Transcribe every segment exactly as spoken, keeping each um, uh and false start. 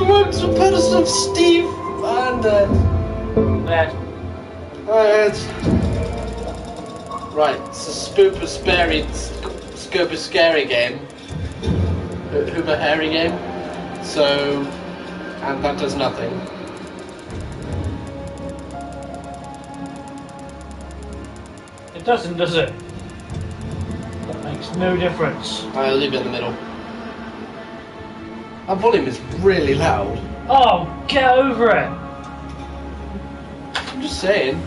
was once a person of Steve and uh, Ed. Ed. Right, so Spoop is scary, Scoop is scary game. Hoover hairy game. So, and that does nothing. It doesn't, does it? That makes no difference. I'll leave it in the middle. Our volume is really loud. Oh, get over it! I'm just saying.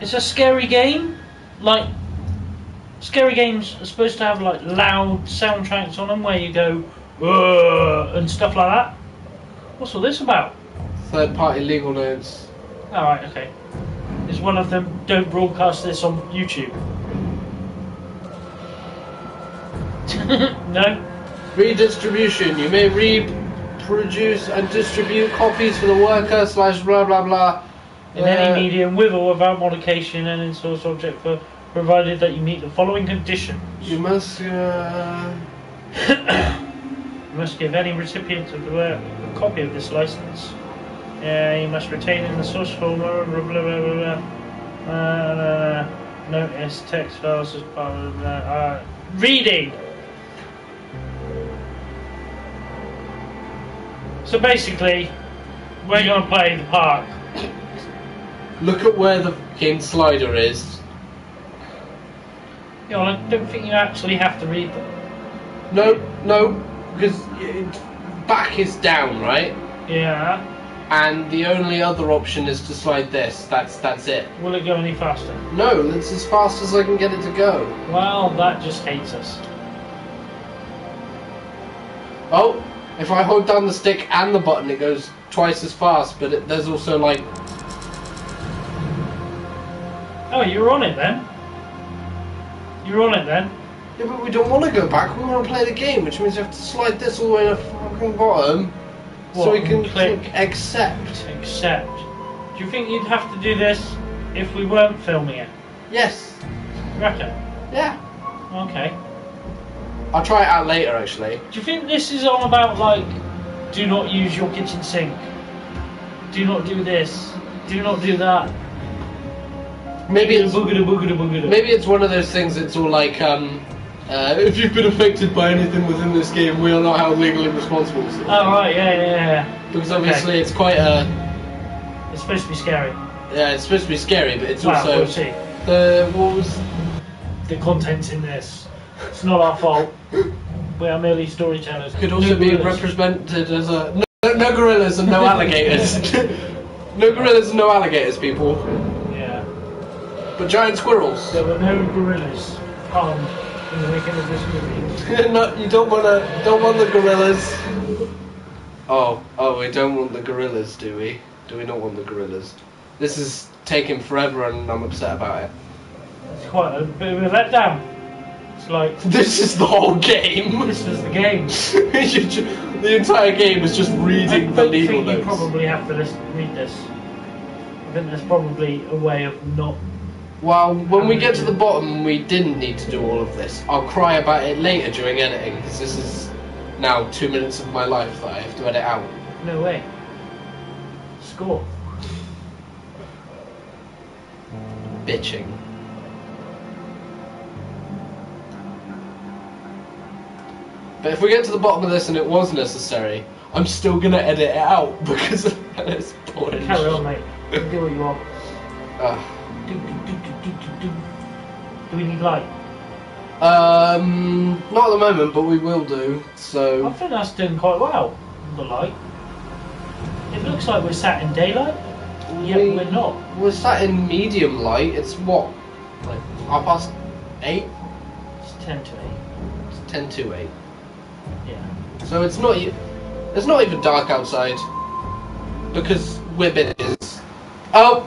It's a scary game. Like, scary games are supposed to have like loud soundtracks on them where you go, "Ugh," and stuff like that. What's all this about? Third party legal notes. Alright, okay. Is one of them, don't broadcast this on YouTube? No. Redistribution. You may reproduce and distribute copies for the worker slash blah blah blah in uh, any medium with or without modification and in source object for provided that you meet the following conditions. You must. Uh... you must give any recipient of the work a copy of this license. Yeah, you must retain in the source form. Blah blah blah blah blah. Uh, notice text files as part of uh, reading. So basically, we're going to play the park. Look at where the fucking slider is. Yeah, well, I don't think you actually have to read them. No, no, because back is down, right? Yeah. And the only other option is to slide this. That's that's it. Will it go any faster? No, it's as fast as I can get it to go. Well, that just hates us. Oh. If I hold down the stick and the button, it goes twice as fast, but it, there's also like... Oh, you were on it then. You were on it then. Yeah, but we don't want to go back, we want to play the game, which means you have to slide this all the way to the fucking bottom. What, so we can click, click accept. Accept. Do you think you'd have to do this if we weren't filming it? Yes. You reckon? Yeah. Okay. I'll try it out later, actually. Do you think this is all about, like, do not use your kitchen sink? Do not do this. Do not do that. Maybe it's, boogada, boogada, boogada. Maybe it's one of those things that's all like, um, uh, if you've been affected by anything within this game, we are not held legally responsible. Sort of oh, thing. Right, yeah, yeah, yeah. Because obviously okay. It's quite a... It's supposed to be scary. Yeah, it's supposed to be scary, but it's wow, also... We'll see. The, what was... The contents in this. It's not our fault. We are merely storytellers. Could also no be gorillas. Represented as a no, no, no gorillas and no alligators. No gorillas and no alligators, people. Yeah. But giant squirrels. There were no gorillas harmed in the making of this movie. No, you don't want to. Don't want the gorillas. Oh, oh, we don't want the gorillas, do we? Do we not want the gorillas? This is taking forever, and I'm upset about it. It's quite a bit of a letdown. Like, this is the whole game. This is the game. The entire game is just reading the legal notes. You probably have to listen, read this. I think there's probably a way of not. Well, when we get to the bottom, we didn't need to do all of this. I'll cry about it later during editing because this is now two minutes of my life that I have to edit out. No way. Score. Bitching. But if we get to the bottom of this and it was necessary, I'm still going to edit it out because it's boring. Carry on, mate. Do what you want. Uh, do, do, do, do, do, do. do we need light? Um, not at the moment, but we will do. So I think that's doing quite well, the light. It looks like we're sat in daylight, yet we, we're not. We're sat in medium light. It's what? Like half past eight? It's ten to eight. It's ten to eight. Yeah. So it's not it's not even dark outside because we're bitches. Oh,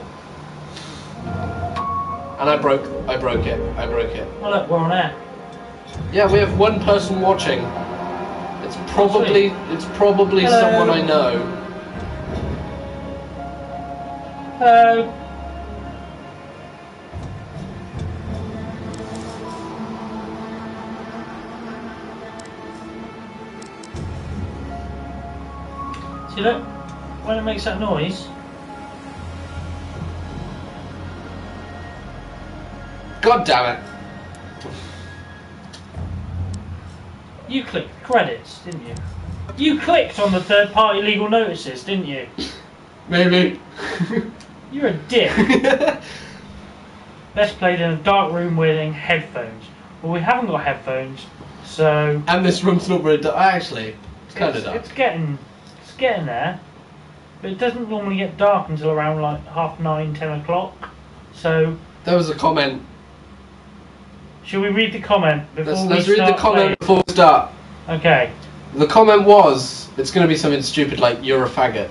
and I broke I broke it I broke it. Well, look, we're on air. Yeah, we have one person watching. It's probably it's probably Hello. Someone I know. Hello. See that? When it makes that noise. God damn it! You clicked credits, didn't you? You clicked on the third party legal notices, didn't you? Maybe. You're a dick. Best played in a dark room wearing headphones. Well, we haven't got headphones, so... And this room's not really dark. Actually, it's kind of dark. It's getting, it's getting there. But it doesn't normally get dark until around like half nine, ten o'clock. So... There was a comment. Should we read the comment before let's, let's we start Let's read the comment playing? before we start. Okay. The comment was, it's going to be something stupid like, you're a faggot.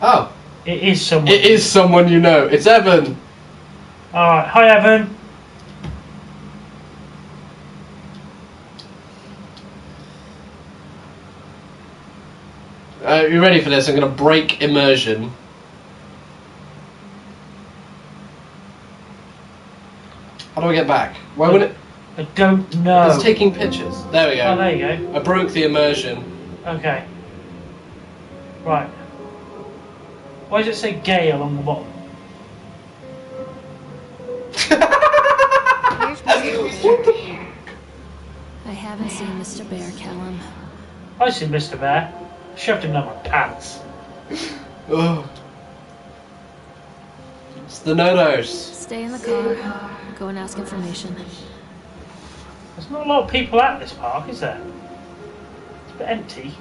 Oh. It is someone. It is someone you know. It's Evan. Alright, hi Evan. Uh, are you ready for this? I'm going to break immersion. How do I get back? Why would it... I don't know. It's taking pictures. There we go. Oh, there you go. I broke the immersion. Okay. Right. Why does it say gay along the bottom? Here's Mister Bear. I haven't seen Mister Bear, Callum. I see Mister Bear. Shoved him down my pants. Oh. It's the no-nos. Stay in the car. Go and ask information. There's not a lot of people at this park, is there? It's a bit empty.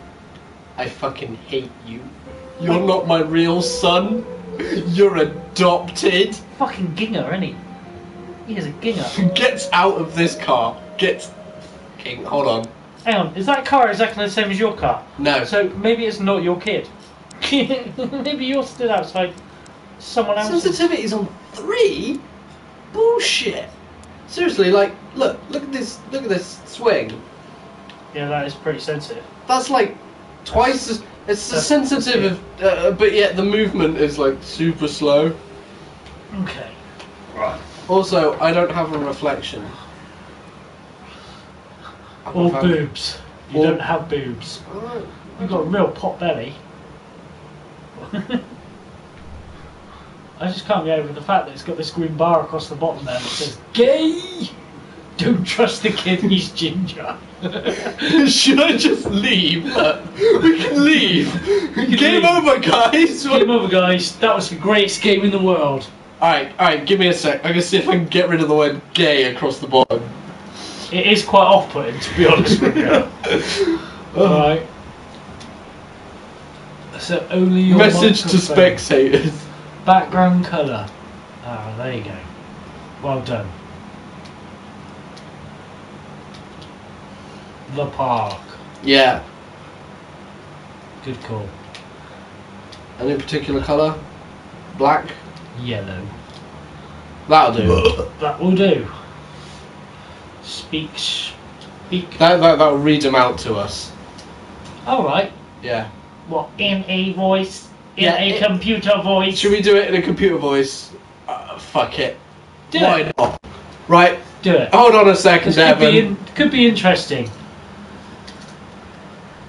I fucking hate you. You're not my real son. You're adopted. Fucking ginger, isn't he? He is a ginger. Gets out of this car. Gets... King, hold on. Hang on, is that car exactly the same as your car? No. So maybe it's not your kid. Maybe you're stood outside someone else's. Sensitivity's on three? Bullshit. Seriously, like, look, look at this, look at this swing. Yeah, that is pretty sensitive. That's like twice as... It's that's sensitive, uh, but yet the movement is like super slow. Okay. Right. Also, I don't have a reflection. Or boobs. You or... don't have boobs. Oh, you've got a real pot belly. I just can't get over the fact that it's got this green bar across the bottom there that says, gay! Don't trust the kid, he's ginger. Should I just leave? Uh, we can leave. Can game leave. over, guys. Game over, guys. That was the greatest game in the world. All right, all right. Give me a sec. I'm gonna see if I can get rid of the word "gay" across the bottom. It is quite off-putting, to be honest with you. All right. So only your message to spectators. Background colour. Ah, there you go. Well done. The park. Yeah. Good call. Any particular colour? Black? Yellow. That'll do. That will do. Speak. Speak. That, that, that'll read them out to us. Alright. Yeah. What? In a voice? In yeah, a it, computer voice? Should we do it in a computer voice? Uh, fuck it. Do Why it. not? Right. Do it. Hold on a second, Evan. Could, could be interesting.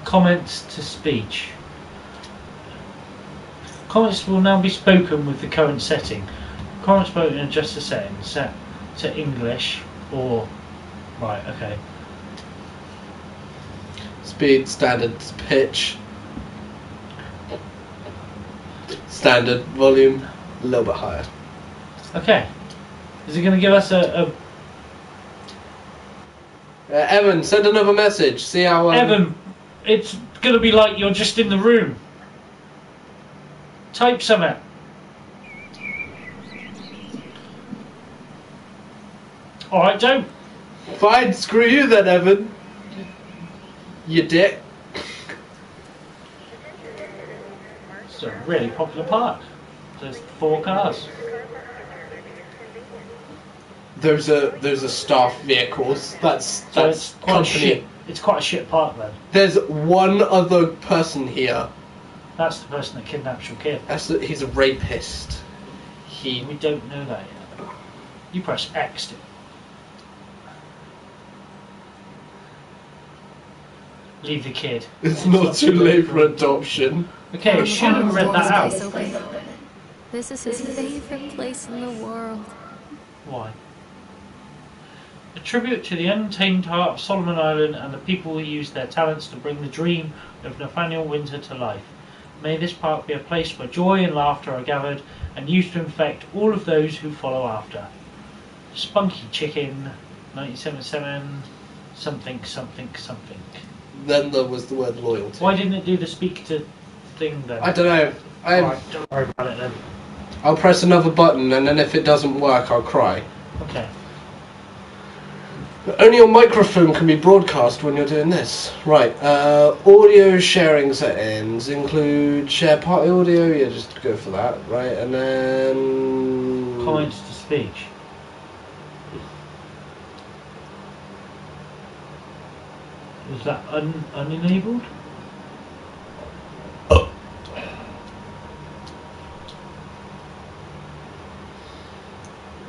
Comments to speech. Comments will now be spoken with the current setting. Comments spoken in just a setting. Set to English or... Right, okay. Speed, standard, pitch. Standard, volume, a little bit higher. Okay. Is it going to give us a... a Uh, Evan, send another message. See how. Um... Evan, it's gonna be like you're just in the room. Type something. All right, Joe. Fine. Screw you then, Evan. You dick. It's a really popular park. There's four cars. There's a there's a staff vehicles. That's that's so it's company. Shit, it's quite a shit park then. There's one other person here. That's the person that kidnapped your kid. That's the, he's a rapist. He. We don't know that yet. You press X to. Leave the kid. It's not too late for adoption. Okay, I should have read that out. This is his favorite place in the world. Why? A tribute to the untamed heart of Solomon Island and the people who used their talents to bring the dream of Nathaniel Winter to life. May this park be a place where joy and laughter are gathered and used to infect all of those who follow after. Spunky Chicken, nineteen seventy-seven, something, something, something. Then there was the word loyalty. Why didn't it do the speak to thing then? I don't know. I right, don't worry about it then. I'll press another button and then if it doesn't work, I'll cry. Okay. Only your microphone can be broadcast when you're doing this. Right, uh, audio sharing settings include share party audio, yeah, just go for that, right, and then... Comments to speech. Is that un unenabled?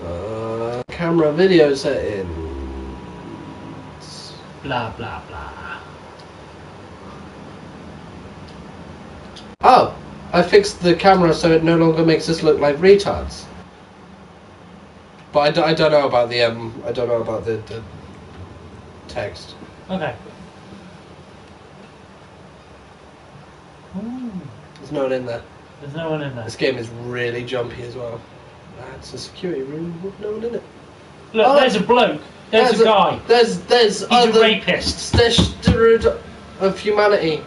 Uh, camera video settings. Blah, blah, blah. Oh, I fixed the camera so it no longer makes us look like retards. But I, d I don't know about the, um, I don't know about the, the text. Okay. Ooh. There's no one in there. There's no one in there. This game is really jumpy as well. That's a security room with no one in it. Look, oh, there's a bloke. There's, there's a guy. A, there's there's He's other a rapist. There's of humanity.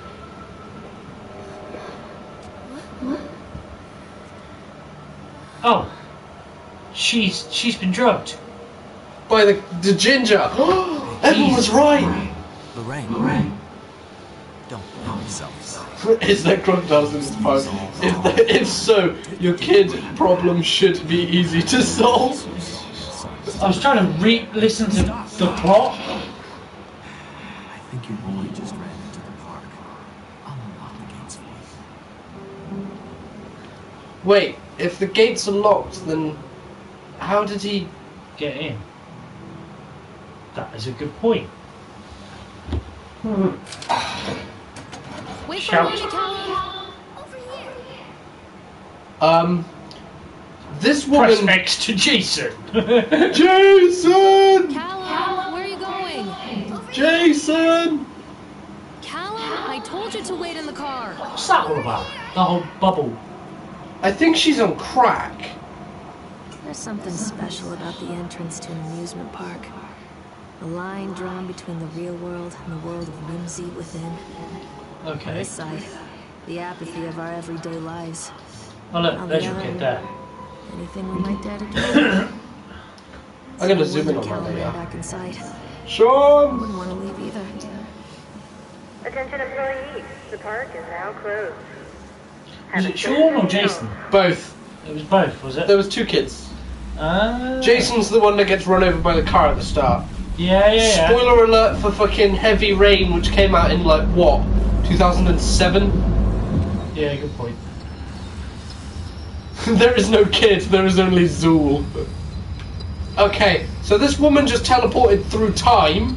What? Oh, she's she's been drugged by the the ginger. Everyone was right. Lorraine, Lorraine, don't blame yourself. Is that Crocodile's phone? If that, if so, your kid problem should be easy to solve. I was trying to re-listen to the plot. I think you only just ran into the park. I'll unlock the gates for you. Wait, if the gates are locked, then how did he get in? That is a good point. Hmm. Wait Shout. For me, Over here. Um. This woman... Press next to Jason. Jason! Callum, where are you going? Over Jason! Callum, I told you to wait in the car. What's that all about? The whole bubble. I think she's on crack. There's something special about the entrance to an amusement park. A line drawn between the real world and the world of whimsy within. Okay. On this side, the apathy of our everyday lives. Oh look, there's your kid there. Anything we might dare to do. I'm gonna zoom in on that later. Sean! I wouldn't want to leave either. Attention employees, the park is now closed. Was it Sean or Jason? Both. It was both, was it? There was two kids. Uh... Jason's the one that gets run over by the car at the start. Yeah, yeah, yeah. Spoiler alert for fucking Heavy Rain, which came out in like, what, two thousand seven? Yeah, good point. There is no kid, there is only Zool. Okay, so this woman just teleported through time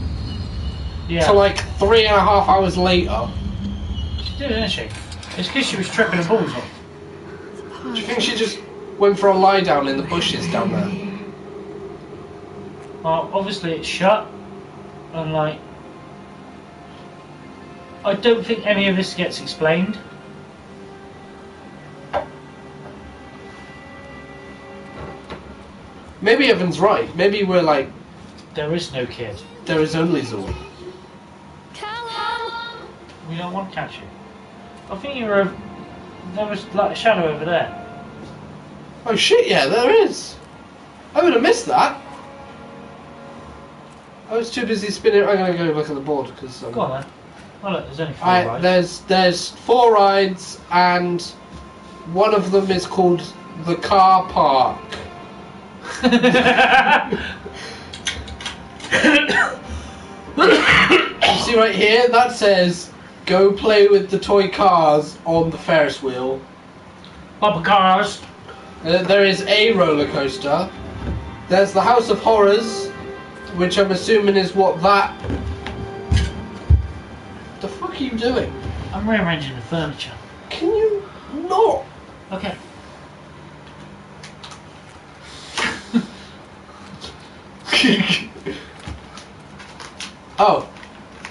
yeah. to like three and a half hours later. She did, didn't she? It's because she was tripping the balls off. Do you think she just went for a lie down in the bushes down there? Well, obviously it's shut. And like... I don't think any of this gets explained. Maybe Evan's right. Maybe we're like... There is no kid. There is only Zul. Callum! We don't want Catchy. I think you were... There was like a shadow over there. Oh shit, yeah, there is. I would have missed that. I was too busy spinning. I'm going to go look at the board. Cause, um, go on then. Oh look, there's only four I, rides. There's, there's four rides and one of them is called the car park. You see right here that says go play with the toy cars on the Ferris wheel. Bumper cars. Uh, there is a roller coaster. There's the House of Horrors, which I'm assuming is what that The fuck are you doing? I'm rearranging the furniture. Can you not? Okay. Oh.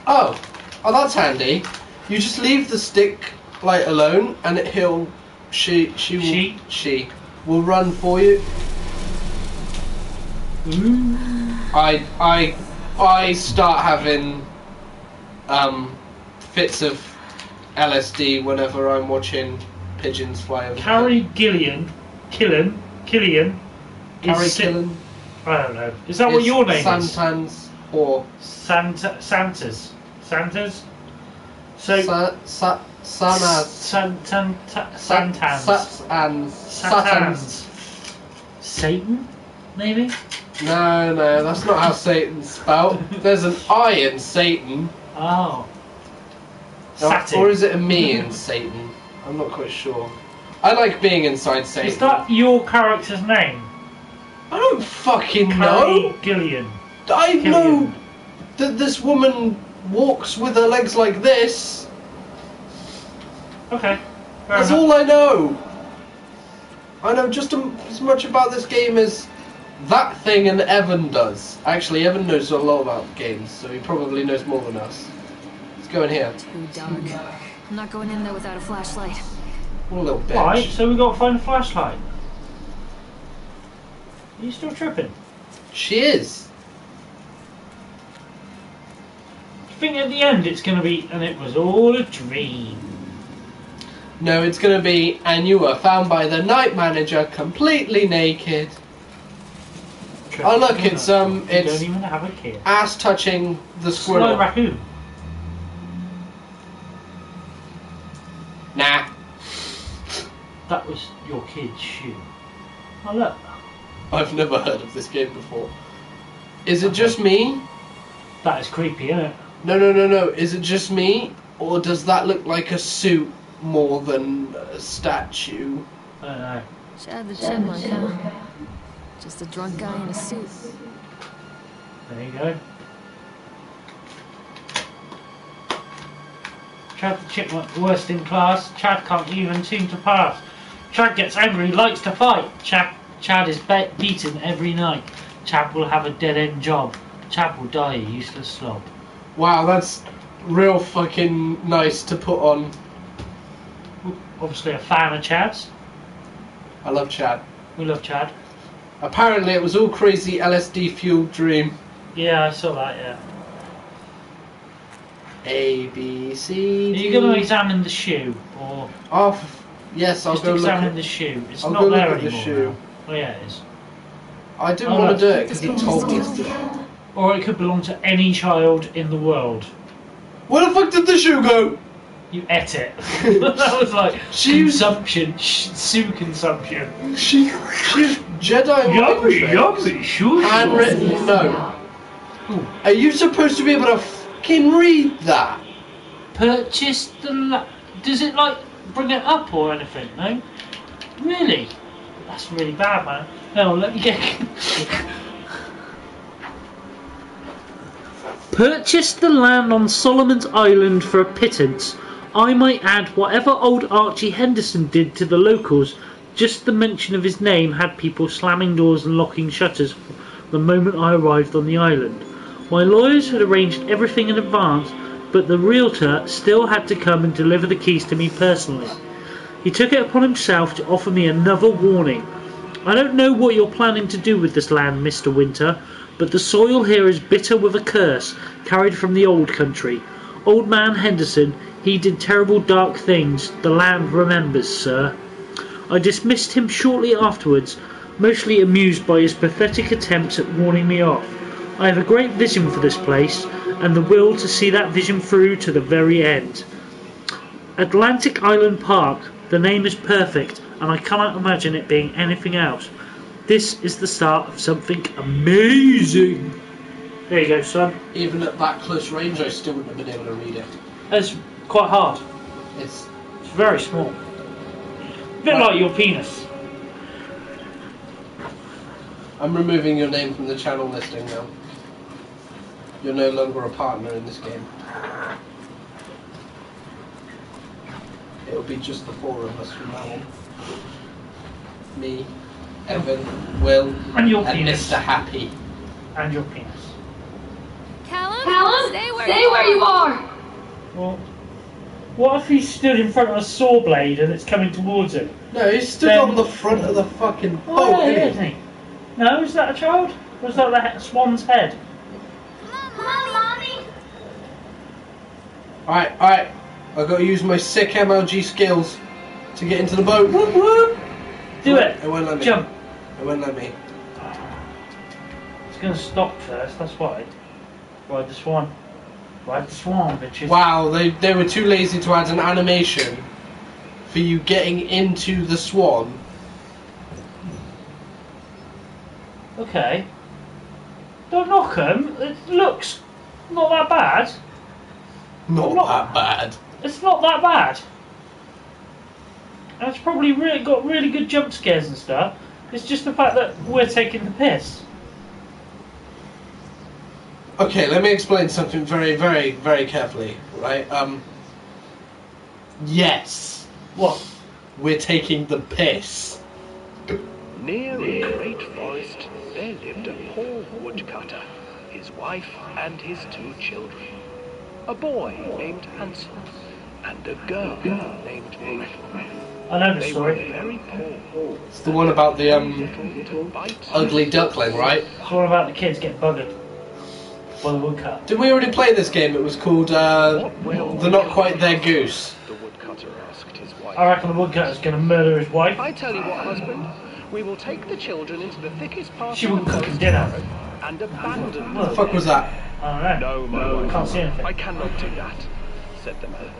Oh. Oh, that's handy. You just leave the stick light alone and it he'll she she will she, she will run for you. Ooh. I I I start having um fits of L S D whenever I'm watching pigeons fly over. Carrie Gillian Killian Killian Carrie Killian. I don't know. Is that it's what your name Santan's is? Santa's or Santa Santa's Santa's. So Sa Sa Sanas Santan Santans Satans Satans Satan maybe. No, no, that's not how Satan's spelled. There's an I in Satan. Oh. Satin. Or is it a me in Satan? I'm not quite sure. I like being inside Satan. Is that your character's name? I don't fucking know. Carrie Gillian. I Gillian. know that this woman walks with her legs like this. Okay. Fair that's enough. all I know. I know just as much about this game as that thing and Evan does. Actually, Evan knows a lot about games, so he probably knows more than us. Let's go in here. Too dark. I'm not going in there without a flashlight. What a little bitch. Right, so we got to find a flashlight. Are you still tripping? She is. I think at the end it's going to be, and it was all a dream. No, it's going to be, and you were found by the night manager completely naked. Tripping. Oh look, it's um, it's ass touching the squirrel. Slow raccoon. Nah. That was your kid's shoe. Oh look. I've never heard of this game before. Is it just me? That is creepy, isn't it? No, no, no, no. Is it just me? Or does that look like a suit more than a statue? I don't know. Chad the Chipmunk, huh? Just a drunk guy in a suit. There you go. Chad the Chipmunk, worst in class. Chad can't even seem to pass. Chad gets angry, likes to fight. Chad. Chad is bet beaten every night. Chad will have a dead-end job. Chad will die a useless slob. Wow, that's real fucking nice to put on. Obviously a fan of Chad's. I love Chad. We love Chad. Apparently it was all crazy L S D-fueled dream. Yeah, I saw that, yeah. A, B, C, D... Are you going to examine the shoe? Or oh, f yes, I'll just go examine look at the shoe. It's I'll not go there look at anymore the shoe. Oh yeah, it is. I didn't oh, want to do it because he told me to. Or it could belong to any child in the world. Where the fuck did the shoe go? You ate it. That was like she consumption. Shoe consumption. She, she's Jedi. Yummy, yummy shoe. Handwritten note. Are you supposed to be able to fucking read that? Purchase the. La Does it like bring it up or anything? No. Really. That's really bad, man. No, let me get... Purchased the land on Solomon's Island for a pittance. I might add whatever old Archie Henderson did to the locals. Just the mention of his name had people slamming doors and locking shutters the moment I arrived on the island. My lawyers had arranged everything in advance, but the realtor still had to come and deliver the keys to me personally. He took it upon himself to offer me another warning. I don't know what you're planning to do with this land, Mister Winter, but the soil here is bitter with a curse, carried from the old country. Old man Henderson, he did terrible dark things. The land remembers, sir. I dismissed him shortly afterwards, mostly amused by his pathetic attempts at warning me off. I have a great vision for this place, and the will to see that vision through to the very end. Atlantic Island Park. The name is perfect, and I cannot imagine it being anything else. This is the start of something amazing. There you go, son. Even at that close range, I still wouldn't have been able to read it. It's quite hard. It's, it's very small. A bit like your penis. I'm removing your name from the channel listing now. You're no longer a partner in this game. it'll be just the four of us from now on. Me, Evan, Will, and, your and Mister Happy. And your penis. Callum, Callum stay where, stay you, where are. you are! Well, what if he stood in front of a saw blade and it's coming towards him? No, he stood then... on the front of the fucking boat, oh, yeah, didn't he? No, is that a child? Or is that the swan's head? Come on, Mommy! Alright, alright. I've got to use my sick M L G skills to get into the boat. Whoop, whoop! Do it! It won't let me. Jump! It won't let me. It's going to stop first, that's why. Ride the swan. Ride the swan, bitches. Wow, they, they were too lazy to add an animation for you getting into the swan. Okay. Don't knock them. It looks not that bad. Not, not that bad. It's not that bad. And it's probably really got really good jump scares and stuff. It's just the fact that we're taking the piss. Okay, let me explain something very, very, very carefully, right? Um. Yes. What? We're taking the piss. Near a great forest, there lived a poor woodcutter, his wife and his two children. A boy named Hansel and a girl named Mothra. I know the story. It's the one about the um ugly duckling, right? It's the one about the kids getting buggered by the woodcutter. Did we already play this game? It was called uh, The Not Quite Their Goose. The woodcutter asked his wife. I reckon the woodcutter's going to murder his wife. I tell you what, husband. We will take the children into the thickest part she of the coast dinner and abandon what the fuck was that? I don't know. No, no, I can't see anything. I cannot do that, said the man.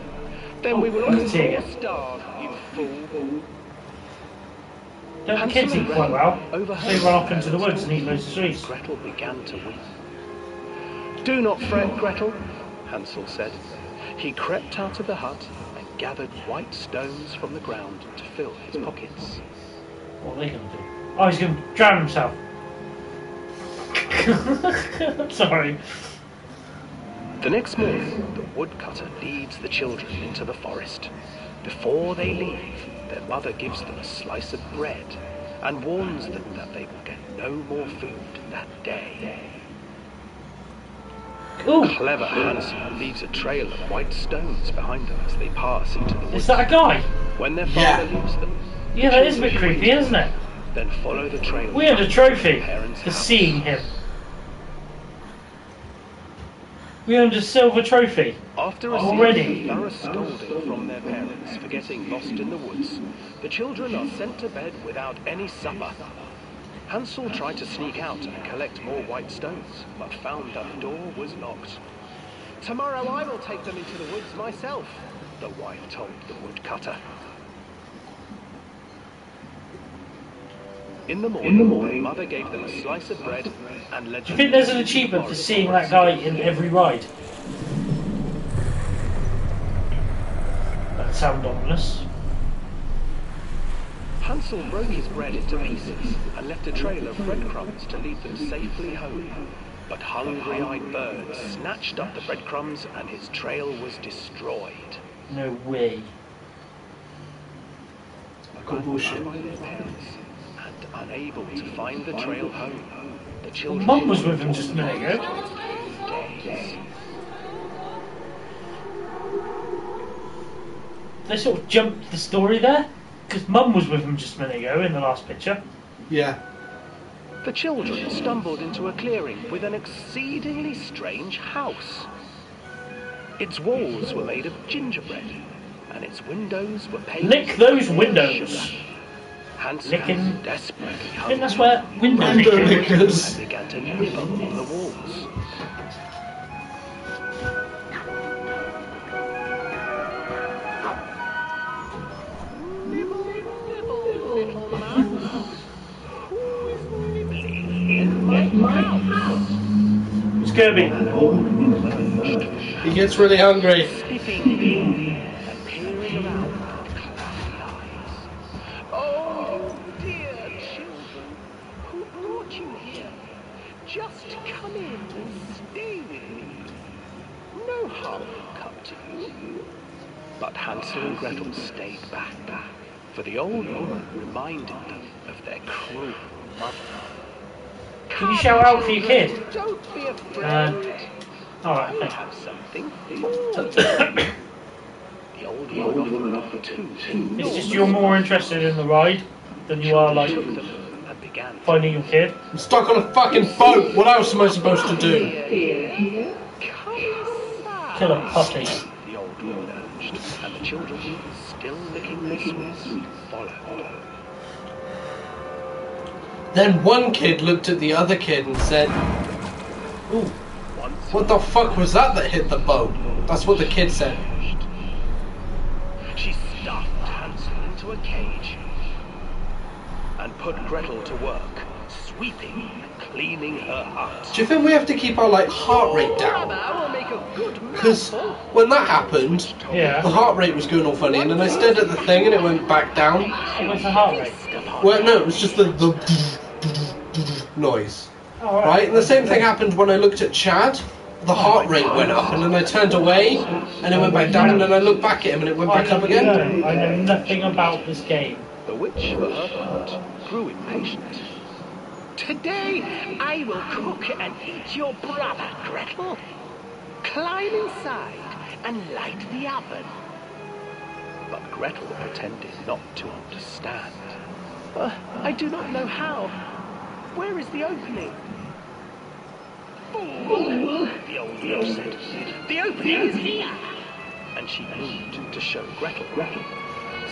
Then oh, we will all starve, you fool. Don't the kids eat quite well? They run off into the woods and eat loads of sweets. Gretel began to weep. Do not fret, Gretel, Hansel said. He crept out of the hut and gathered white stones from the ground to fill his pockets. What are they going to do? Oh, he's going to drown himself. Sorry. The next morning, the woodcutter leads the children into the forest. Before they leave, their mother gives them a slice of bread and warns them that they will get no more food that day. Ooh. Clever Hansel leaves a trail of white stones behind them as they pass into the woods. Is that a guy? When their father yeah. leaves them, yeah, that is a bit creepy, isn't it? Then follow the trail. We had a trophy for seeing him. We earned a silver trophy. After a already. thorough scolding from their parents for getting lost in the woods, the children are sent to bed without any supper. Hansel tried to sneak out and collect more white stones, but found that the door was locked. Tomorrow I will take them into the woods myself, the wife told the woodcutter. In the morning, in the morning mother gave them a slice of bread and led them. I think there's an achievement for seeing that guy in every ride. That sounds ominous. Hansel broke his bread into pieces and left a trail of breadcrumbs to lead them safely home. But hungry-eyed birds snatched up the breadcrumbs and his trail was destroyed. No way. Good bullshit. Unable to find the trail home, the children. Mum was with him just a minute ago. They sort of jumped the story there, because Mum was with him just a minute ago in the last picture. Yeah. The children stumbled into a clearing with an exceedingly strange house. Its walls were made of gingerbread, and its windows were painted. Lick those windows. Sugar. Licking. I think that's where window lickers began to nibble on the walls. Nibble, nibble, little mouse. Who is nibbling in my mouth? It's Kirby. He gets really hungry. But Hansel and Gretel stayed back, back, for the old woman reminded them of their cruel mother. Can you shout out for your kid? Don't be afraid. Uh, Alright, I have something for you. The old woman offered two things. It's just you're more interested in the ride than you are, like, finding your kid. I'm stuck on a fucking boat! What else am I supposed to do? Kill a puppy. The old woman urged, and the children, still licking their swords, followed. Then one kid looked at the other kid and said, "Ooh, what the fuck was that that hit the boat?" That's what the kid said. She stuffed Hansel into a cage and put Gretel to work, sweeping and cleaning her heart. Do you think we have to keep our like heart rate down? Because when that happened, yeah. the heart rate was going all funny, and then I stared at the thing and it went back down. It was the heart rate. Well, no, it was just the, the noise. Oh, right. right? And the same thing happened when I looked at Chad. The heart rate went up, and then I turned away, and it went back down, and then I looked back at him, and it went back up again. No, I know nothing about this game. The witch, for her part, grew impatient. Today, I will cook and eat your brother, Gretel. Climb inside and light the oven. But Gretel pretended not to understand. Uh, I do not know how. Where is the opening? Ooh, the old witch said, "The opening is here!" And she moved to show Gretel. Gretel.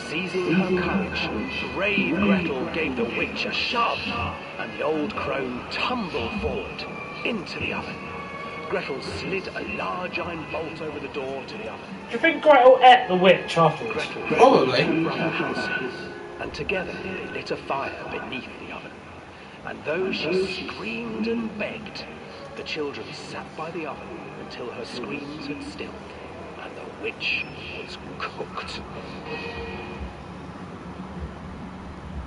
Seizing her courage, brave Gretel gave the witch a shove, and the old crone tumbled forward into the oven. Gretel slid a large iron bolt over the door to the oven. Do you think Gretel ate the witch afterwards? Probably. And together they lit a fire beneath the oven. And though she screamed and begged, the children sat by the oven until her screams had stilled, and the witch was cooked.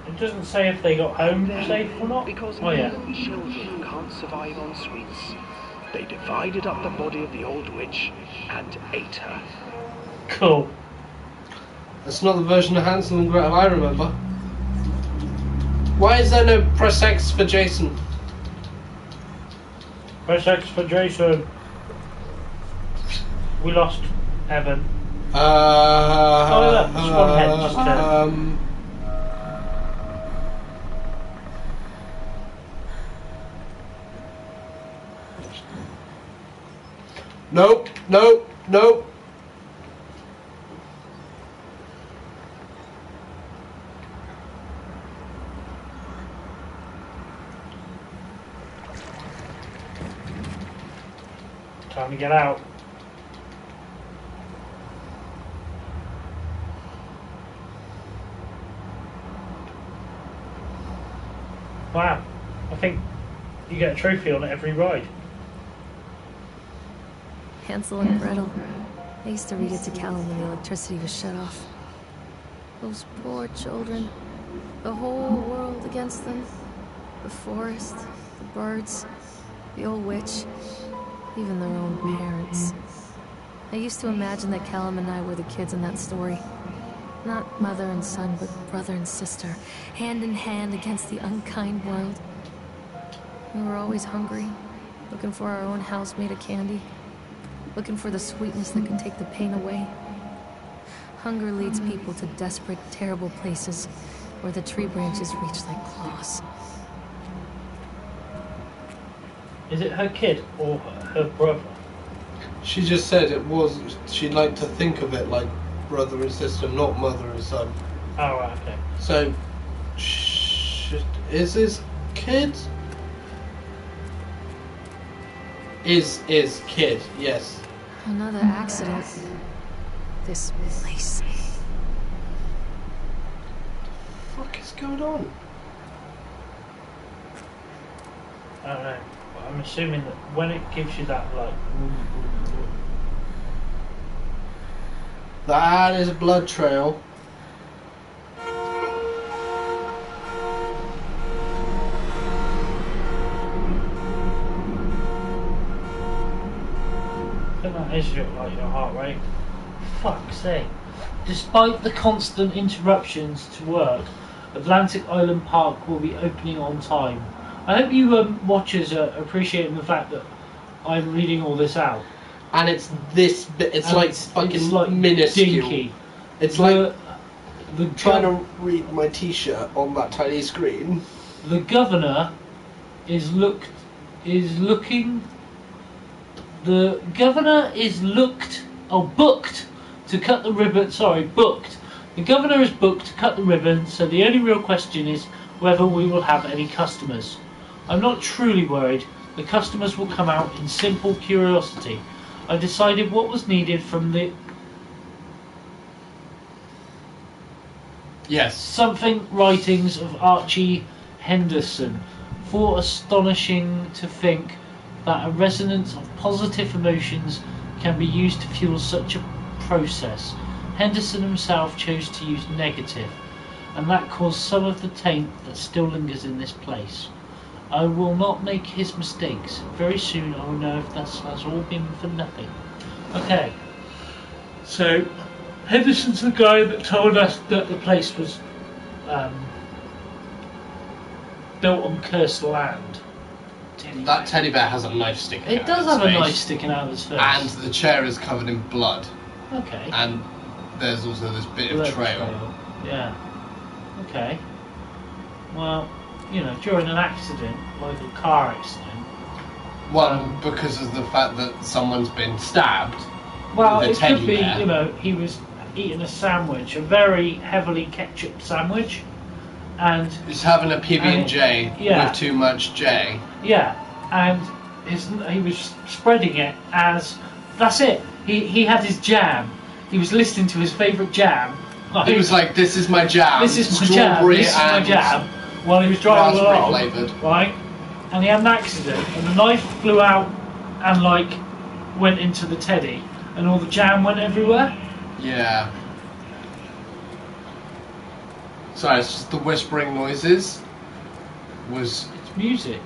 It doesn't say if they got home safe or not. Because oh, yeah. children can't survive on sweets, they divided up the body of the old witch and ate her. Cool. That's not the version of Hansel and Gretel I remember. Why is there no press X for Jason? Press X for Jason. We lost Evan. Uh, oh, look, there's one uh, head just turned. Um, nope, nope, nope. Time to get out. Wow, I think you get a trophy on every ride. Hansel and Gretel. I used to read it to Callum when the electricity was shut off. Those poor children. The whole world against them. The forest, the birds, the old witch. Even their own parents. I used to imagine that Callum and I were the kids in that story. Not mother and son, but brother and sister, hand in hand against the unkind world. We were always hungry, looking for our own house made of candy, looking for the sweetness that could take the pain away. Hunger leads people to desperate, terrible places where the tree branches reach like claws. Is it her kid or her brother? She just said it was, she'd like to think of it like brother and sister, not mother and son. Oh, right, okay. So, sh is his kid? Is, is kid, yes. Another accident. This place. What the fuck is going on? I don't know. I'm assuming that when it gives you that light. That is a blood trail. I think that is your, like, your heart rate. Fuck's sake. Despite the constant interruptions to work, Atlantic Island Park will be opening on time. I hope you um, watchers are appreciating the fact that I'm reading all this out. And it's this bit, it's and like it's fucking it's like minuscule. Dinky. It's the, like the trying to read my t-shirt on that tiny screen. The governor is looked, is looking, the governor is looked, oh, booked to cut the ribbon, sorry, booked. The governor is booked to cut the ribbon, so the only real question is whether we will have any customers. I'm not truly worried. The customers will come out in simple curiosity. I decided what was needed from the... Yes. Something writings of Archie Henderson. For astonishing to think that a resonance of positive emotions can be used to fuel such a process. Henderson himself chose to use negative, and that caused some of the taint that still lingers in this place. I will not make his mistakes. Very soon I will know if this has all been for nothing. Okay. So, Henderson's the guy that told us that the place was um, built on cursed land. Teddy that bear. Teddy bear has a knife sticking it out of his face. It does have a knife sticking out of his face. And the chair is covered in blood. Okay. And there's also this bit blood of trail. trail. Yeah. Okay. Well... You know, during an accident, like a car accident. Well, um, because of the fact that someone's been stabbed. Well, it could be, bear. you know, he was eating a sandwich, a very heavily ketchup sandwich, and he's having a P B and J yeah, with too much J. Yeah, and his, he was spreading it as that's it. He he had his jam. He was listening to his favourite jam. Like, he was like, "This is my jam. This is my jam. This is my jam." While he was driving along, right, and he had an accident, and the knife flew out and like went into the teddy, and all the jam went everywhere. Yeah. Sorry, it's just the whispering noises. Was it's music?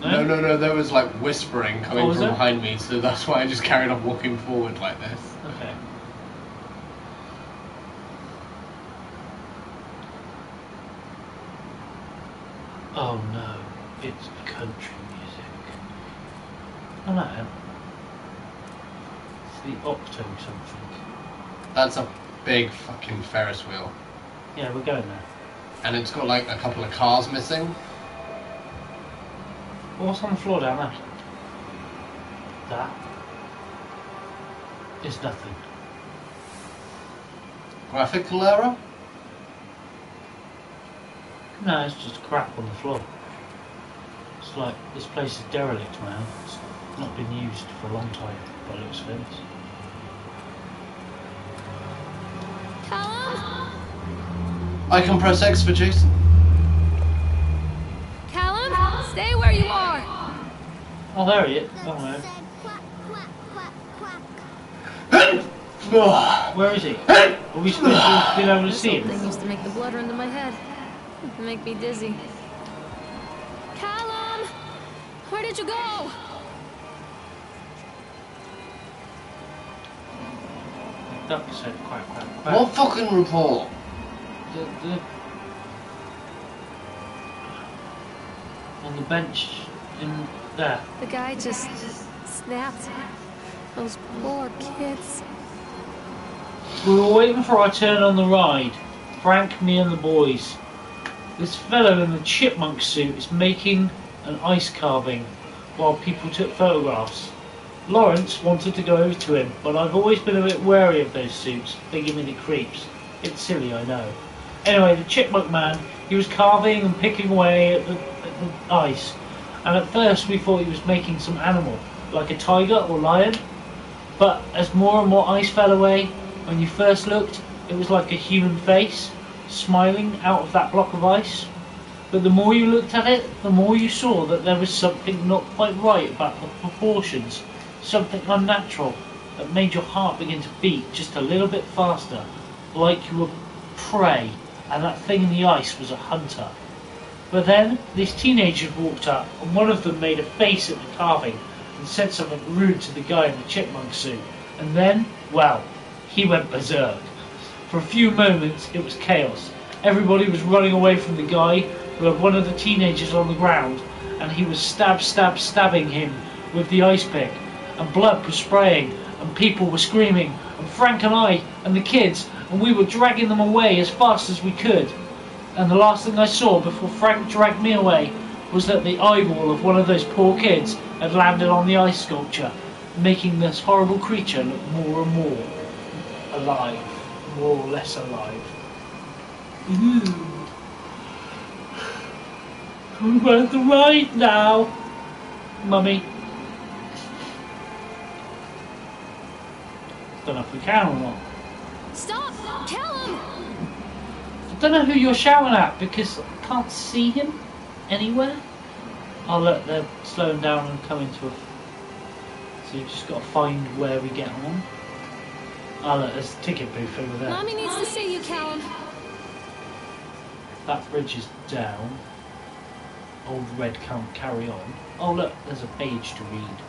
No, no, no. no there was like whispering coming oh, from it? behind me, so that's why I just carried on walking forward like this. Okay. Oh no, it's country music. Oh no. It's the Octo something. That's a big fucking Ferris wheel. Yeah, we're going there. And it's got like a couple of cars missing. What's on the floor down there? That is nothing. Graphical error? No, it's just crap on the floor. It's like, this place is derelict, man. It's not been used for a long time, by the looks of things. Callum? I can press X for Jason. Callum? Callum? Stay where you are! Oh, there he is. Oh, no. Quack, quack, quack, quack. Oh. Where is he? Are we supposed to be able to see him? This thing used to make the blood run to my head. Make me dizzy. Callum! Where did you go? The duck said quack, quack, quack. What fucking report? The, the... On the bench in there. The guy just snapped. Those poor kids. We were waiting for our turn on the ride. Frank, me and the boys. This fellow in the chipmunk suit is making an ice carving while people took photographs. Lawrence wanted to go over to him, but I've always been a bit wary of those suits. They give me the creeps. It's silly, I know. Anyway, the chipmunk man, he was carving and picking away at the, at the ice, and at first we thought he was making some animal, like a tiger or lion. But as more and more ice fell away, when you first looked, it was like a human face, smiling out of that block of ice. But the more you looked at it, the more you saw that there was something not quite right about the proportions, something unnatural that made your heart begin to beat just a little bit faster, like you were prey, and that thing in the ice was a hunter. But then these teenagers walked up, and one of them made a face at the carving and said something rude to the guy in the chipmunk suit, and then, well, he went berserk. For a few moments, it was chaos. Everybody was running away from the guy who had one of the teenagers on the ground, and he was stab, stab, stabbing him with the ice pick, and blood was spraying, and people were screaming, and Frank and I, and the kids, and we were dragging them away as fast as we could. And the last thing I saw before Frank dragged me away was that the eyeball of one of those poor kids had landed on the ice sculpture, making this horrible creature look more and more alive, more or less alive. Ooh. We're at the right now, Mummy. Don't know if we can or not. Stop! Tell him! I don't know who you're shouting at because I can't see him anywhere. Oh look, they're slowing down and coming to a... So you just gotta find where we get on. Oh look, there's a ticket booth over there. Mommy needs to see you, Callum. That bridge is down. Old Red can't carry on. Oh look, there's a page to read.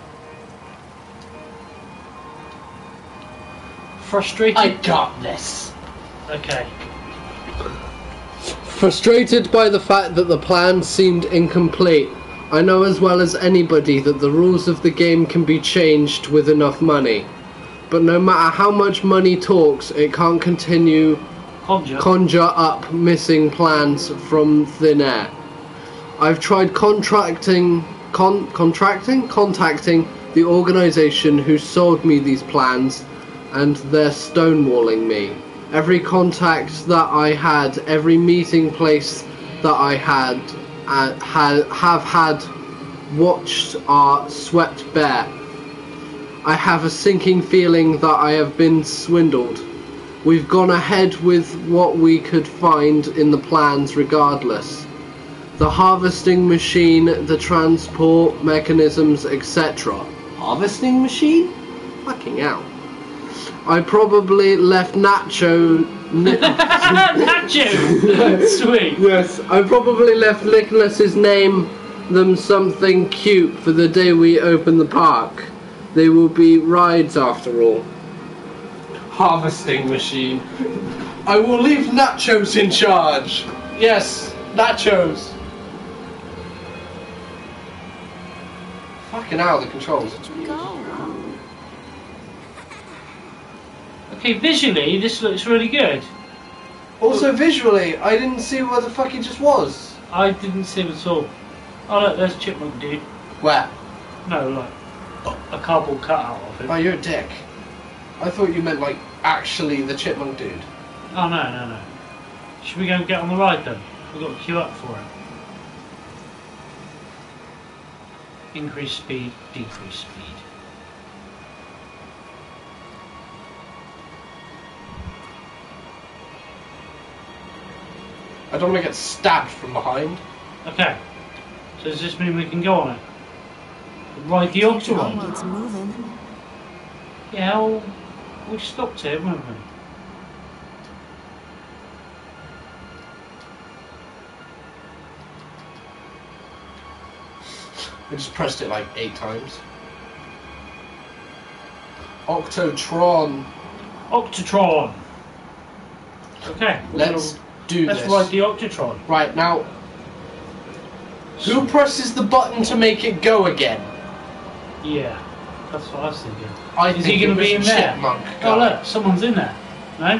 Frustrated. I got this. Okay. Frustrated by the fact that the plan seemed incomplete, I know as well as anybody that the rules of the game can be changed with enough money. But no matter how much money talks, it can't continue conjure, conjure up missing plans from thin air. I've tried contracting, con contracting, contacting the organisation who sold me these plans, and they're stonewalling me. Every contact that I had, every meeting place that I had, uh, ha have had, watched are swept bare. I have a sinking feeling that I have been swindled. We've gone ahead with what we could find in the plans regardless. The harvesting machine, the transport mechanisms, et cetera. Harvesting machine? Fucking hell. I probably left Nacho... Nacho! Sweet! Yes, I probably left Nicholas's name them something cute for the day we open the park. They will be rides after all. Harvesting machine. I will leave Nachos in charge. Yes, Nachos. Fucking hell, the controls. Go. Okay, visually, this looks really good. Also, visually, I didn't see where the fuck it just was. I didn't see it at all. Oh, look, there's a chipmunk dude. Where? No, like, a cardboard cutout of him. Oh, you're a dick. I thought you meant, like, actually the chipmunk dude. Oh, no, no, no. Should we go and get on the ride, then? We've got to queue up for it. Increase speed, decrease speed. I don't want to get stabbed from behind. Okay. So does this mean we can go on it? Ride the Octotron. It's moving. Yeah, well, we stopped here, weren't we? I just pressed it like eight times. Octotron. Octotron. Okay. Let's gonna, do let's this. Let's ride the Octotron. Right now. Who presses the button to make it go again? Yeah, that's what I was thinking. I Is think he going to be in there? Chipmunk guy. Oh look, someone's in there. No?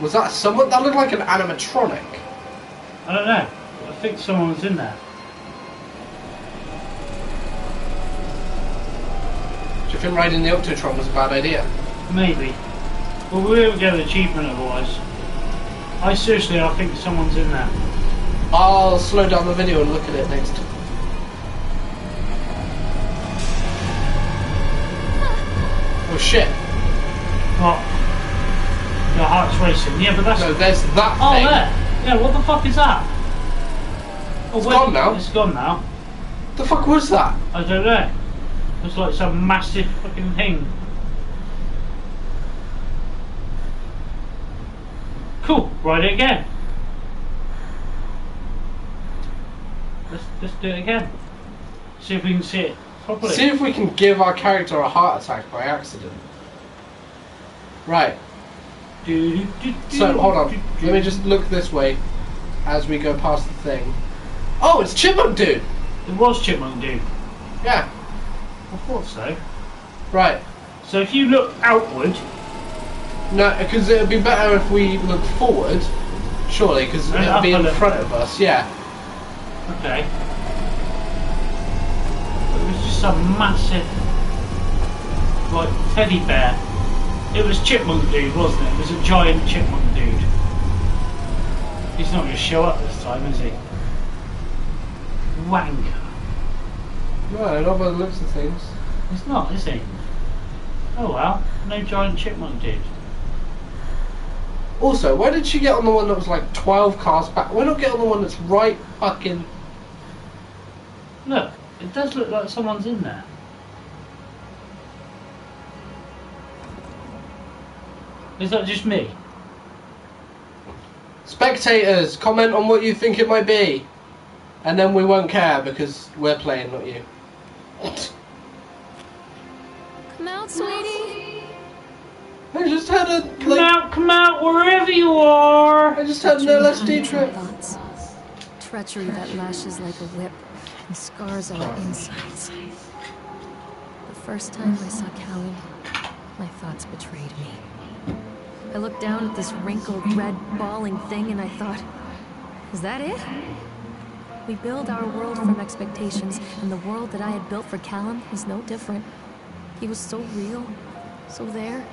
Was that someone? That looked like an animatronic. I don't know. I think someone was in there. Him riding the Octotron was a bad idea. Maybe. Well, we'll get an achievement otherwise. I seriously, I think someone's in there. I'll slow down the video and look at it next. Oh shit. What? Your heart's racing. Yeah, but that's... No, there's that oh, thing. Oh, there. Yeah, what the fuck is that? Oh, it's wait, gone now. It's gone now. What the fuck was that? I don't know. It's like some massive fucking thing. Cool, ride it again. Let's, let's do it again. See if we can see it properly. See if we can give our character a heart attack by accident. Right. So, hold on. Let me just look this way as we go past the thing. Oh, it's Chipmunk Dude! It was Chipmunk Dude. Yeah. I thought so. Right. So if you look outward... No, because it would be better if we look forward, surely, because it would be in front of us. Yeah. Okay. It was just some massive, like, teddy bear. It was Chipmunk Dude, wasn't it? It was a giant Chipmunk Dude. He's not going to show up this time, is he? Wanker. No, not by the looks of things. It's not, is he? Oh well, no giant Chipmunk Dude. Also, why did she get on the one that was like twelve cars back? Why not get on the one that's right fucking... Look, it does look like someone's in there. Is that just me? Spectators, comment on what you think it might be. And then we won't care because we're playing, not you. Come out, sweetie. I just had a... Like, come out, come out, wherever you are. I just had an L S D trip. Treachery that lashes like a whip and scars our insides. The first time I saw Callie, my thoughts betrayed me. I looked down at this wrinkled, red, bawling thing and I thought, is that it? We build our world from expectations, and the world that I had built for Callum was no different. He was so real, so there,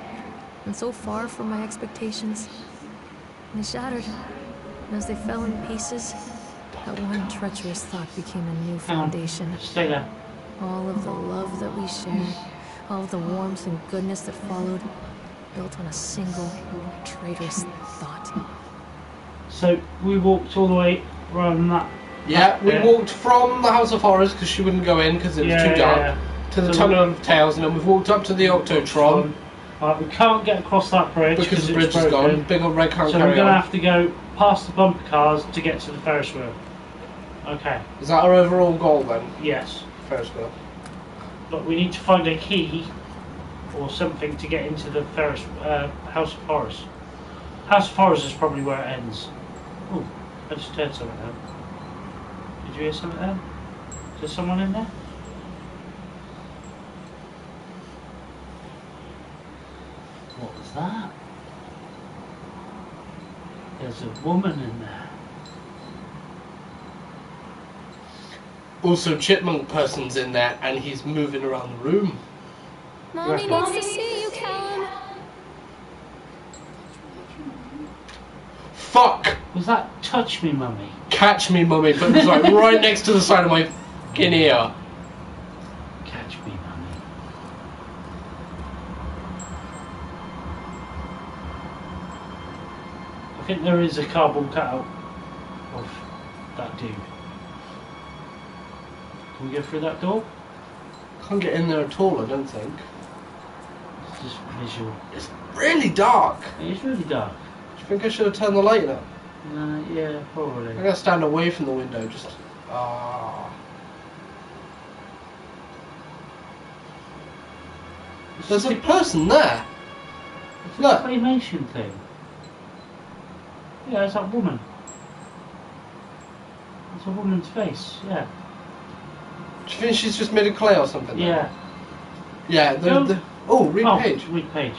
and so far from my expectations. And they shattered, and as they fell in pieces, that one treacherous thought became a new foundation. Stay there. All of the love that we shared, all of the warmth and goodness that followed, built on a single traitorous thought. So we walked all the way around that. Yeah, that we bit. walked from the House of Horrors because she wouldn't go in because it was yeah, too dark yeah, yeah. to the so Tunnel of Tales, and then we've walked up to the Octotron. Right, we can't get across that bridge because the bridge is gone. Big old red can't So we're going to have to go past the bumper cars to get to the Ferris wheel. Okay. Is that our overall goal then? Yes. Ferris wheel. But we need to find a key or something to get into the Ferris uh, House of Horrors. House of Horrors is probably where it ends. Oh, I just heard something there. Did you hear something there? Is there someone in there? What was that? There's a woman in there. Also, Chipmunk person's in there, and he's moving around the room. Mommy needs to see you, Callum. Fuck! Was that touch me, mummy? Catch me, mummy, but it was like right next to the side of my fucking ear. Catch me, mummy. I think there is a cardboard cutout of that dude. Can we go through that door? Can't get in there at all, I don't think. Just visual. It's really dark. It's really dark. Do you think I should have turned the light up? Uh, yeah, probably. I'm gonna stand away from the window. Just ah. Oh. There's a person there. It's a claymation thing. Yeah, it's that woman. It's a woman's face. Yeah. Do you think she's just made of clay or something? Yeah. Though? Yeah. The, no. the, oh, read oh, page. Read page.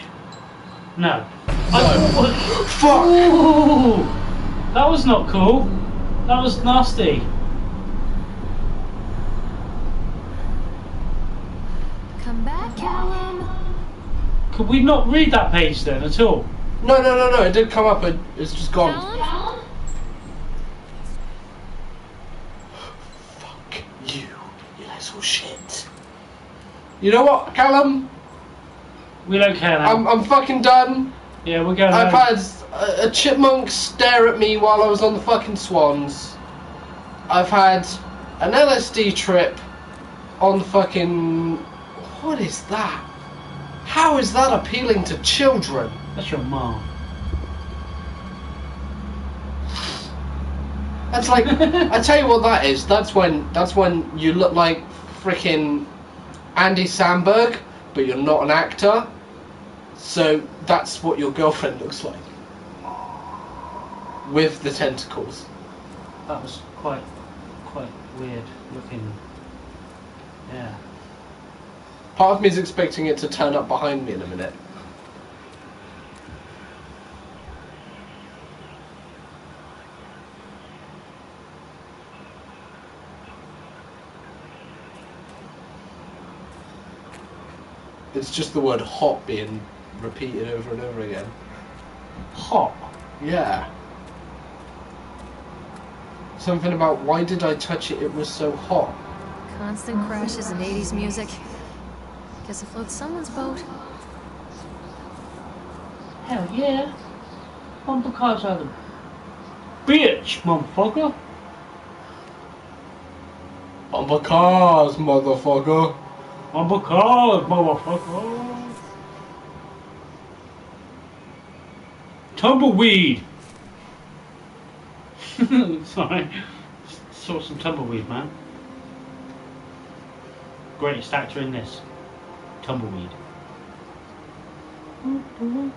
No. No. Fuck! Ooh, that was not cool. That was nasty. Come back, Callum. Could we not read that page then at all? No, no, no, no. It did come up. It, it's just gone. Callum? Fuck you, you little shit. You know what, Callum? We don't care now. I'm, I'm fucking done. Yeah, we're going I've home. had a, a chipmunk stare at me while I was on the fucking swans. I've had an L S D trip on the fucking... What is that? How is that appealing to children? That's your mom. That's like... I tell you what that is. That's when, that's when you look like frickin' Andy Samberg, but you're not an actor. So that's what your girlfriend looks like. With the tentacles. That was quite, quite weird looking. Yeah. Part of me is expecting it to turn up behind me in a minute. It's just the word hot being repeated over and over again. Hot? Yeah. Something about why did I touch it, it was so hot. Constant crashes and eighties music. Guess it floats someone's boat. Hell yeah. On the cars out of them. Bitch, motherfucker. On the cars, motherfucker. On the cars, motherfucker. Tumbleweed. Sorry. Saw some tumbleweed, man. Greatest actor in this. Tumbleweed. Mm-hmm.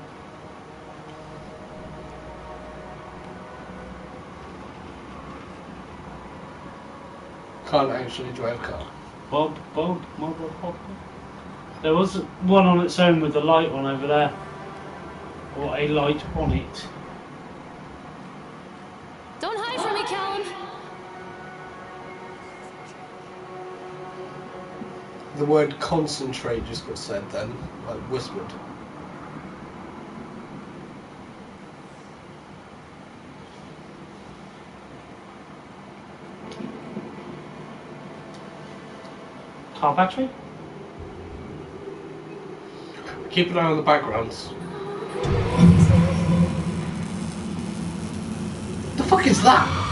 Can't actually drive car. Bob, Bob, motherfucker. There was one on its own with the light on over there. Or a light on it. Don't hide from me, Callum! The word concentrate just got said then, like whispered. Car battery? Keep an eye on the backgrounds. The fuck is that?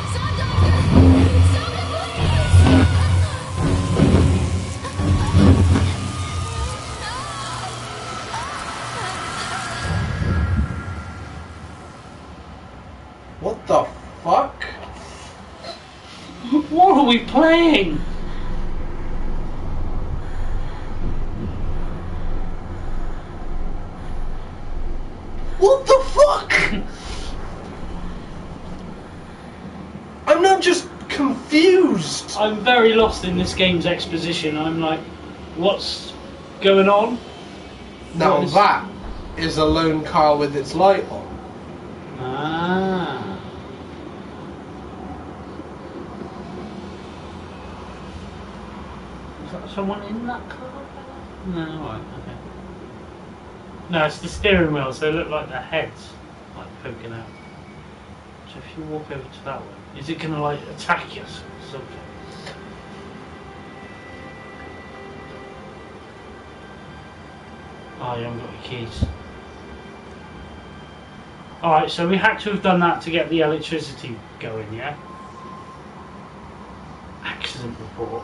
What are we playing? What the fuck? I'm not just confused. I'm very lost in this game's exposition. I'm like, what's going on? Now is... that is a lone car with its light on. Ah. Someone in that car? No, right, okay. No, it's the steering wheel, so they look like their heads like poking out. So if you walk over to that one, is it gonna like attack you or something? Oh, you haven't got your keys. Alright, so we had to have done that to get the electricity going, yeah? Accident report.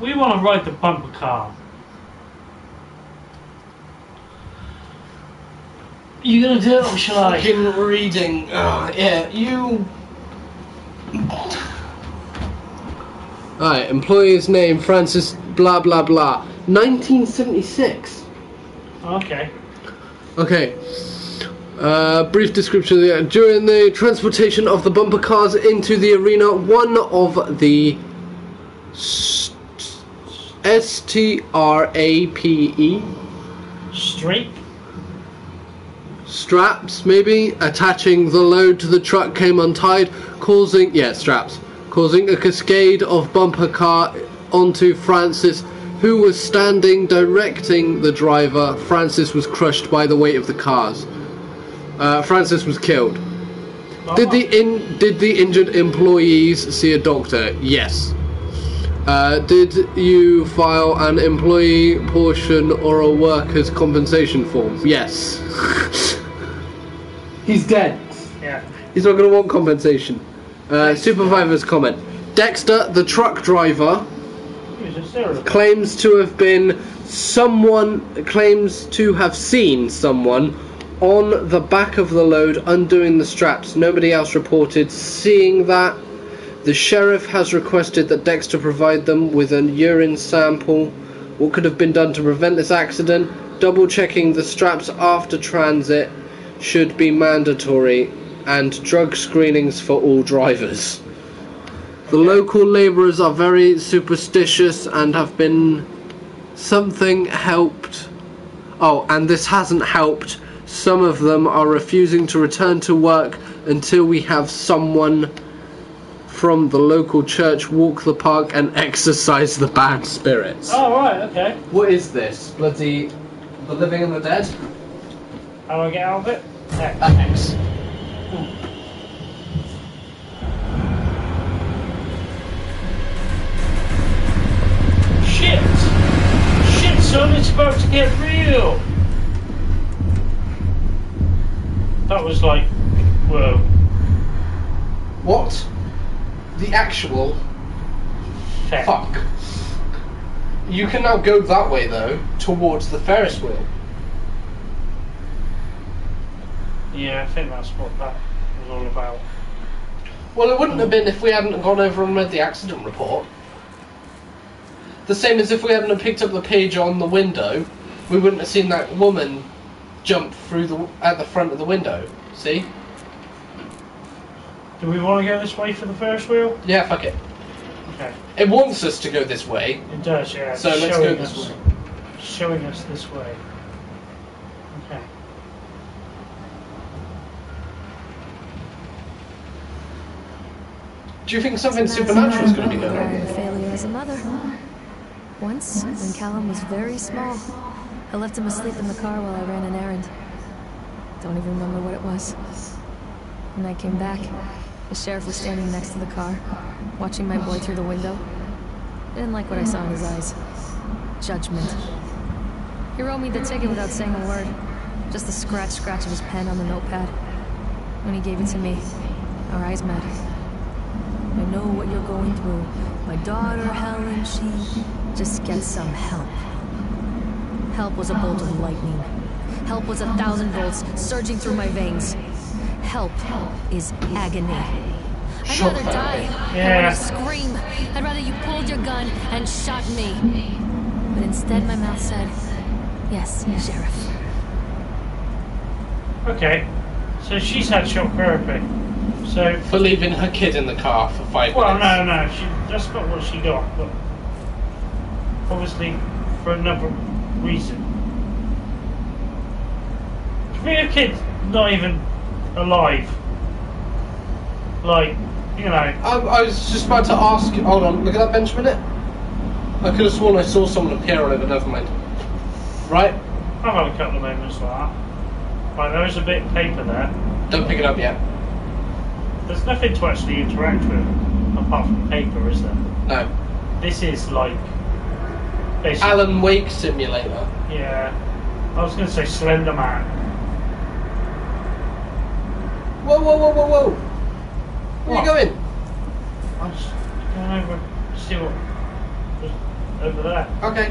We want to ride the bumper car. You gonna do it or shall I? Fucking reading. Uh, yeah, you. Alright, employee's name Francis blah blah blah. nineteen seventy-six. Okay. Okay. Uh, brief description of the. During the transportation of the bumper cars into the arena, one of the. S T R A P E Strape? Straps, maybe? Attaching the load to the truck came untied, causing... Yeah, straps. Causing a cascade of bumper car onto Francis, who was standing, directing the driver. Francis was crushed by the weight of the cars. Uh, Francis was killed. Oh. Did the in, did the injured employees see a doctor? Yes. Uh, did you file an employee portion or a workers' compensation form? Yes. He's dead. Yeah. He's not going to want compensation. Uh, supervisor's comment. Dexter, the truck driver, claims to have been someone, claims to have seen someone on the back of the load undoing the straps. Nobody else reported seeing that. The sheriff has requested that Dexter provide them with a urine sample. What could have been done to prevent this accident? Double checking the straps after transit should be mandatory, and drug screenings for all drivers. The local labourers are very superstitious and have been something helped. Oh, and this hasn't helped. Some of them are refusing to return to work until we have someone from the local church walk the park and exorcise the bad spirits. Oh, right, okay. What is this? Bloody the living and the dead? How do I get out of it? X. Uh, X. Hmm. Shit! Shit, son, it's about to get real! That was like, whoa. What? The actual Check. Fuck. You can now go that way though, towards the Ferris wheel. Yeah, I think that's what that was all about. Well, it wouldn't have been if we hadn't gone over and read the accident report. The same as if we hadn't picked up the page on the window, we wouldn't have seen that woman jump through the at the front of the window. See? Do we want to go this way for the Ferris wheel? Yeah, fuck it. Okay. It wants us to go this way. It does, yeah. So let's go this way. It's showing us this way. Okay. Do you think something supernatural is going to be going on? Failure as a mother. Once, when Callum was very small, I left him asleep in the car while I ran an errand. Don't even remember what it was. When I came back, the sheriff was standing next to the car, watching my boy through the window. I didn't like what I saw in his eyes. Judgment. He wrote me the ticket without saying a word. Just the scratch scratch of his pen on the notepad. When he gave it to me, our eyes met. I know what you're going through. My daughter, Helen, she... Just get some help. Help was a bolt of lightning. Help was a thousand volts surging through my veins. Help is agony. I'd rather die. Yeah. I'd scream. I'd rather you pulled your gun and shot me. But instead my mouth said, yes, Sheriff. Okay. So she's had shock therapy. So for leaving her kid in the car for five well, minutes. Well, no, no. She, that's not what she got. But obviously for another reason. For your kid's not even alive. Like, you know. I, I was just about to ask. Hold on, look at that bench a minute. I could have sworn I saw someone appear on it, but never mind. Right? I've had a couple of moments like that. Right, there is a bit of paper there. Don't pick it up yet. There's nothing to actually interact with apart from paper, is there? No. This is like. Basically, Alan Wake simulator. Yeah. I was going to say Slender Man. Whoa, whoa, whoa, whoa, whoa! Where what? Are you going? I'm just going over to see what was over there. Okay.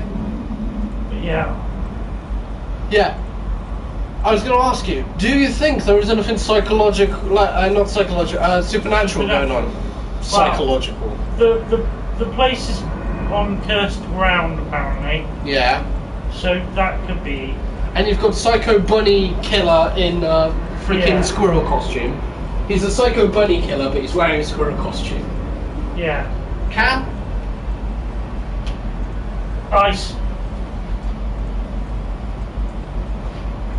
But yeah. Yeah. I was going to ask you, do you think there is anything psychological, like, uh, not psychological, uh, supernatural, supernatural going on? Psychological. Wow. The, the, the place is on cursed ground, apparently. Yeah. So that could be... And you've got Psycho Bunny Killer in uh, freaking yeah. squirrel costume. He's a Psycho Bunny Killer, but he's wearing a squirrel costume. Yeah. Can? Ice.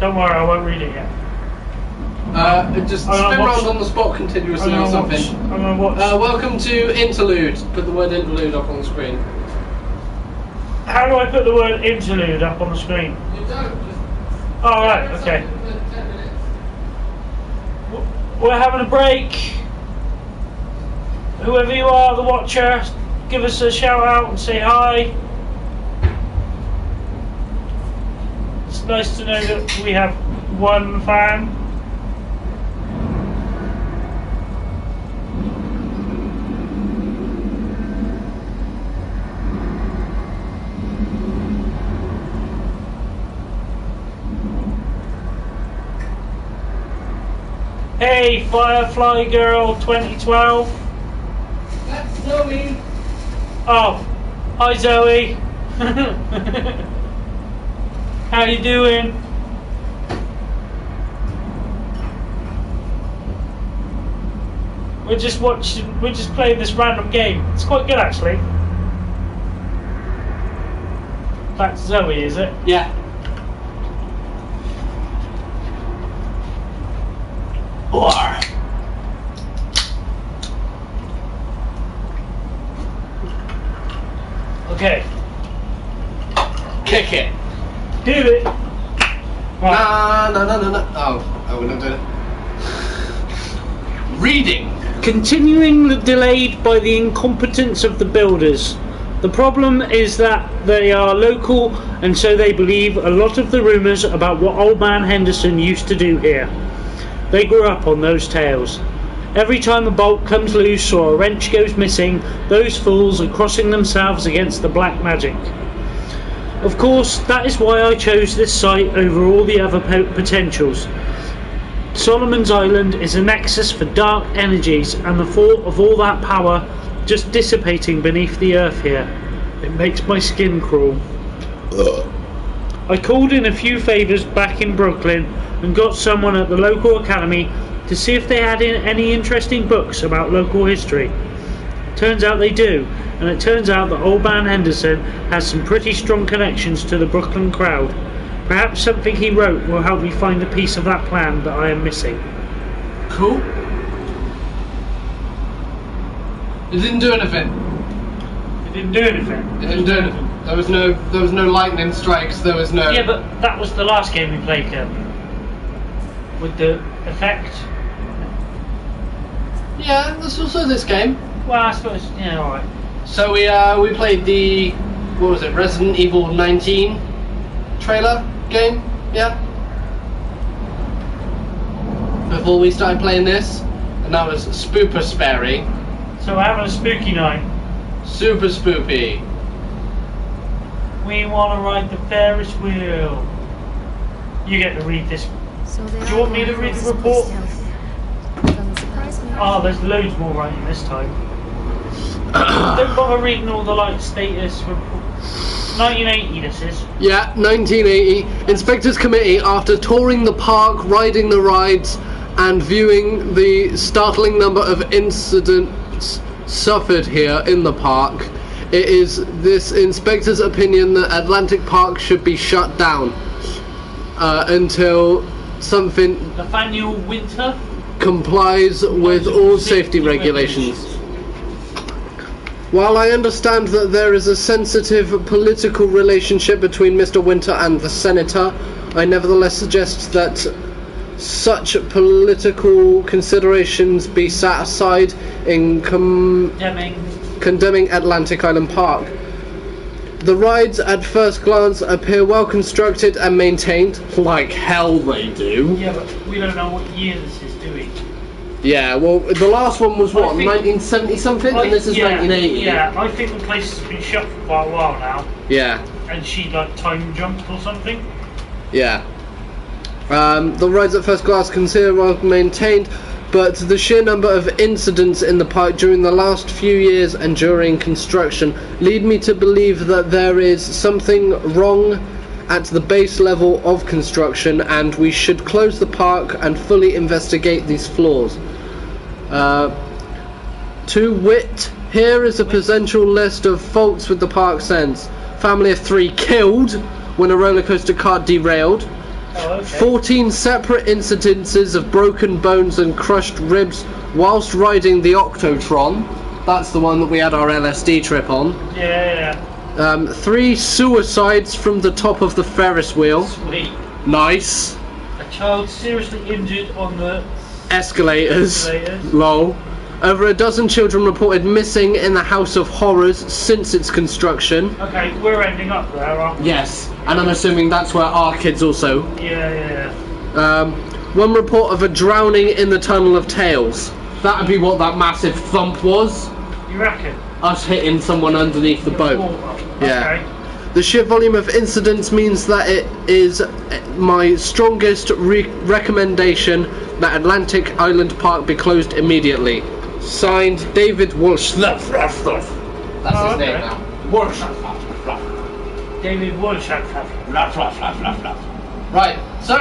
Don't worry, I won't read it yet. Uh, just I'm spin around on the spot continuously or something. Watch. I'm gonna watch. Uh, welcome to Interlude. Put the word Interlude up on the screen. How do I put the word Interlude up on the screen? You don't. Oh, right, okay. We're having a break. Whoever you are, the watcher, give us a shout out and say hi. It's nice to know that we have one fan. Hey, Firefly Girl twenty twelve. That's Zoe. Oh, hi Zoe. How you doing? We're just watching, we're just playing this random game. It's quite good actually. That's Zoe, is it? Yeah. Or. Okay. Kick it. Do it. Right. No, no, no, no, no. Oh, I wouldn't do it. Reading. Continuing the delayed by the incompetence of the builders. The problem is that they are local, and so they believe a lot of the rumours about what Old Man Henderson used to do here. They grew up on those tales. Every time a bolt comes loose or a wrench goes missing, those fools are crossing themselves against the black magic. Of course, that is why I chose this site over all the other po potentials. Solomon's Island is a nexus for dark energies, and the thought of all that power just dissipating beneath the earth here. It makes my skin crawl. Ugh. I called in a few favours back in Brooklyn and got someone at the local academy to see if they had in any interesting books about local history. Turns out they do, and it turns out that Old Man Henderson has some pretty strong connections to the Brooklyn crowd. Perhaps something he wrote will help me find a piece of that plan that I am missing. Cool. It didn't do anything. It didn't do anything. It didn't do anything. There was no, there was no lightning strikes. There was no. Yeah, but that was the last game we played, Kirby. With the effect. Yeah, that's also this game. Well, I suppose. Yeah, all right. So we uh we played the, what was it, Resident Evil nineteen trailer game? Yeah. Before we started playing this, and that was Spooper Sperry. So we're having a spooky night. Super spoopy. We want to ride the Ferris wheel. You get to read this. So do you want me to read the report? Oh, there's loads more writing this time. Don't bother reading all the like status report. nineteen eighty this is. Yeah, nineteen eighty. Inspectors Committee, after touring the park, riding the rides, and viewing the startling number of incidents suffered here in the park, it is this inspector's opinion that Atlantic Park should be shut down uh, until something Nathaniel Winter complies with all safety regulations. While I understand that there is a sensitive political relationship between Mister Winter and the Senator, I nevertheless suggest that such political considerations be set aside in condemning. condemning Atlantic Island Park. The rides at first glance appear well constructed and maintained. Like hell they do. Yeah, but we don't know what year this is, do we? Yeah, well the last one was what, nineteen seventy something? I, and this is yeah, nineteen eighty. Yeah, I think the place has been shut for quite a while now. Yeah. And she like time jumped or something. Yeah. Um, the rides at first glance considered well maintained, but the sheer number of incidents in the park during the last few years and during construction lead me to believe that there is something wrong at the base level of construction, and we should close the park and fully investigate these flaws. Uh, to wit, here is a potential list of faults with the park sense. Family of three killed when a roller coaster cart derailed. Oh, okay. fourteen separate incidences of broken bones and crushed ribs whilst riding the Octotron. That's the one that we had our L S D trip on. Yeah. Um, three suicides from the top of the Ferris wheel. Sweet. Nice. A child seriously injured on the escalators. escalators. Lol. Over a dozen children reported missing in the House of Horrors since its construction. Okay, we're ending up there, aren't we? Yes, and I'm assuming that's where our kids also. Yeah, yeah, yeah. Um, one report of a drowning in the Tunnel of Tales. That would be what that massive thump was. You reckon? Us hitting someone underneath the boat. Okay. Yeah. The sheer volume of incidents means that it is my strongest re recommendation that Atlantic Island Park be closed immediately. Signed, David Walsh. That's his name now. Walsh. David Walsh. Right, so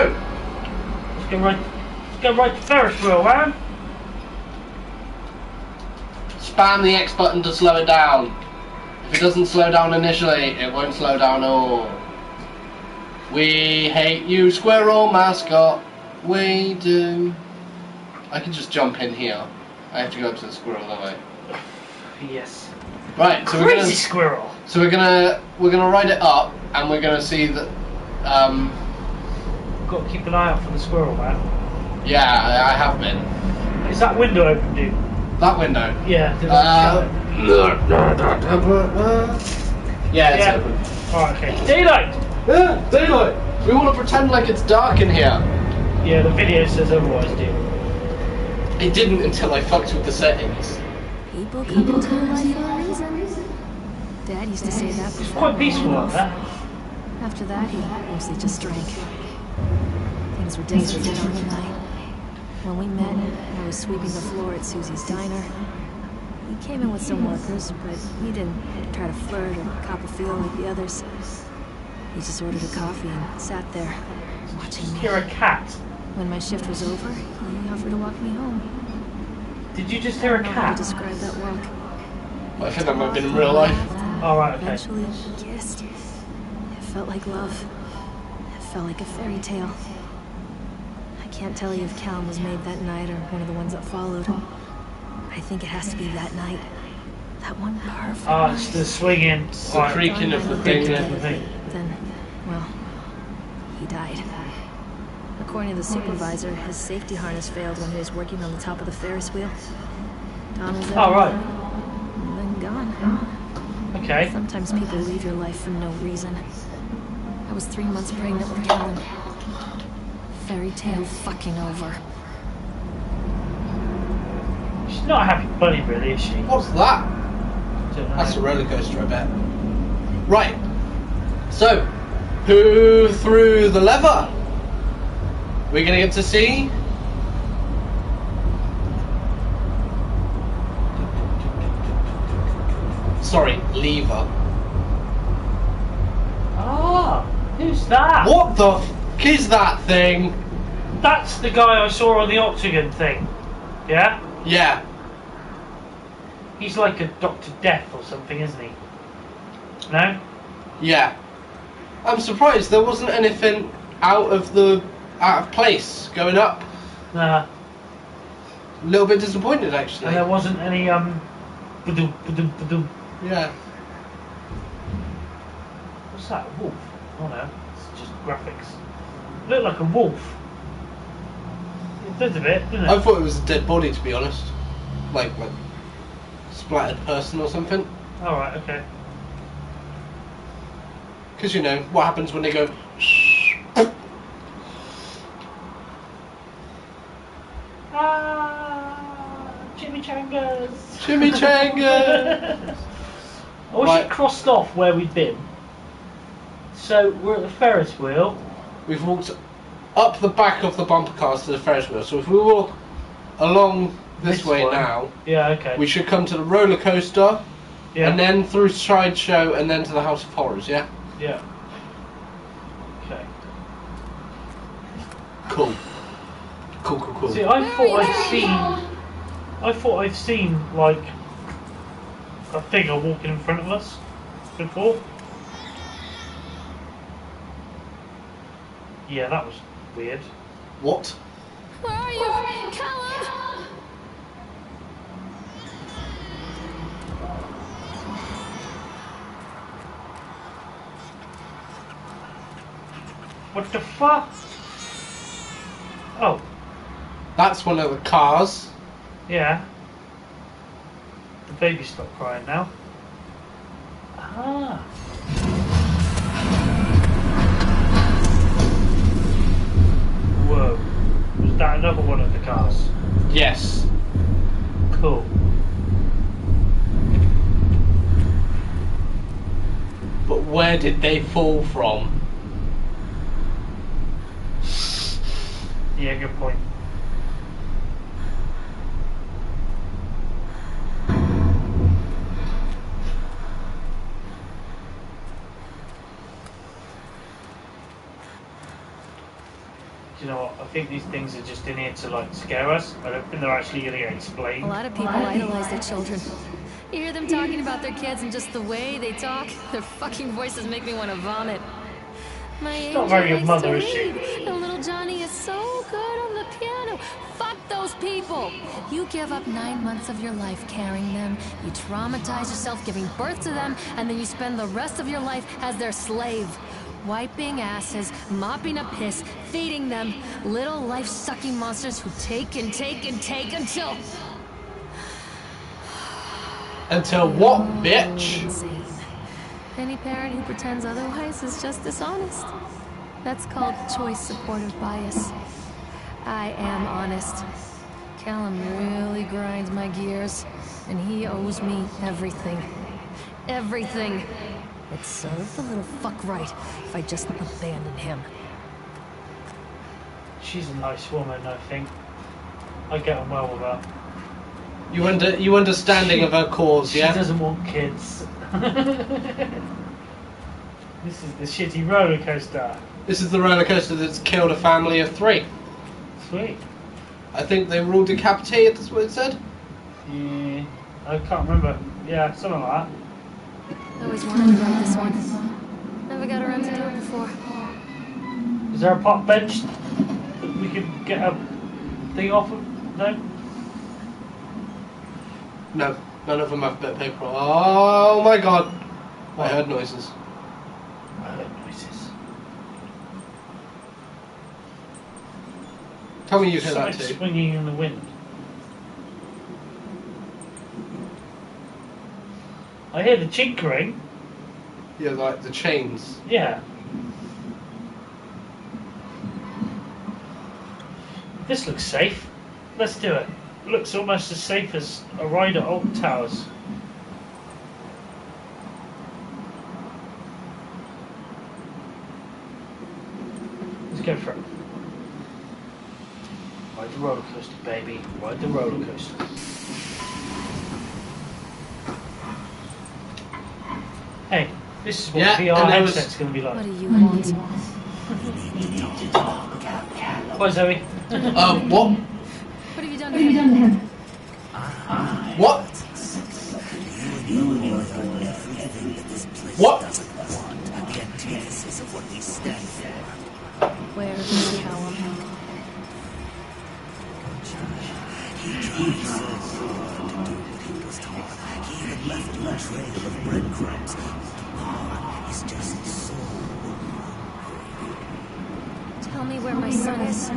let's go right let's go right to Ferris wheel, man. Spam the X button to slow it down. If it doesn't slow down initially, it won't slow down at all. We hate you, squirrel mascot. We do. I can just jump in here. I have to go up to the squirrel, don't I? Yes. Right, so Crazy we're gonna, squirrel. So we're gonna we're gonna ride it up, and we're gonna see that. Um, Got to keep an eye out for the squirrel, man. Yeah, I, I have been. Is that window open, dude? That window. Yeah. Uh, yeah, it's yeah. open. Oh, okay. Daylight. Yeah, daylight. We want to pretend like it's dark in here. Yeah, the video says otherwise, dude. It didn't until I fucked with the settings. People come to life for a reason. Dad used to say that before. It's quite peaceful like that. After that, he mostly just drank. Things were days were down the night. When we met, I was sweeping the floor at Susie's diner. He came in with some workers, but he didn't try to flirt or cop a feel like the others. He just ordered a coffee and sat there, watching me. Hear a cat. When my shift was over, he offered to walk me home. Did you just hear a cat? Describe that walk. I think that might have been in real life. All right, okay. Eventually, we kissed. It felt like love. It felt like a fairy tale. I can't tell you if Calum was made that night or one of the ones that followed. I think it has to be that night. That one powerful. Ah, oh, it's the swinging, the right. creaking of the thing. Then, well, he died. According to the supervisor, his safety harness failed when he was working on the top of the Ferris wheel. Don was out, oh, right. and then gone. Okay. Sometimes people leave your life for no reason. I was three months pregnant with Calum. Fairy tale fucking over. She's not a happy bunny, really, is she? What's that? That's a roller coaster, I bet. Right. So, who threw the lever? We're gonna get to see. Sorry, lever. Ah, who's that? What the f is that thing? That's the guy I saw on the Octagon thing. Yeah? Yeah. He's like a Doctor Death or something, isn't he? No? Yeah. I'm surprised there wasn't anything out of the. Out of place, going up. Nah. A little bit disappointed, actually. And there wasn't any, um... Ba-doom, ba-doom, ba-doom. Yeah. What's that, a wolf? Oh no, it's just graphics. It looked like a wolf. It did a bit, didn't it? I thought it was a dead body, to be honest. Like, like... splattered person or something. Alright, okay. Because, you know, what happens when they go... Ah, chimichangas. Chimichangas. I wish right. it crossed off where we've been. So we're at the Ferris wheel. We've walked up the back of the bumper cars to the Ferris wheel. So if we walk along this, this way one. now, yeah, okay. we should come to the roller coaster, yeah. and then through Sideshow, and then to the House of Horrors. Yeah. Yeah. Okay. Cool. Cool, cool, cool. See, I thought I'd seen, I thought I'd seen like a figure walking in front of us before. Yeah, that was weird. What? Where are you, Callum? What the fuck? Oh. That's one of the cars. Yeah. The baby stopped crying now. Ah. Whoa. Was that another one of the cars? Yes. Cool. But where did they fall from? Yeah, good point. you know what, I think these things are just in here to, like, scare us. I don't think they're actually going to get explained. A lot of people idolize their children. You hear them talking about their kids and just the way they talk, their fucking voices make me want to vomit. My She's not very good mother, is she? And little Johnny is so good on the piano. Fuck those people! You give up nine months of your life carrying them, you traumatize yourself giving birth to them, and then you spend the rest of your life as their slave. Wiping asses, mopping up piss, feeding them, little life-sucking monsters who take and take and take until... Until what, bitch? Insane. Any parent who pretends otherwise is just dishonest. That's called choice supportive bias. I am honest. Callum really grinds my gears, and he owes me everything. Everything. It served the little fuck right if I just abandoned him. She's a nice woman, I think. I get on well with her. You under you understanding she, of her cause, yeah? She doesn't want kids. This is the shitty roller coaster. This is the roller coaster that's killed a family of three. Sweet. I think they were all decapitated. That's what it said. Yeah, I can't remember. Yeah, something like that. I always wanted to write this one. Never got around to it before. Is there a park bench that we could get a thing off of? No. No, none of them have bit of paper. Oh my god! I heard noises. I heard noises. Tell me you heard that too. Swinging in the wind. I hear the chinkering. Yeah, like the chains. Yeah. This looks safe. Let's do it. Looks almost as safe as a ride at Alton Towers. Let's go for it. Ride the roller coaster, baby. Ride the roller coaster. Hey, this is what yeah, V R headset's going to be like. What do you want? Bye, Zoe. uh, what? What have you done to him? What? What? Where is Callum? He had left a trail of breadcrumbs. He's just so. Tell me where my son is.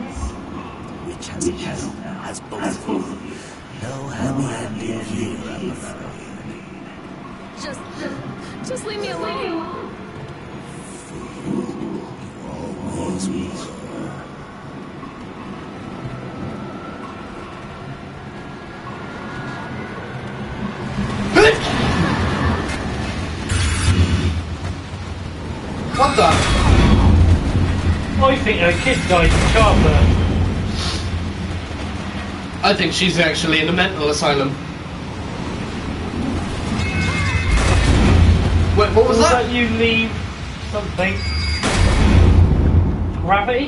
Which has held has both. No happy ending here, I'm afraid. Just, just leave me alone. Always me. What the? I think her kid died in childbirth. I think she's actually in a mental asylum. Wait, what was, was that? that? You leave something. Gravity?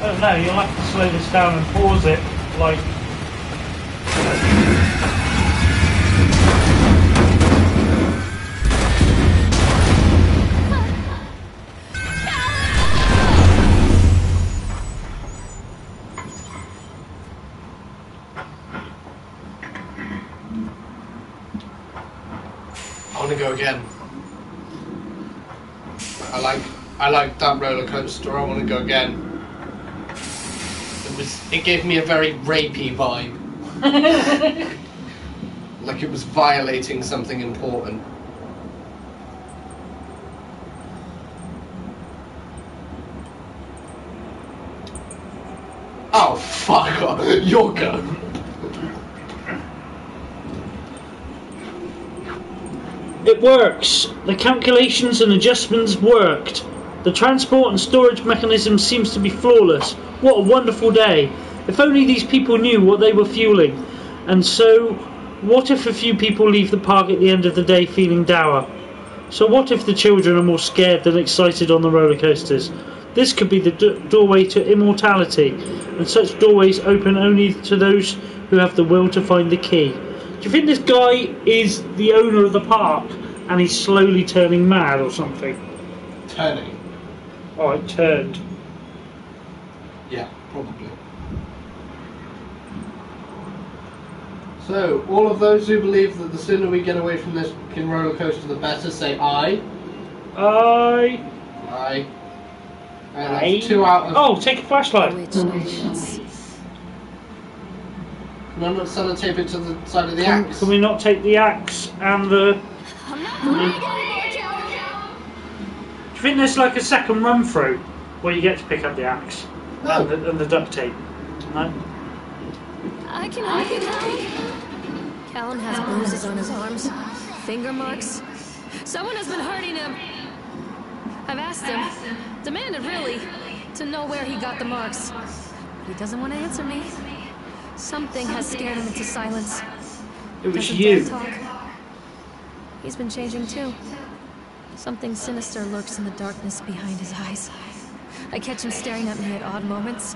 I don't know, you'll have to slow this down and pause it, like... Again, I like I like that roller coaster. I want to go again. It was it gave me a very rapey vibe, like it was violating something important. Oh fuck! Off. You're gone. It works. The calculations and adjustments worked. The transport and storage mechanism seems to be flawless. What a wonderful day. If only these people knew what they were fueling. And so, what if a few people leave the park at the end of the day feeling dour? So what if the children are more scared than excited on the roller coasters? This could be the do doorway to immortality, and such doorways open only to those who have the will to find the key. Do you think this guy is the owner of the park and he's slowly turning mad or something? Turning? Oh, it turned. Yeah, probably. So, all of those who believe that the sooner we get away from this fucking roller coaster, the better, say aye. Aye. Aye. And aye. That's two out of... Oh, take a flashlight. Nice. Can I not sellotape it to the side of the can, axe? Can we not take the axe and the... Do you think there's like a second run through where you get to pick up the axe? No. And, the, and the duct tape? No? I can I can hide. Callan has bruises on his arms, finger marks. Someone has been hurting him. I've asked him, demanded really, to know where he got the marks. But he doesn't want to answer me. Something has scared him into silence. It was you. He's been changing too. Something sinister lurks in the darkness behind his eyes. I catch him staring at me at odd moments.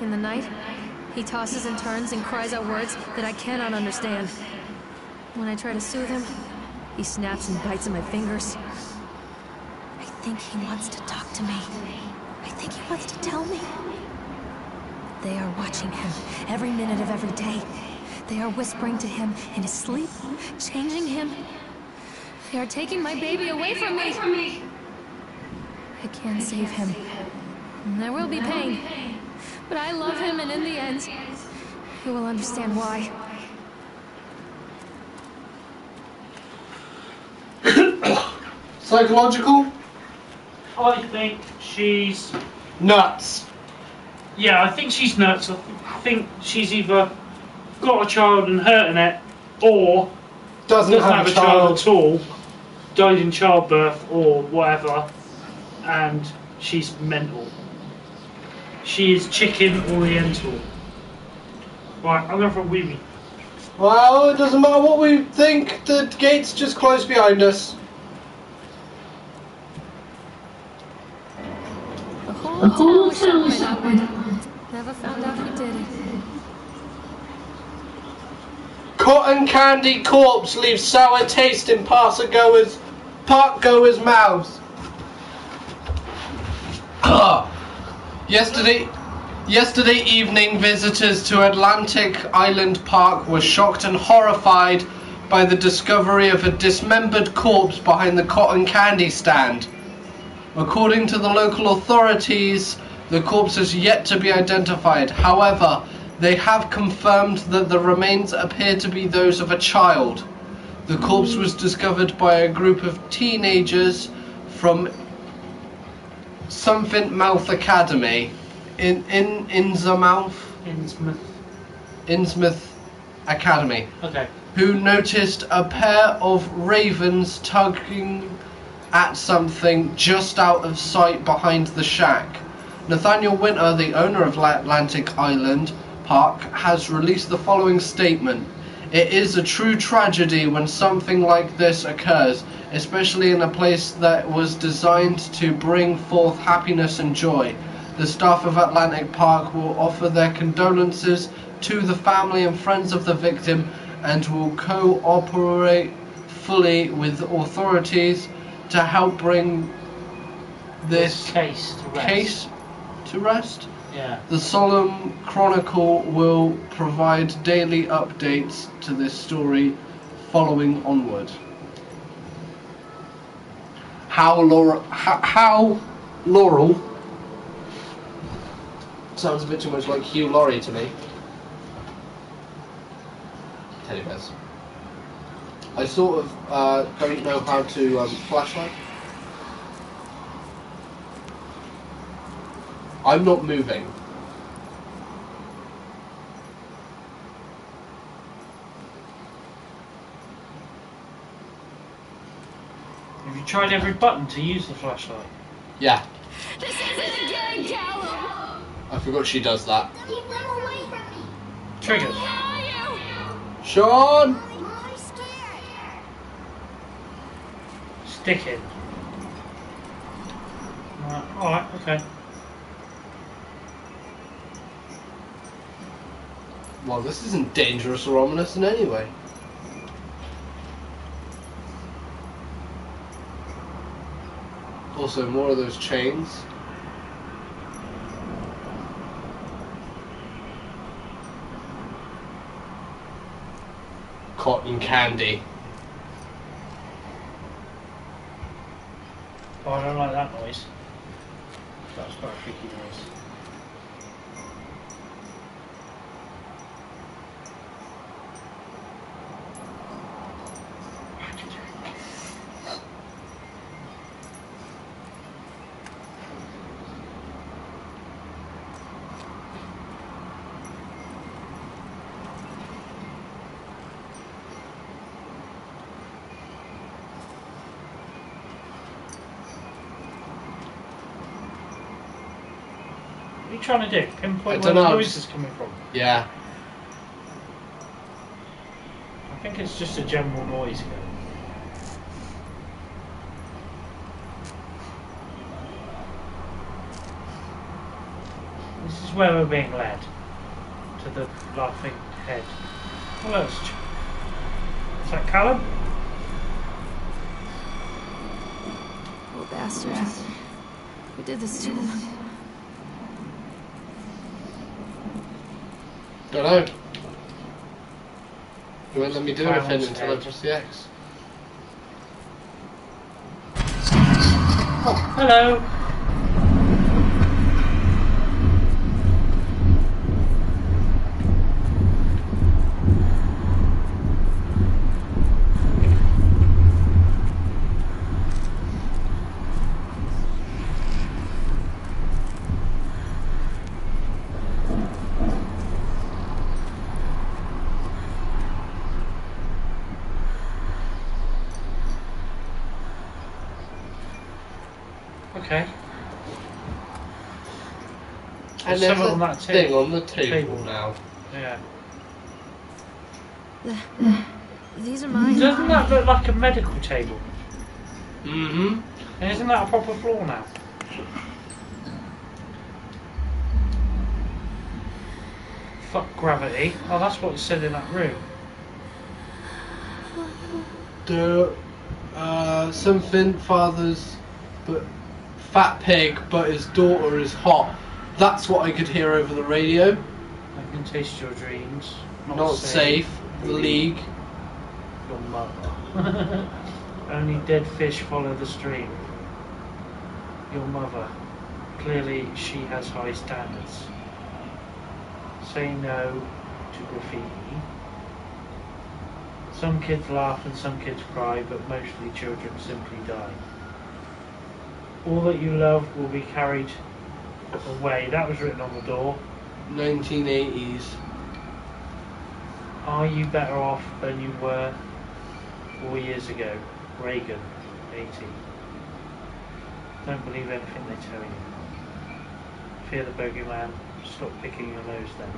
In the night, he tosses and turns and cries out words that I cannot understand. When I try to soothe him, he snaps and bites at my fingers. I think he wants to talk to me. I think he wants to tell me. They are watching him every minute of every day. They are whispering to him in his sleep, changing him. They are taking my baby away from me. I can't save him. There will be pain. But I love him, and in the end, you will understand why. Psychological? I think she's... nuts. Yeah, I think she's nuts. I think she's either got a child and hurting it, or doesn't, doesn't have, have a child. child at all, died in childbirth or whatever, and she's mental. She is chicken oriental. Right, I'm going for a wee wee. Well, it doesn't matter what we think, the gate's just closed behind us. The whole town was shouting outward. Never found out who did it. Cotton candy corpse leaves sour taste in park-goers' mouths. Ah! Yesterday, yesterday evening, visitors to Atlantic Island Park were shocked and horrified by the discovery of a dismembered corpse behind the cotton candy stand. According to the local authorities, the corpse is yet to be identified. However, they have confirmed that the remains appear to be those of a child. The corpse was discovered by a group of teenagers from Innsmouth Academy in in Innsmouth Innsmouth Innsmouth Academy. Okay. Who noticed a pair of ravens tugging at something just out of sight behind the shack. Nathaniel Winter, the owner of Atlantic Island Park, has released the following statement. It is a true tragedy when something like this occurs, especially in a place that was designed to bring forth happiness and joy. The staff of Atlantic Park will offer their condolences to the family and friends of the victim and will cooperate fully with authorities to help bring this case to rest. Case to rest? Yeah. The Solemn Chronicle will provide daily updates to this story following onward. How Laurel... How, how Laurel... Sounds a bit too much like Hugh Laurie to me. Teddy bears. I sort of uh, don't know how to um, flashlight. I'm not moving. Have you tried every button to use the flashlight? Yeah. This isn't again, Callum. I forgot she does that. Triggered. Sean! stick in. Uh, Alright, okay. Well, this isn't dangerous or ominous in any way. Also, more of those chains. Cotton candy. Oh, I don't like that noise. That's quite a freaky noise. Trying to do? Pinpoint where the noise is coming from? Yeah. I think it's just a general noise here. This is where we're being led. To the laughing head. Hello, is that Callum? Oh, bastards. We did this too long. Don't know. You won't let me do anything until I press the X. Oh, hello! And there's some on thing on the table, table now. Yeah. The, the, these are mine. Doesn't that look like a medical table? Mm-hmm. And isn't that a proper floor now? Fuck gravity. Oh, that's what it said in that room. The, uh, something father's but fat pig, but his daughter is hot. That's what I could hear over the radio. I can taste your dreams. Not, Not safe. safe. The League. Your mother. Only dead fish follow the stream. Your mother. Clearly she has high standards. Say no to graffiti. Some kids laugh and some kids cry, but mostly children simply die. All that you love will be carried away. That was written on the door. nineteen eighties. Are you better off than you were four years ago? Reagan, eighty. Don't believe everything they tell you. Fear the bogeyman. Stop picking your nose then.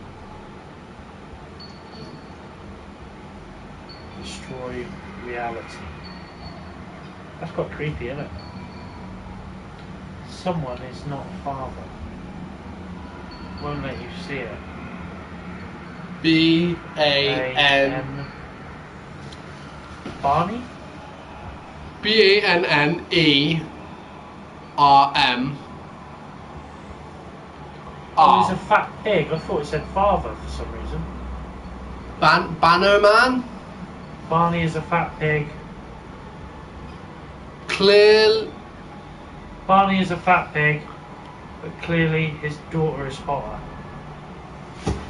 Destroy reality. That's quite creepy, isn't it? Someone is not father. Won't let you see it. B A N Barney? B A N N E R M R. He's a fat pig. I thought it said father for some reason. Ban Banner Man? Barney is a fat pig. Clear. Barney is a fat pig, but clearly his daughter is hotter.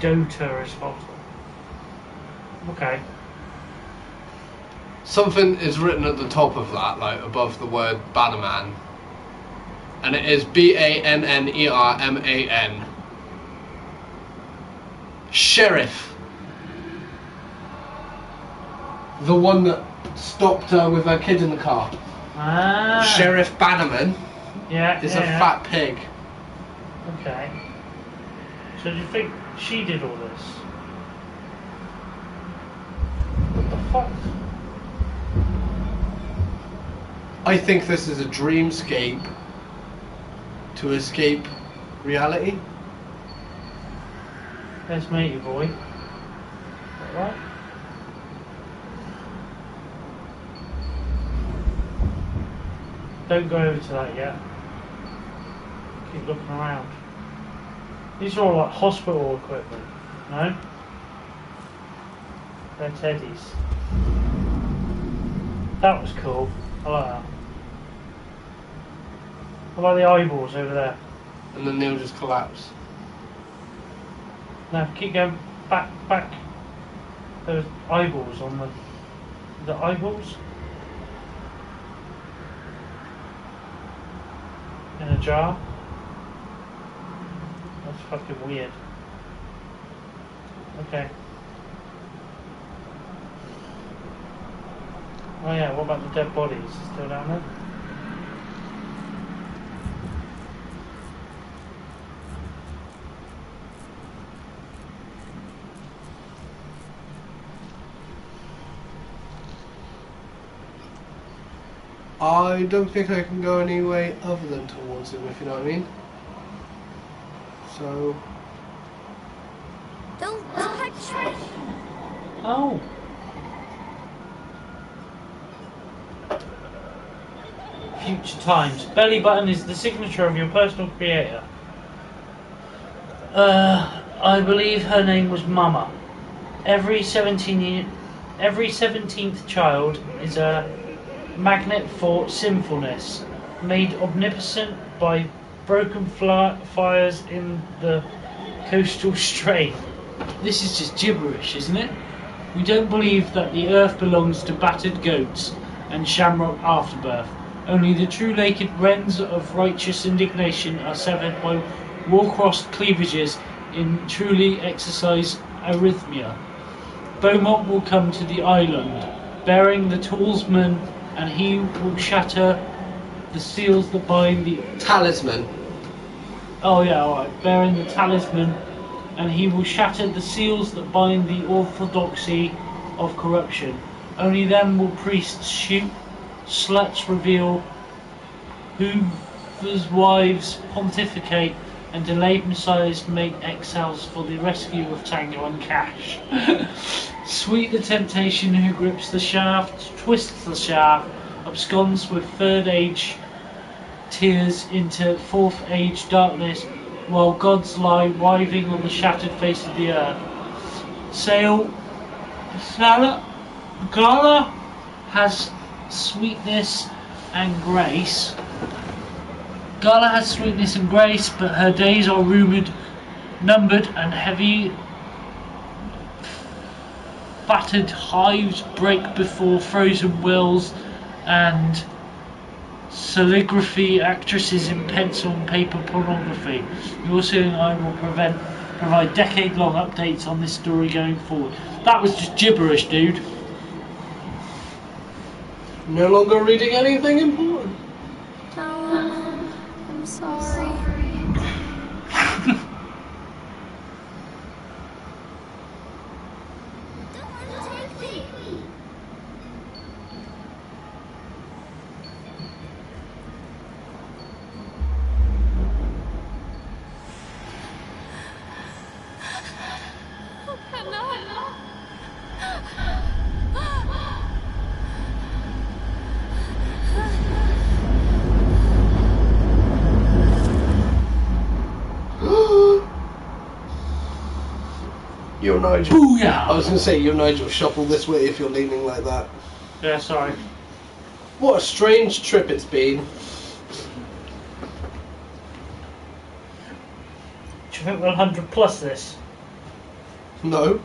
Daughter is hotter. Okay. Something is written at the top of that, like above the word Bannerman. And it is B A N N E R M A N. Sheriff. The one that stopped her with her kid in the car. Ah. Sheriff Bannerman. Yeah, is yeah, a yeah. fat pig. Okay. So do you think she did all this? What the fuck? I think this is a dreamscape to escape reality. That's me, you boy. What? Don't go over to that yet. Keep looking around. These are all like hospital equipment, no? They're teddies. That was cool. I like that. What about the eyeballs over there? And then they'll just collapse. No, keep going back, back. There's eyeballs on the... The eyeballs? In a jar? That's fucking weird. Okay. Oh yeah, what about the dead bodies? Still down there? I don't think I can go any way other than towards him, if you know what I mean. So... Don't touch me! Oh! Future times. Belly button is the signature of your personal creator. Uh, I believe her name was Mama. Every seventeen, every seventeenth child is a... magnet for sinfulness, made omnipotent by broken fires in the coastal strain. This is just gibberish, isn't it? We don't believe that the earth belongs to battered goats and shamrock afterbirth. Only the true naked wrens of righteous indignation are severed by war-crossed cleavages in truly exercised arrhythmia. Beaumont will come to the island, bearing the talisman, and he will shatter the seals that bind the... Talisman. Oh yeah, alright. Bearing the talisman, and he will shatter the seals that bind the orthodoxy of corruption. Only then will priests shoot, sluts reveal, Hoover's wives pontificate, and delayed messiahs make exiles for the rescue of Tango and Cash. Sweet the temptation who grips the shaft, twists the shaft, absconds with third age tears into fourth age darkness, while gods lie writhing on the shattered face of the earth. Sail, Sala, Gala has sweetness and grace. Gala has sweetness and grace, but her days are rumoured, numbered and heavy. Battered hives break before frozen wills, and calligraphy actresses in pencil and paper pornography. Your Sue and I will prevent, provide decade-long updates on this story going forward. That was just gibberish, dude. No longer reading anything important. No. I'm sorry. Don't take me. You're Nigel. Booyah! I was going to say, you're Nigel, shuffle this way if you're leaning like that. Yeah, sorry. What a strange trip it's been. Do you think we're one hundred plus this? No.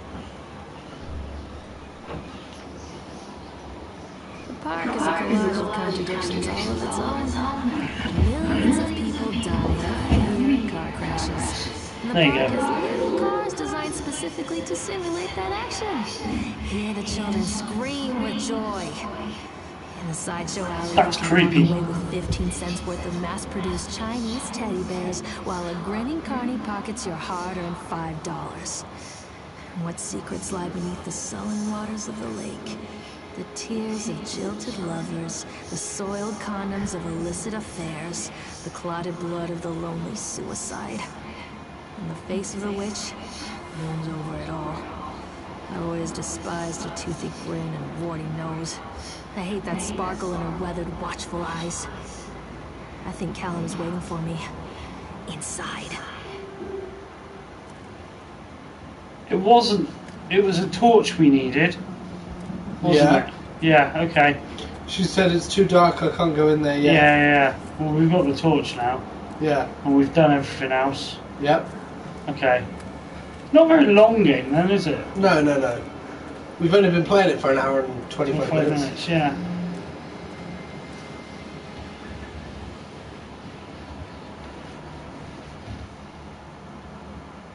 The park is a collage of contradictions all of its own. Millions of people die every year in car crashes. The there park you go. Is cars designed specifically to simulate that action. Hear the children scream with joy. In the Sideshow alley, that's creepy. Away with fifteen cents worth of mass-produced Chinese teddy bears, while a grinning carny pockets your hard-earned five dollars. What secrets lie beneath the sullen waters of the lake? The tears of jilted lovers, the soiled condoms of illicit affairs, the clotted blood of the lonely suicide. And the face of the witch looms over it all. I always despised her toothy grin and warty nose. I hate that sparkle in her weathered, watchful eyes. I think Callum is waiting for me. Inside. It wasn't... It was a torch we needed. Wasn't yeah. it? Yeah, okay. She said it's too dark, I can't go in there yet. Yeah, yeah. Well, we've got the torch now. Yeah. And we've done everything else. Yep. Okay. Not very long game then, is it? No, no, no. We've only been playing it for an hour and twenty-five, twenty-five minutes. minutes. Yeah.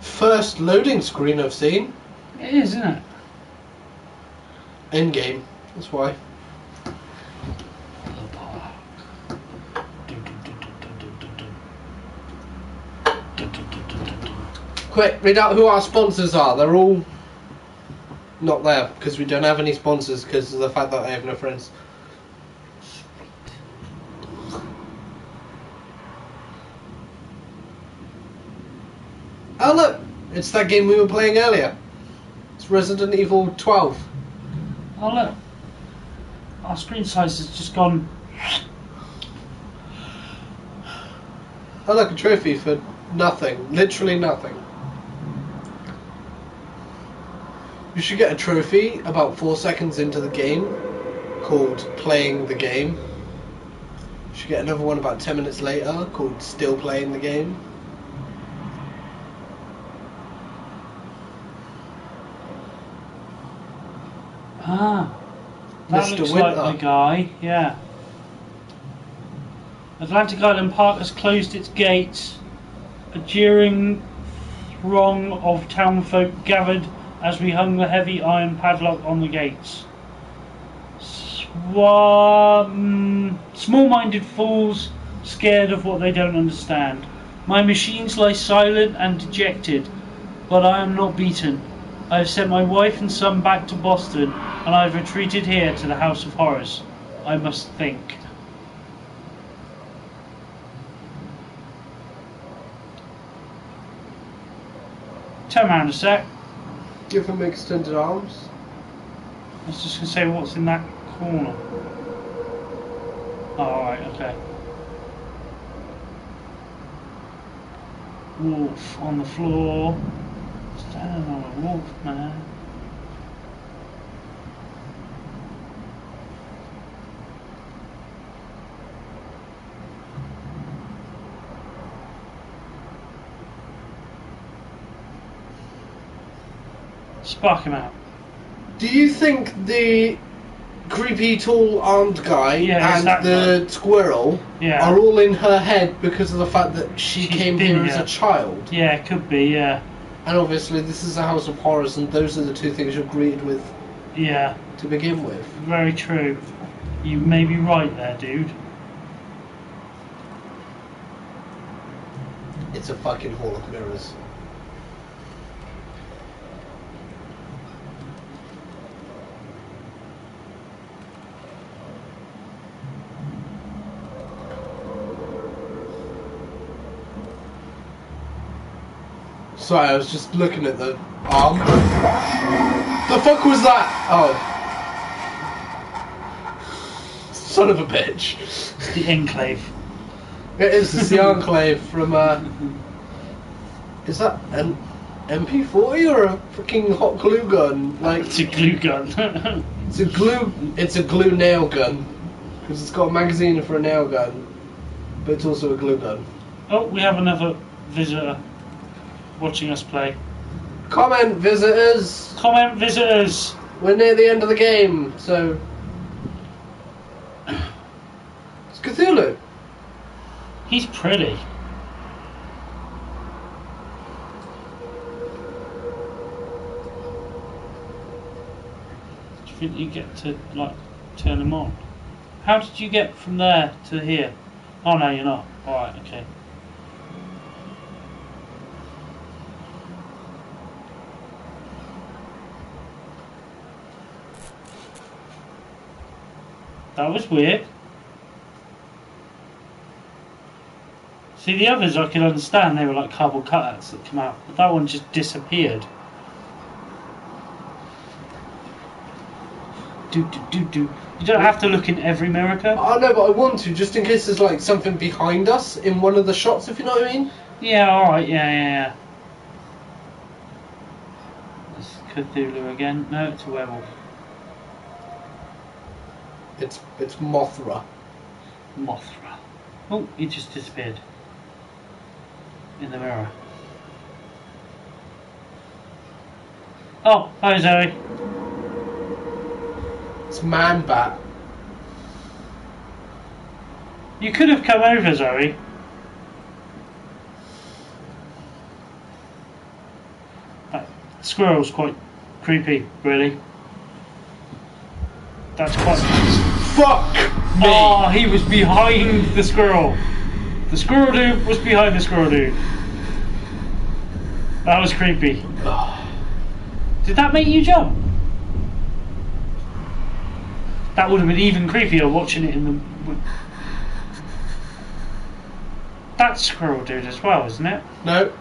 First loading screen I've seen. It is, isn't it? Endgame. That's why. Quick, read out who our sponsors are. They're all not there because we don't have any sponsors because of the fact that I have no friends. Oh look, it's that game we were playing earlier. It's Resident Evil twelve. Oh look, our screen size has just gone. Oh look, a trophy for nothing, literally nothing. You should get a trophy about four seconds into the game, called playing the game. You should get another one about ten minutes later, called still playing the game. Ah, that Mister looks Winter. Like the guy, yeah. Atlantic Island Park has closed its gates. A jeering throng of townfolk gathered as we hung the heavy iron padlock on the gates. Swa- small-minded fools scared of what they don't understand. My machines lie silent and dejected, but I am not beaten. I have sent my wife and son back to Boston, and I have retreated here to the House of Horrors. I must think. Turn around a sec. Give him extended arms. I was just going to say what's in that corner. Oh, alright, okay. Wolf on the floor. Standing on a wolf, man. Spark him out. Do you think the creepy tall-armed guy yeah, and exactly. the squirrel yeah. are all in her head because of the fact that she, she came here as a child? Yeah, it could be, yeah. And obviously this is a House of Horrors and those are the two things you're greeted with yeah. to begin with. Very true. You may be right there, dude. It's a fucking Hall of Mirrors. Sorry, I was just looking at the arm. The fuck was that? Oh. Son of a bitch. It's the Enclave. It is, it's the Enclave from, uh... Is that an M P forty or a freaking hot glue gun? Like, it's a glue gun. It's a glue... It's a glue nail gun. Because it's got a magazine for a nail gun. But it's also a glue gun. Oh, we have another visitor. Watching us play. Comment, visitors! Comment, visitors! We're near the end of the game, so... It's Cthulhu! He's pretty. Do you think you get to, like, turn him on? How did you get from there to here? Oh no, you're not. Alright, okay. That was weird. See, the others I could understand, they were like cardboard cutouts that come out, but that one just disappeared. Do, do, do, do. You don't have to look in every mirror. I know, but I want to, just in case there's like something behind us in one of the shots, if you know what I mean. Yeah, alright, yeah, yeah, yeah. It's Cthulhu again. No, it's a werewolf. It's, it's Mothra. Mothra. Oh, he just disappeared. In the mirror. Oh, hi Zoe. It's Man Bat. You could have come over, Zoe. That squirrel's quite creepy, really. That's quite... Fuck me! Oh, he was behind the squirrel. The squirrel dude was behind the squirrel dude. That was creepy. Did that make you jump? That would have been even creepier watching it in the... That squirrel dude as well, isn't it? No.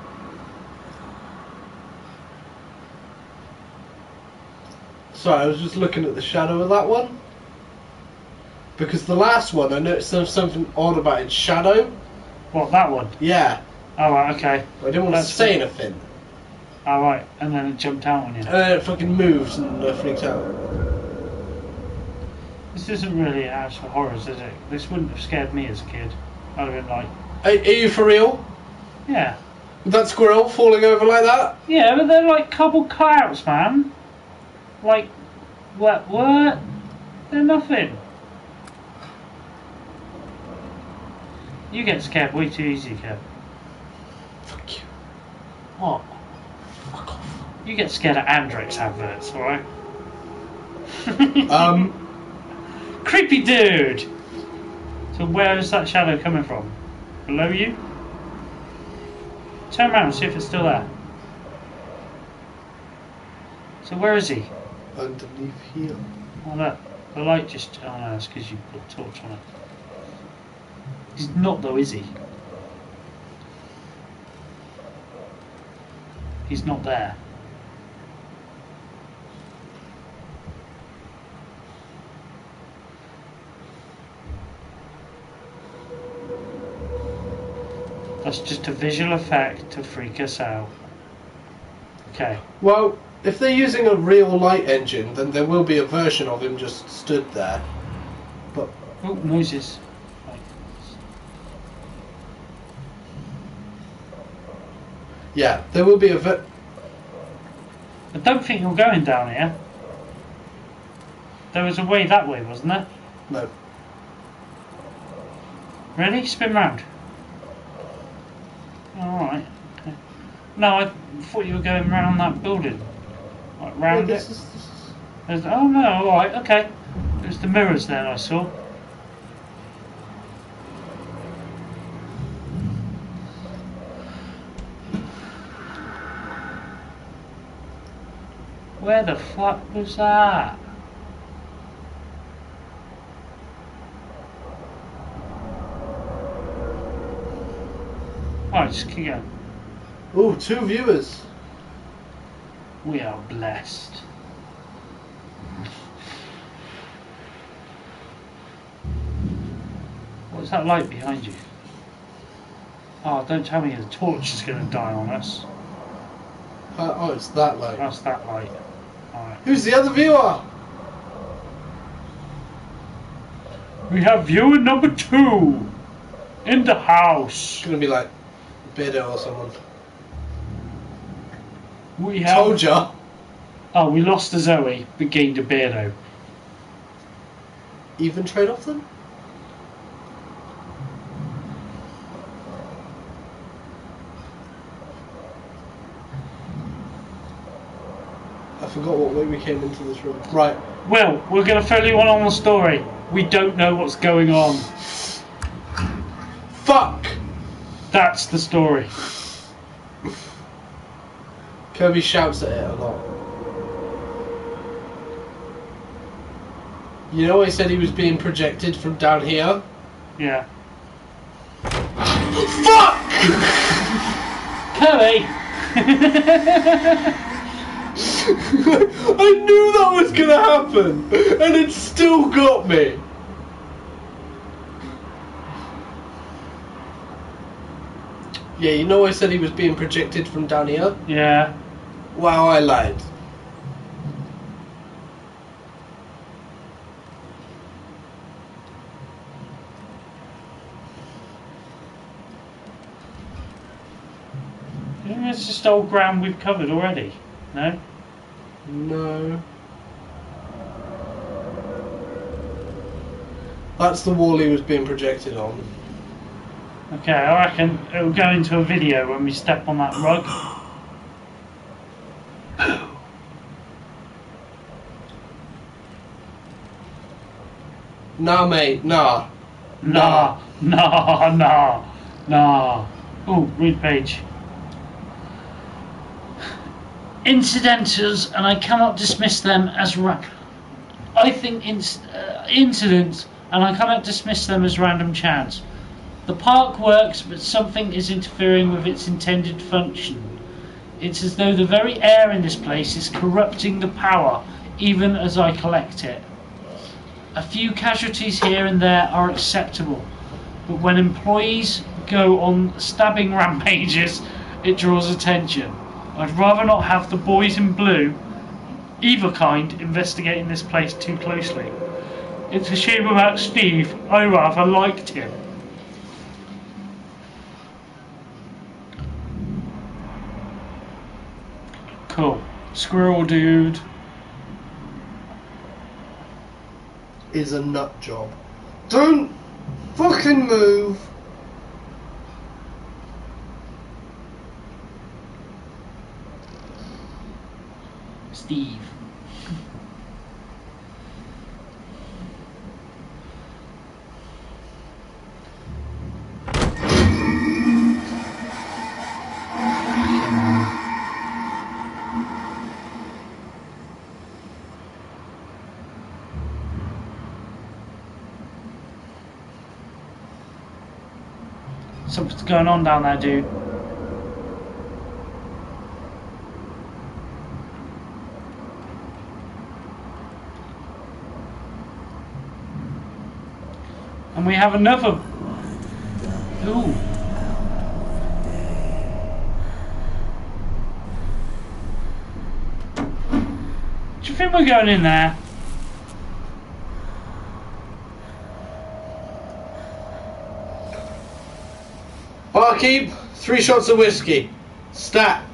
Sorry, I was just looking at the shadow of that one. Because the last one, I noticed there was something odd about its shadow. What, that one? Yeah. Alright, okay. I didn't want That's to say cool. anything. Alright, and then it jumped out on you. And then it fucking moves and uh, freaked out. This isn't really House of Horrors, is it? This wouldn't have scared me as a kid. I'd have been like... Are, are you for real? Yeah. That squirrel falling over like that? Yeah, but they're like cardboard cutouts, man. Like, what, what? They're nothing. You get scared way too easy, Kev. Fuck you. What? Fuck off. You get scared at Andrex adverts, alright? um... Creepy dude! So where is that shadow coming from? Below you? Turn around and see if it's still there. So where is he? Underneath here. Oh look, the light just... Oh no, it's because you put a torch on it. He's not though, is he? He's not there. That's just a visual effect to freak us out. Okay. Well, if they're using a real light engine, then there will be a version of him just stood there. But... Oh, noises. Yeah, there will be a ver... I don't think you're going down here. There was a way that way, wasn't there? No. Really? Spin round. Alright, okay. No, I thought you were going round that building. Like, round yeah, it? Is, is... Oh no, alright, okay. It was the mirrors then I saw. Where the fuck was that? Alright, just keep going. Ooh, two viewers. We are blessed. What's that light behind you? Oh, don't tell me the torch is going to die on us. Uh, oh, it's that light. That's that light. Alright. Who's the other viewer? We have viewer number two in the house. It's going to be like... Beardo or someone. We have... Told ya! Oh, we lost a Zoe, but gained a Beardo. Even trade off them? I forgot what way we came into this room. Right. Well, we're going to fill you in on the story. We don't know what's going on. Fuck! That's the story. Kirby shouts at it a lot. You know, I said he was being projected from down here. Yeah. Fuck! Kirby! I knew that was gonna happen, and it still got me. Yeah, you know, I said he was being projected from down here. Yeah. Wow, I lied. It's just old ground we've covered already. No? No. That's the wall he was being projected on. Okay, I reckon it'll go into a video when we step on that rug. Nah, mate, nah. Nah, nah, nah, nah. Ooh, read page. Incidentals, and I cannot dismiss them as ra I think inc uh, incidents, and I cannot dismiss them as random chance. The park works, but something is interfering with its intended function. It's as though the very air in this place is corrupting the power, even as I collect it. A few casualties here and there are acceptable, but when employees go on stabbing rampages, it draws attention. I'd rather not have the boys in blue, either kind, investigating this place too closely. It's a shame about Steve, I rather liked him. Cool. Squirrel Dude is a nut job. Don't fucking move! Steve. Something's going on down there, dude. And we have another. Ooh. Do you think we're going in there? Barkeep, three shots of whiskey. Stat.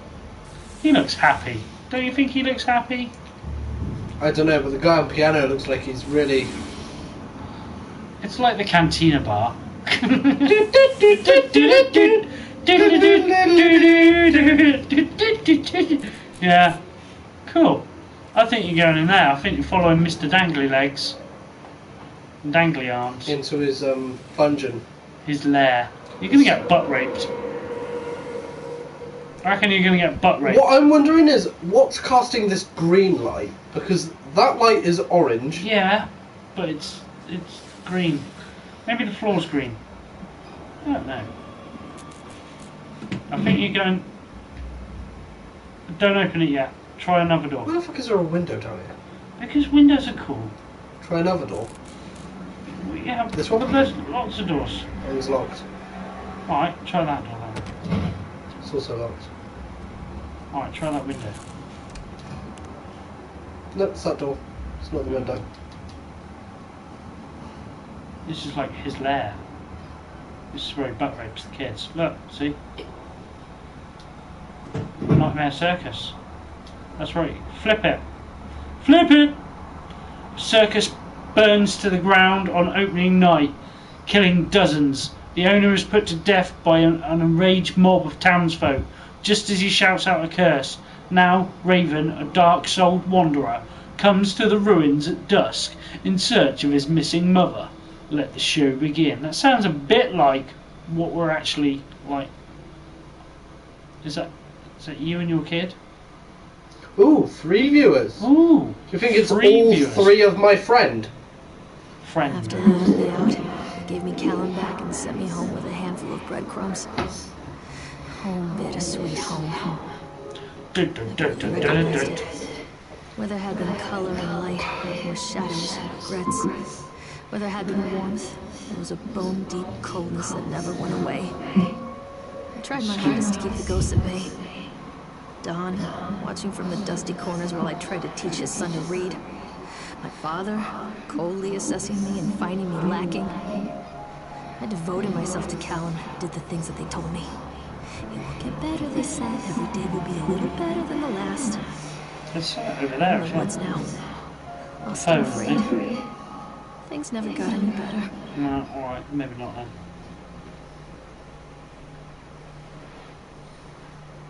He looks happy. Don't you think he looks happy? I don't know, but the guy on piano looks like he's really. It's like the cantina bar. Yeah, cool. I think you're going in there. I think you're following Mister Dangly Legs, and Dangly Arms into his um dungeon, his lair. You're gonna get butt raped. I reckon you're gonna get butt raped. What I'm wondering is what's casting this green light, because that light is orange. Yeah, but it's it's. Green. Maybe the floor's green. I don't know. I think you're going. Don't open it yet. Try another door. Why the fuck is there a window down here? Because windows are cool. Try another door. Well, yeah, this one? But there's lots of doors. It was locked. Alright, try that door then. It's also locked. Alright, try that window. No, it's that door. It's not the window. This is like his lair. This is where he butt rapes the kids. Look, see? Nightmare Circus. That's right. Flip it. Flip it! Circus burns to the ground on opening night, killing dozens. The owner is put to death by an, an enraged mob of townsfolk, just as he shouts out a curse. Now, Raven, a dark-souled wanderer, comes to the ruins at dusk in search of his missing mother. Let the show begin. That sounds a bit like what we're actually like. Is that is that you and your kid? Ooh, three viewers. Ooh. Do you think it's all viewers. three of my friend? friend. After another day out, they gave me Callum back and sent me home with a handful of breadcrumbs. Home, bittersweet home, home. Whether had been color and light, or shadows and regrets. Whether had been warmth, there was a bone-deep coldness that never went away. I tried my hardest to keep the ghosts at bay. Don, watching from the dusty corners while I tried to teach his son to read. My father, coldly assessing me and finding me lacking. I devoted myself to Callum and did the things that they told me. It will get better, they said. Every day will be a little better than the last. It's over there, actually. What's now? I'm still afraid. Things never got any better. No, alright, maybe not then.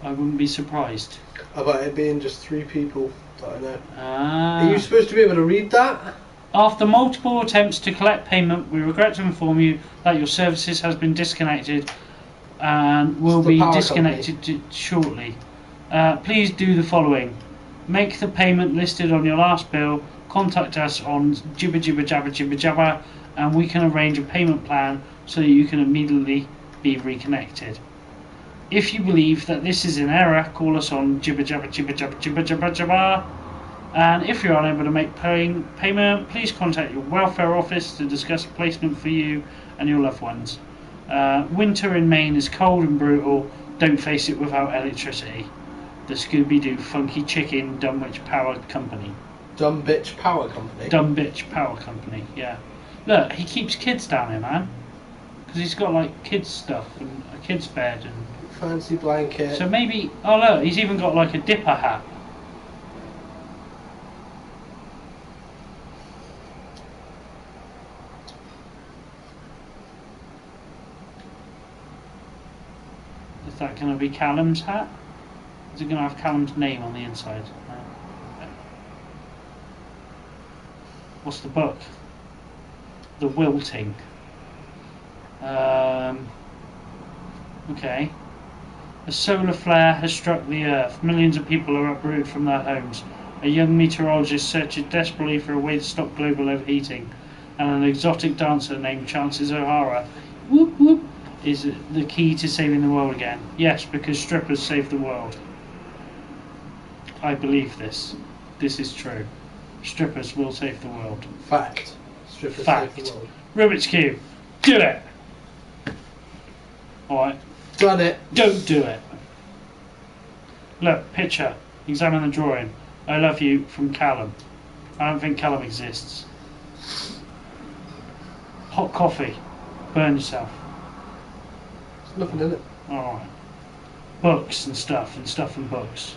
I wouldn't be surprised. How about it being just three people that I know? Ah. Are you supposed to be able to read that? After multiple attempts to collect payment, we regret to inform you that your services has been disconnected and will be disconnected shortly. Uh, please do the following. Make the payment listed on your last bill, contact us on jibber jibber jabber jibber jabber, and we can arrange a payment plan so that you can immediately be reconnected. If you believe that this is an error, call us on jibber jabber jibber jabber jibber jabber jabber. And if you're unable to make paying payment, please contact your welfare office to discuss a placement for you and your loved ones. Uh, winter in Maine is cold and brutal. Don't face it without electricity. The Scooby-Doo Funky Chicken Dunwich Power Company. Dunwich Power Company? Dunwich Power Company, yeah. Look, he keeps kids down here, man. Because he's got, like, kids stuff and a kid's bed and... fancy blanket. So maybe... oh, look, he's even got, like, a dipper hat. Is that going to be Callum's hat? Is it going to have Callum's name on the inside? No. What's the book? The Wilting. Um, okay. A solar flare has struck the earth. Millions of people are uprooted from their homes. A young meteorologist searches desperately for a way to stop global overheating. And an exotic dancer named Chances O'Hara. Whoop, whoop. Is the key to saving the world again. Yes, because strippers save the world. I believe this. This is true. Strippers will save the world. Fact. Strippers Fact. Save the world. Rubik's Cube. Do it! Alright. Done it. Don't do it. Look, picture. Examine the drawing. I love you from Callum. I don't think Callum exists. Hot coffee. Burn yourself. Nothing in it. Alright. Books and stuff, and stuff and books.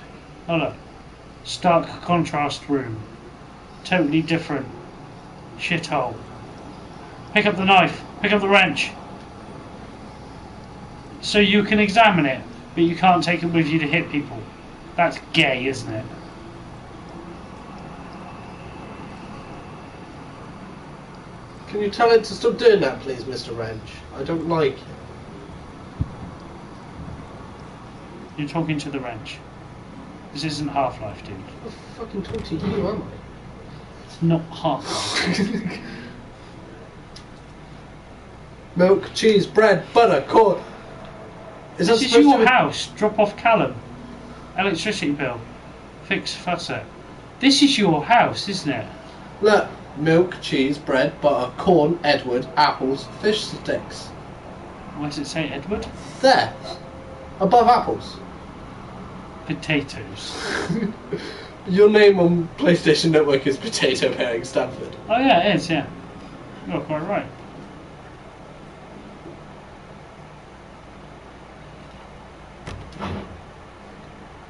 Oh look. Stark contrast room. Totally different. Shithole. Pick up the knife. Pick up the wrench. So you can examine it, but you can't take it with you to hit people. That's gay, isn't it? Can you tell it to stop doing that, please, Mister Wrench? I don't like it. You're talking to the wrench. This isn't Half-Life, dude. I'll fucking talk to you, am I? It's not Half-Life. Milk, cheese, bread, butter, corn. Is this is your house. Drop off Callum. Electricity bill. Fix fusser. This is your house, isn't it? Look. Milk, cheese, bread, butter, corn, Edward, apples, fish sticks. Why does it say Edward? There. Above apples. Potatoes. Your name on PlayStation Network is Potato Bearing Stanford. Oh yeah, it is, yeah. You're quite right.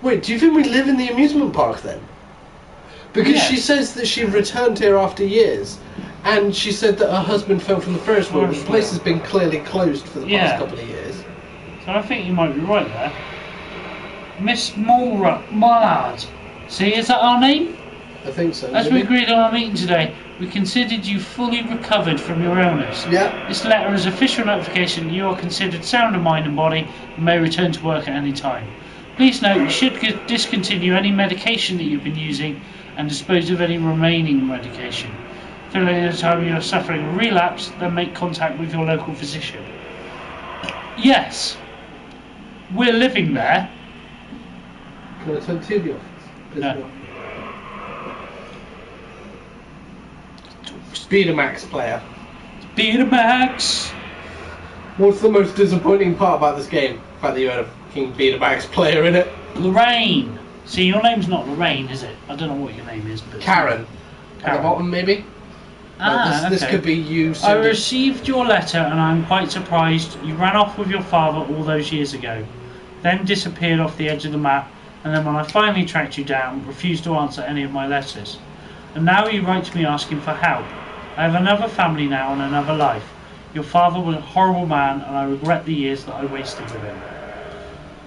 Wait, do you think we live in the amusement park then? Because yes. She says that she returned here after years, and she said that her husband fell from the Ferris wheel, which the place has been clearly closed for the past yeah. couple of years. So I think you might be right there. Miss Mothra, Mallard. See, is that our name? I think so. As maybe. We agreed on our meeting today, we considered you fully recovered from your illness. Yeah. This letter is official notification you are considered sound of mind and body and may return to work at any time. Please note you should discontinue any medication that you've been using and dispose of any remaining medication. Through the time you are suffering relapse, then make contact with your local physician. Yes. We're living there. Can I turn to the office? No. Beatamax player. Beatamax! What's the most disappointing part about this game? The fact that you had a fucking Beatamax player in it. Lorraine! See, your name's not Lorraine, is it? I don't know what your name is, but... Karen. Karen. At the bottom, maybe? Ah, like this, okay. This could be you, Cindy. I received your letter and I'm quite surprised. You ran off with your father all those years ago, then disappeared off the edge of the map, and then when I finally tracked you down, refused to answer any of my letters. And now you write to me asking for help. I have another family now and another life. Your father was a horrible man and I regret the years that I wasted with him.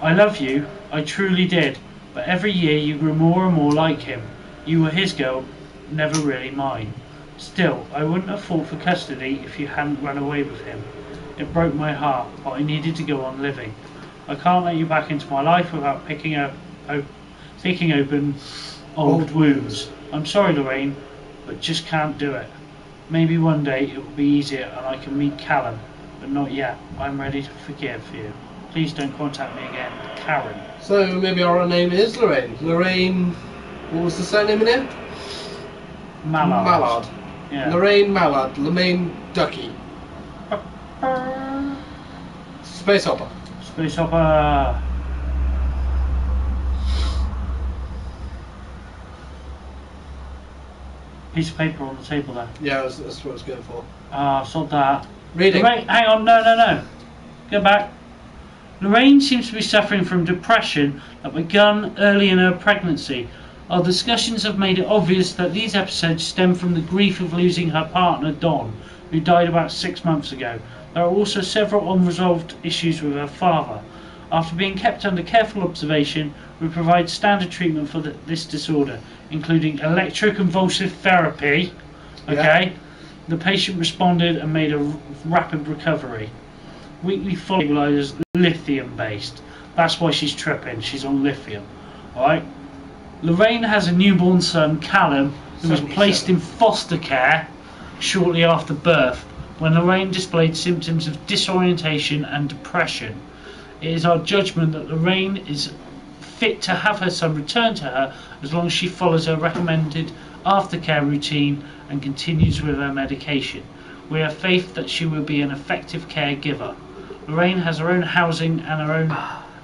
I love you, I truly did, but every year you grew more and more like him. You were his girl, never really mine. Still, I wouldn't have fought for custody if you hadn't run away with him. It broke my heart, but I needed to go on living. I can't let you back into my life without picking up, op picking open old wounds. I'm sorry, Lorraine, but just can't do it. Maybe one day it will be easier and I can meet Callum, but not yet. I'm ready to forgive you. Please don't contact me again, Karen. So maybe our name is Lorraine. Lorraine, what was the surname in here? Mallard. Mallard. Yeah. Lorraine Mallard, Lorraine Ducky. Space Hopper. Space Hopper. Piece of paper on the table there. Yeah, that's, that's what I was going for. Ah, uh, sort that. Reading. Lorraine, hang on, no, no, no. Go back. Lorraine seems to be suffering from depression that began early in her pregnancy. Our discussions have made it obvious that these episodes stem from the grief of losing her partner, Don, who died about six months ago. There are also several unresolved issues with her father. After being kept under careful observation, we provide standard treatment for the, this disorder, including electroconvulsive therapy. Okay, yeah. The patient responded and made a r rapid recovery. Weekly follow-up is lithium-based. That's why she's tripping. She's on lithium. All right. Lorraine has a newborn son, Callum, who was placed in foster care shortly after birth, when Lorraine displayed symptoms of disorientation and depression. It is our judgment that Lorraine is fit to have her son returned to her as long as she follows her recommended aftercare routine and continues with her medication. We have faith that she will be an effective caregiver. Lorraine has her own housing and her own,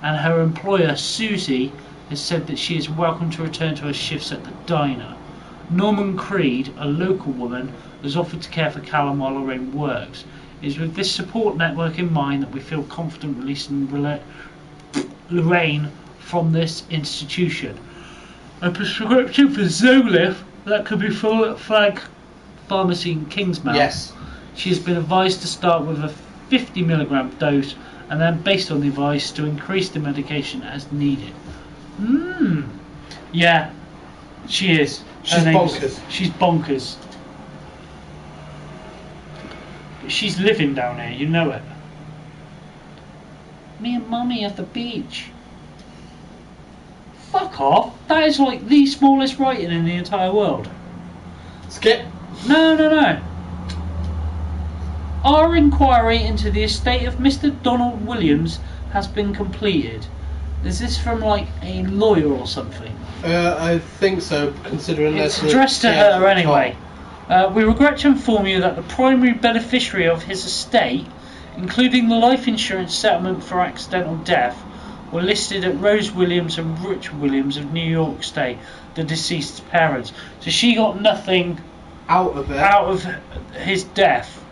and her employer, Susie, has said that she is welcome to return to her shifts at the diner. Norman Creed, a local woman, has offered to care for Callum while Lorraine works. It is with this support network in mind that we feel confident releasing Lorraine from this institution. A prescription for Zoloft that could be full at Flag Pharmacy in Kingsmouth. Yes. She has been advised to start with a fifty milligram dose and then, based on the advice, to increase the medication as needed. Hmm. Yeah, she is. Her she's bonkers. Is, she's bonkers. But she's living down here, you know it. Me and Mummy at the beach. Fuck off. That is like the smallest writing in the entire world. Skip. No, no, no. Our inquiry into the estate of Mister Donald Williams has been completed. Is this from, like, a lawyer or something? Uh, I think so, considering... It's addressed to her anyway. Uh, we regret to inform you that the primary beneficiary of his estate, including the life insurance settlement for accidental death, were listed at Rose Williams and Rich Williams of New York State, the deceased's parents. So she got nothing out of it. Out of his death.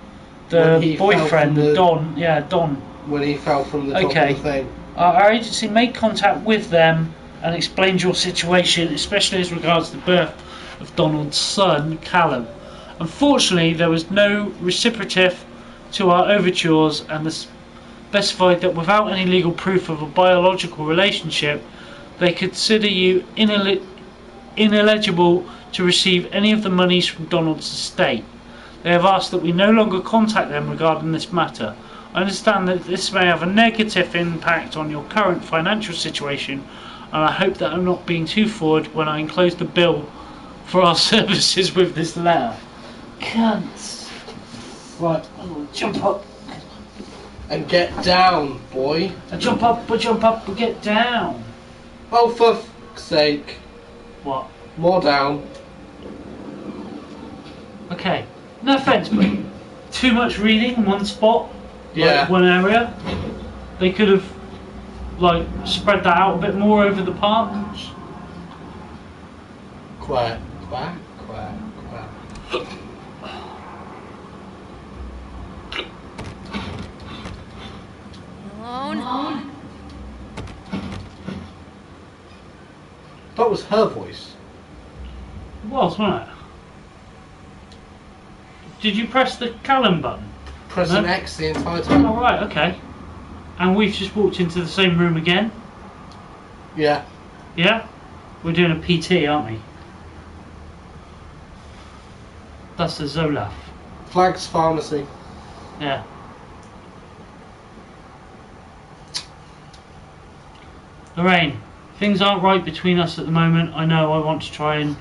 The boyfriend, the... Don, yeah, Don. When he fell from the top okay. of the thing. Our agency made contact with them and explained your situation, especially as regards the birth of Donald's son, Callum. Unfortunately, there was no reciprocative to our overtures, and specified that without any legal proof of a biological relationship, they consider you inel ineligible to receive any of the monies from Donald's estate. They have asked that we no longer contact them regarding this matter. I understand that this may have a negative impact on your current financial situation, and I hope that I'm not being too forward when I enclose the bill for our services with this letter. cunts. Right, oh, jump up. And get down, boy. I jump up, but jump up, but get down. Oh, for fuck's sake. What? More down. Okay. No offence, but too much reading in one spot. Yeah. Like one area. They could have, like, spread that out a bit more over the park. Quack, quack, quack, quack. Alone. That was her voice. It was, wasn't it? Did you press the Callum button? Press no? an X the entire time. Oh, right, okay. And we've just walked into the same room again. Yeah. Yeah? We're doing a P T, aren't we? That's the Zoloft. Flag Pharmacy. Yeah. Lorraine, things aren't right between us at the moment. I know I want to try and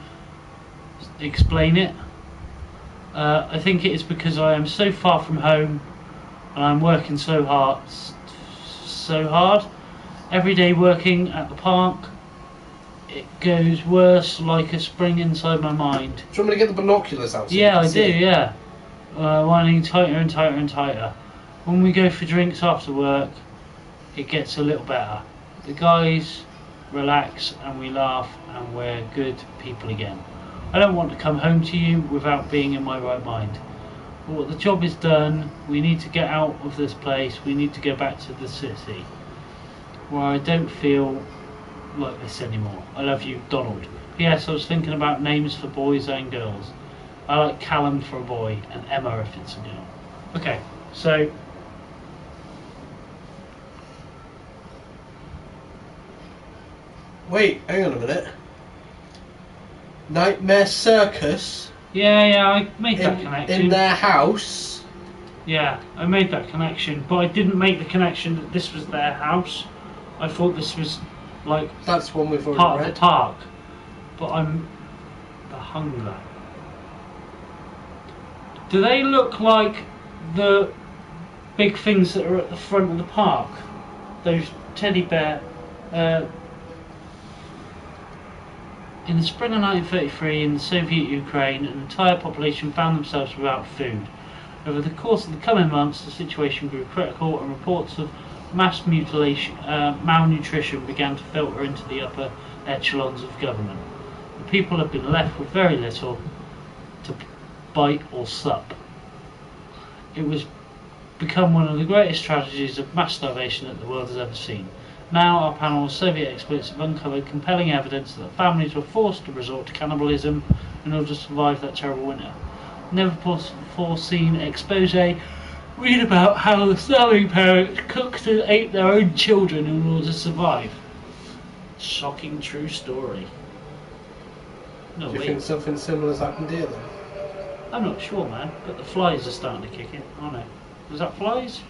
explain it. Uh, I think it is because I am so far from home and I'm working so hard, so hard. Every day working at the park, it goes worse like a spring inside my mind. Do you want me to get the binoculars out? So yeah, I do, it? yeah. Uh, winding tighter and tighter and tighter. When we go for drinks after work, it gets a little better. The guys relax and we laugh and we're good people again. I don't want to come home to you without being in my right mind. Well, the job is done. We need to get out of this place. We need to go back to the city where I don't feel like this anymore. I love you, Donald. P S I was thinking about names for boys and girls. I like Callum for a boy and Emma if it's a girl. Okay, so... Wait, hang on a minute. Nightmare Circus. Yeah, yeah, I made in, that connection. In their house. Yeah, I made that connection, but I didn't make the connection that this was their house. I thought this was like that's one we've already part read. of the park. But I'm the hunger. Do they look like the big things that are at the front of the park? Those teddy bear. Uh, In the spring of nineteen thirty-three, in the Soviet Ukraine, an entire population found themselves without food. Over the course of the coming months, the situation grew critical and reports of mass mutilation, uh, malnutrition began to filter into the upper echelons of government. The people have been left with very little to bite or sup. It was become one of the greatest tragedies of mass starvation that the world has ever seen. Now our panel of Soviet experts have uncovered compelling evidence that families were forced to resort to cannibalism in order to survive that terrible winter. Never before seen expose, read about how the starving parents cooked and ate their own children in order to survive. Shocking true story. No, Do you wait. think something similar has happened here then? I'm not sure, man, but the flies are starting to kick in, aren't they? Was that flies?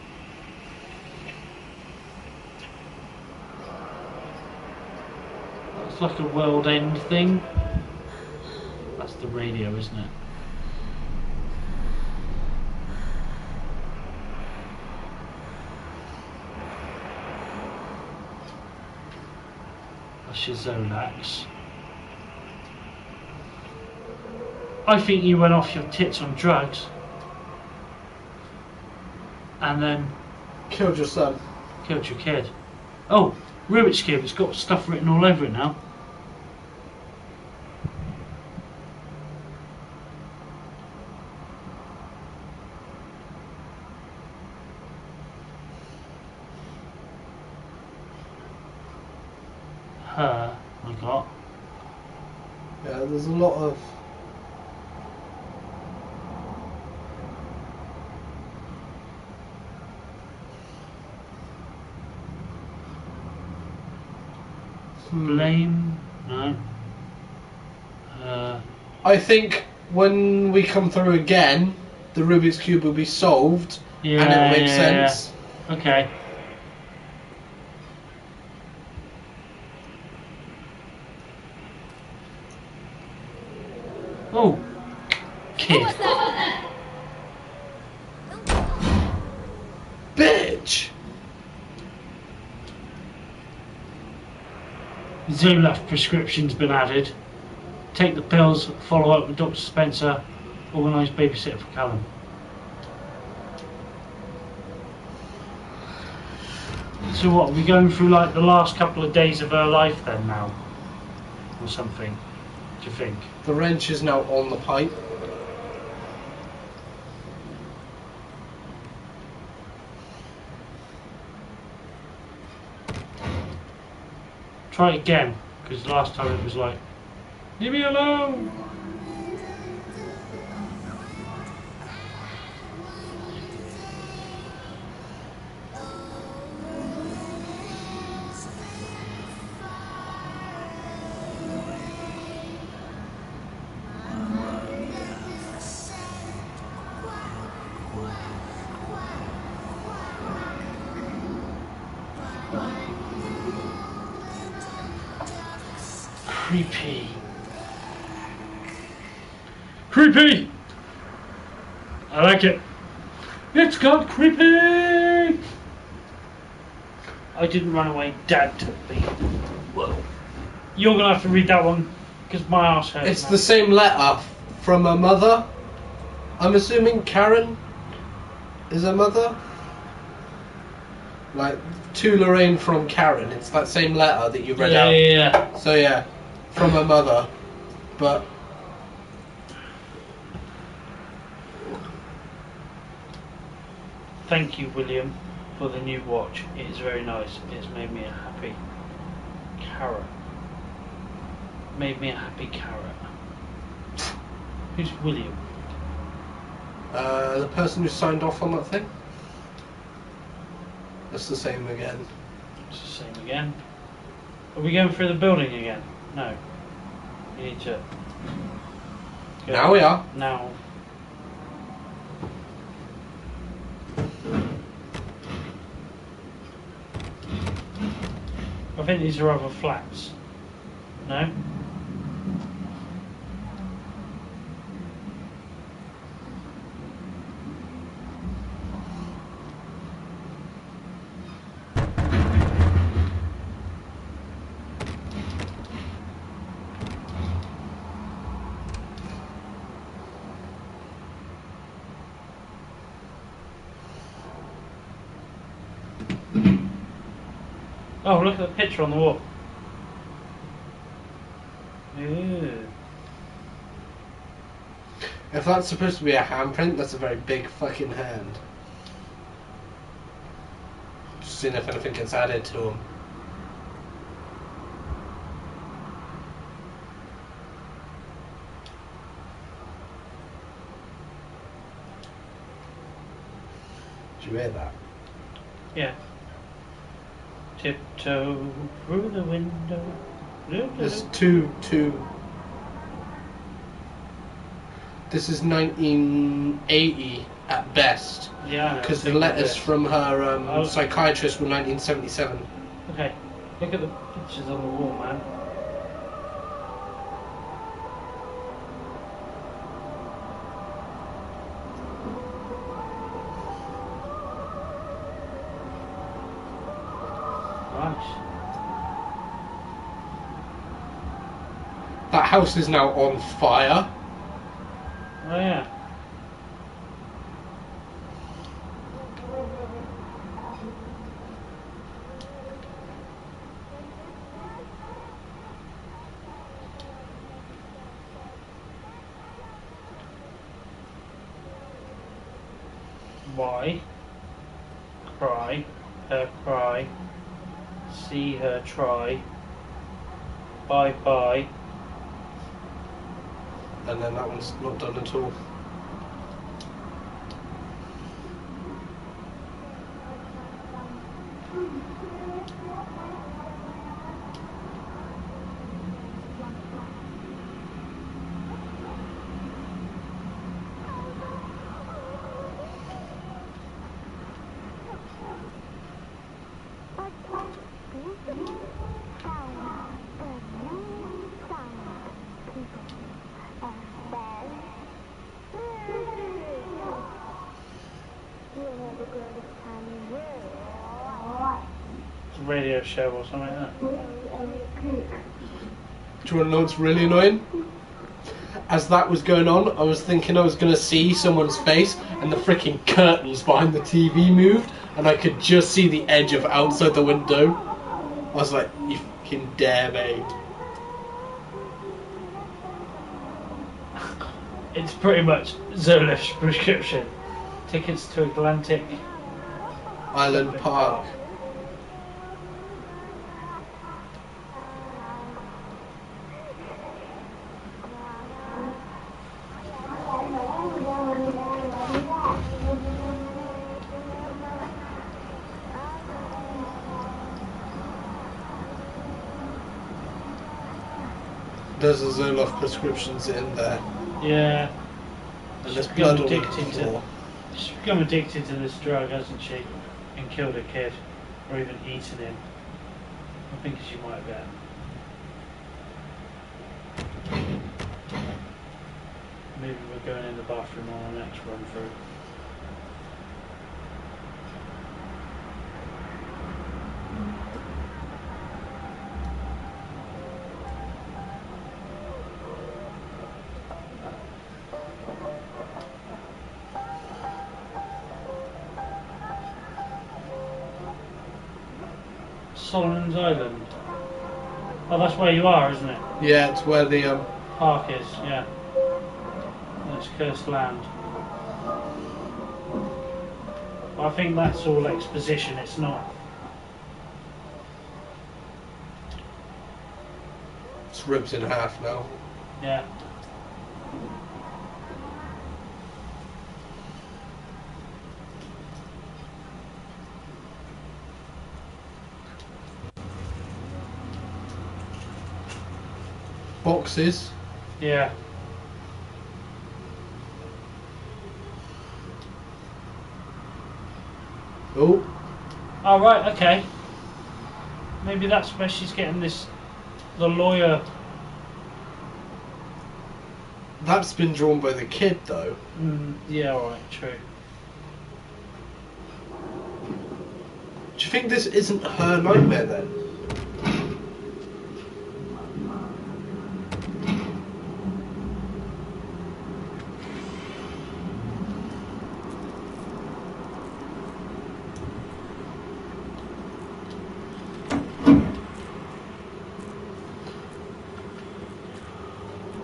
It's like a world end thing. That's the radio, isn't it? That's your Zolax. I think you went off your tits on drugs. And then... Killed your son. Killed your kid. Oh, Rubik's Cube, it's got stuff written all over it now. Her, I got. Yeah, there's a lot of. Blame? No. Uh, I think when we come through again, the Rubik's Cube will be solved, yeah, and it'll make yeah, sense. Yeah. Okay. Oh, kid. Zoloft prescription's been added. Take the pills, follow up with Doctor Spencer, organise babysitter for Callum. So what, are we going through like the last couple of days of her life then now? Or something, do you think? The wrench is now on the pipe. Try it again, because last time it was like, leave me alone! Creepy. Creepy! I like it. It's got creepy! I didn't run away, Dad took me. Whoa. You're gonna have to read that one, because my arse hurts. It's now. The same letter from her mother. I'm assuming Karen is her mother. Like, to Lorraine from Karen. It's that same letter that you read yeah, out. Yeah, yeah. So yeah. From her mother, but thank you, William, for the new watch. It is very nice. It's made me a happy carrot. Made me a happy carrot. Who's William? Uh, the person who signed off on that thing. That's the same again. It's the same again. Are we going through the building again? No. You need to go. Now we are. Now. I think these are other flats. No? Oh, look at the picture on the wall. Ew. If that's supposed to be a handprint, that's a very big fucking hand. Just seeing if anything gets added to them. Did you hear that? Yeah. Tiptoe through the window. There's two, two. This is nineteen eighty at best. Yeah. Because the letters from her um, oh, psychiatrist were nineteen seventy-seven. Okay. Look at the pictures on the wall, man. That house is now on fire. Oh yeah. Why? Cry. Her cry. See her try. Bye bye. And then that one's not done at all. radio show or something like that. Do you want to know what's really annoying? As that was going on, I was thinking I was going to see someone's face, and the freaking curtains behind the T V moved, and I could just see the edge of outside the window. I was like, you fucking dare, mate. It's pretty much Zoloft's prescription. Tickets to Atlantic Island Park. There's a Zoloft prescriptions in there. Yeah. And she's become addicted to she's become addicted to this drug, hasn't she? And killed a kid. Or even eaten him. I think she might have been. Maybe we're going in the bathroom on the next run through. Solomon Island. Oh, that's where you are, isn't it? Yeah, it's where the um... park is. Yeah, that's cursed land. I think that's all exposition. It's not. It's ripped in half now. Yeah. Boxes. Yeah. Oh. Oh right, okay. Maybe that's where she's getting this, the lawyer. That's been drawn by the kid though. Mm, yeah, alright, true. Do you think this isn't her nightmare then?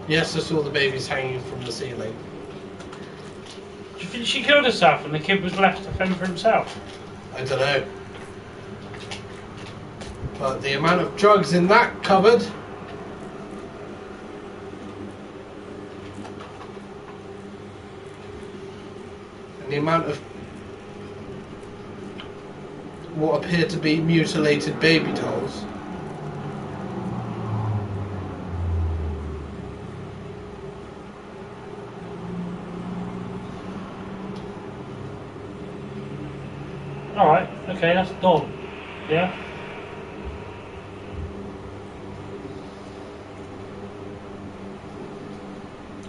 Yes, I saw the babies hanging from the ceiling. Do you think she killed herself and the kid was left to fend for himself? I don't know. But the amount of drugs in that cupboard... and the amount of... what appear to be mutilated baby dolls... Alright, okay, that's done. Yeah?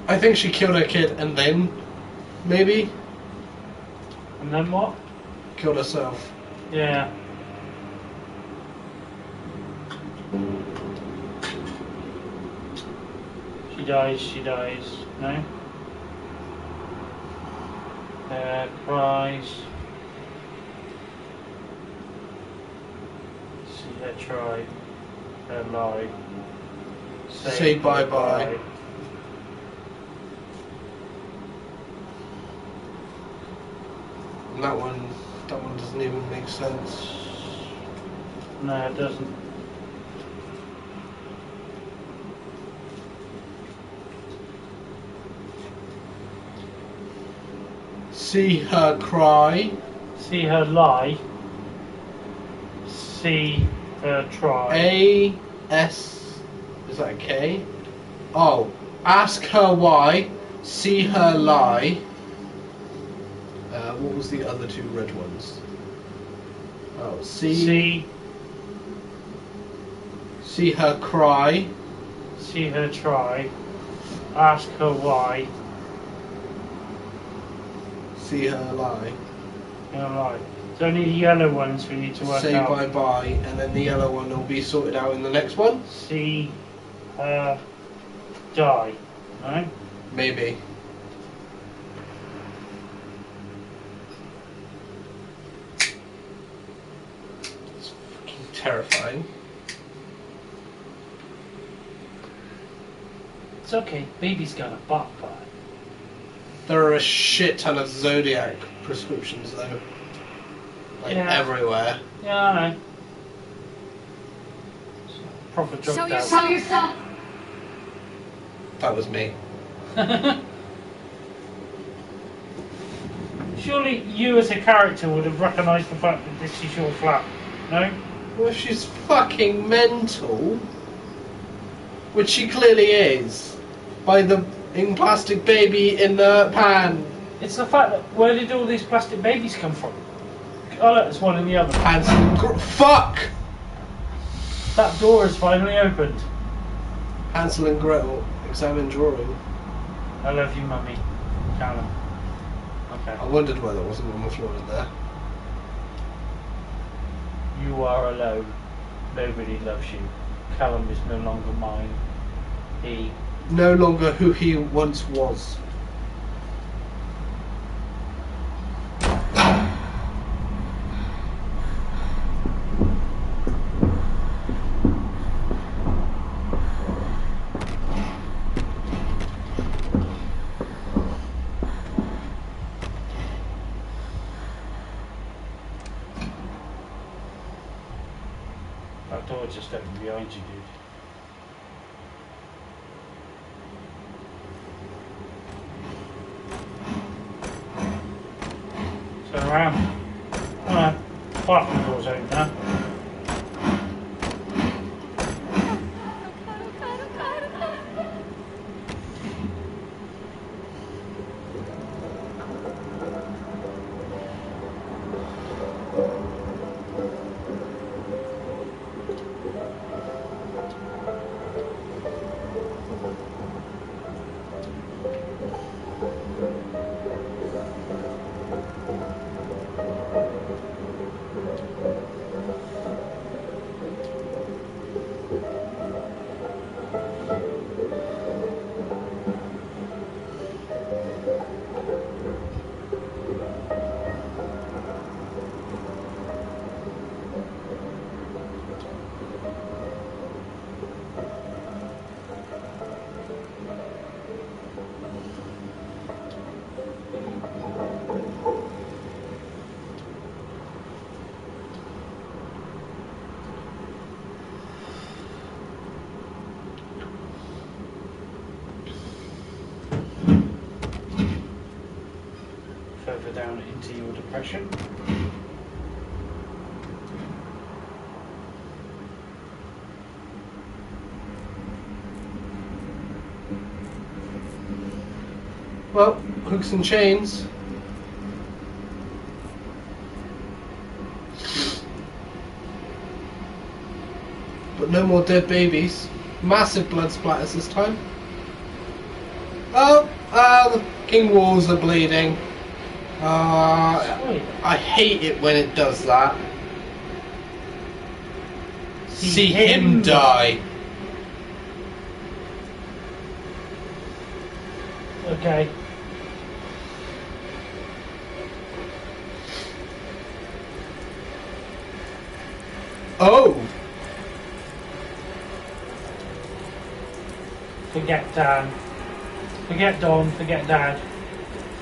I think she killed her kid and then, maybe? And then what? Killed herself. Yeah. She dies, she dies. No? Uh, cries. Her try, her lie, say, say bye bye. bye. And that one, that one doesn't even make sense. No, it doesn't. See her cry. See her lie. See. Uh, try. A S is that a K? Oh, ask her why, see her lie. Uh, what was the other two red ones? Oh, see. See. See her cry. See her try. Ask her why. See her lie. Her lie. It's only the yellow ones we need to work Say out. Say bye-bye, and then the yellow one will be sorted out in the next one. See, uh, die, no? Maybe. It's fucking terrifying. It's okay, baby's got a bot bot. There are a shit ton of Zodiac prescriptions though. Like yeah. everywhere. Yeah, I know. Proper drug Show yourself. Show yourself! That was me. Surely you as a character would have recognised the fact that this is your flat, no? Well, she's fucking mental. Which she clearly is. By the in plastic baby in the pan. It's the fact that where did all these plastic babies come from? Oh look, there's one in the other. Hansel. Fuck! That door is finally opened. Hansel and Gretel. Examine drawing. I love you, mummy. Callum. Okay. I wondered why there wasn't one more floor in there. You are alone. Nobody loves you. Callum is no longer mine. He... No longer who he once was. That door just opened behind you, dude. Around. Alright, apart from the door's open now. Down into your depression. Well, hooks and chains. But no more dead babies. Massive blood splatters this time. Oh, ah, the fucking walls are bleeding. Uh, I hate it when it does that. See, See him, him die. Okay. Oh! Forget Dan. Forget Don, forget Dad.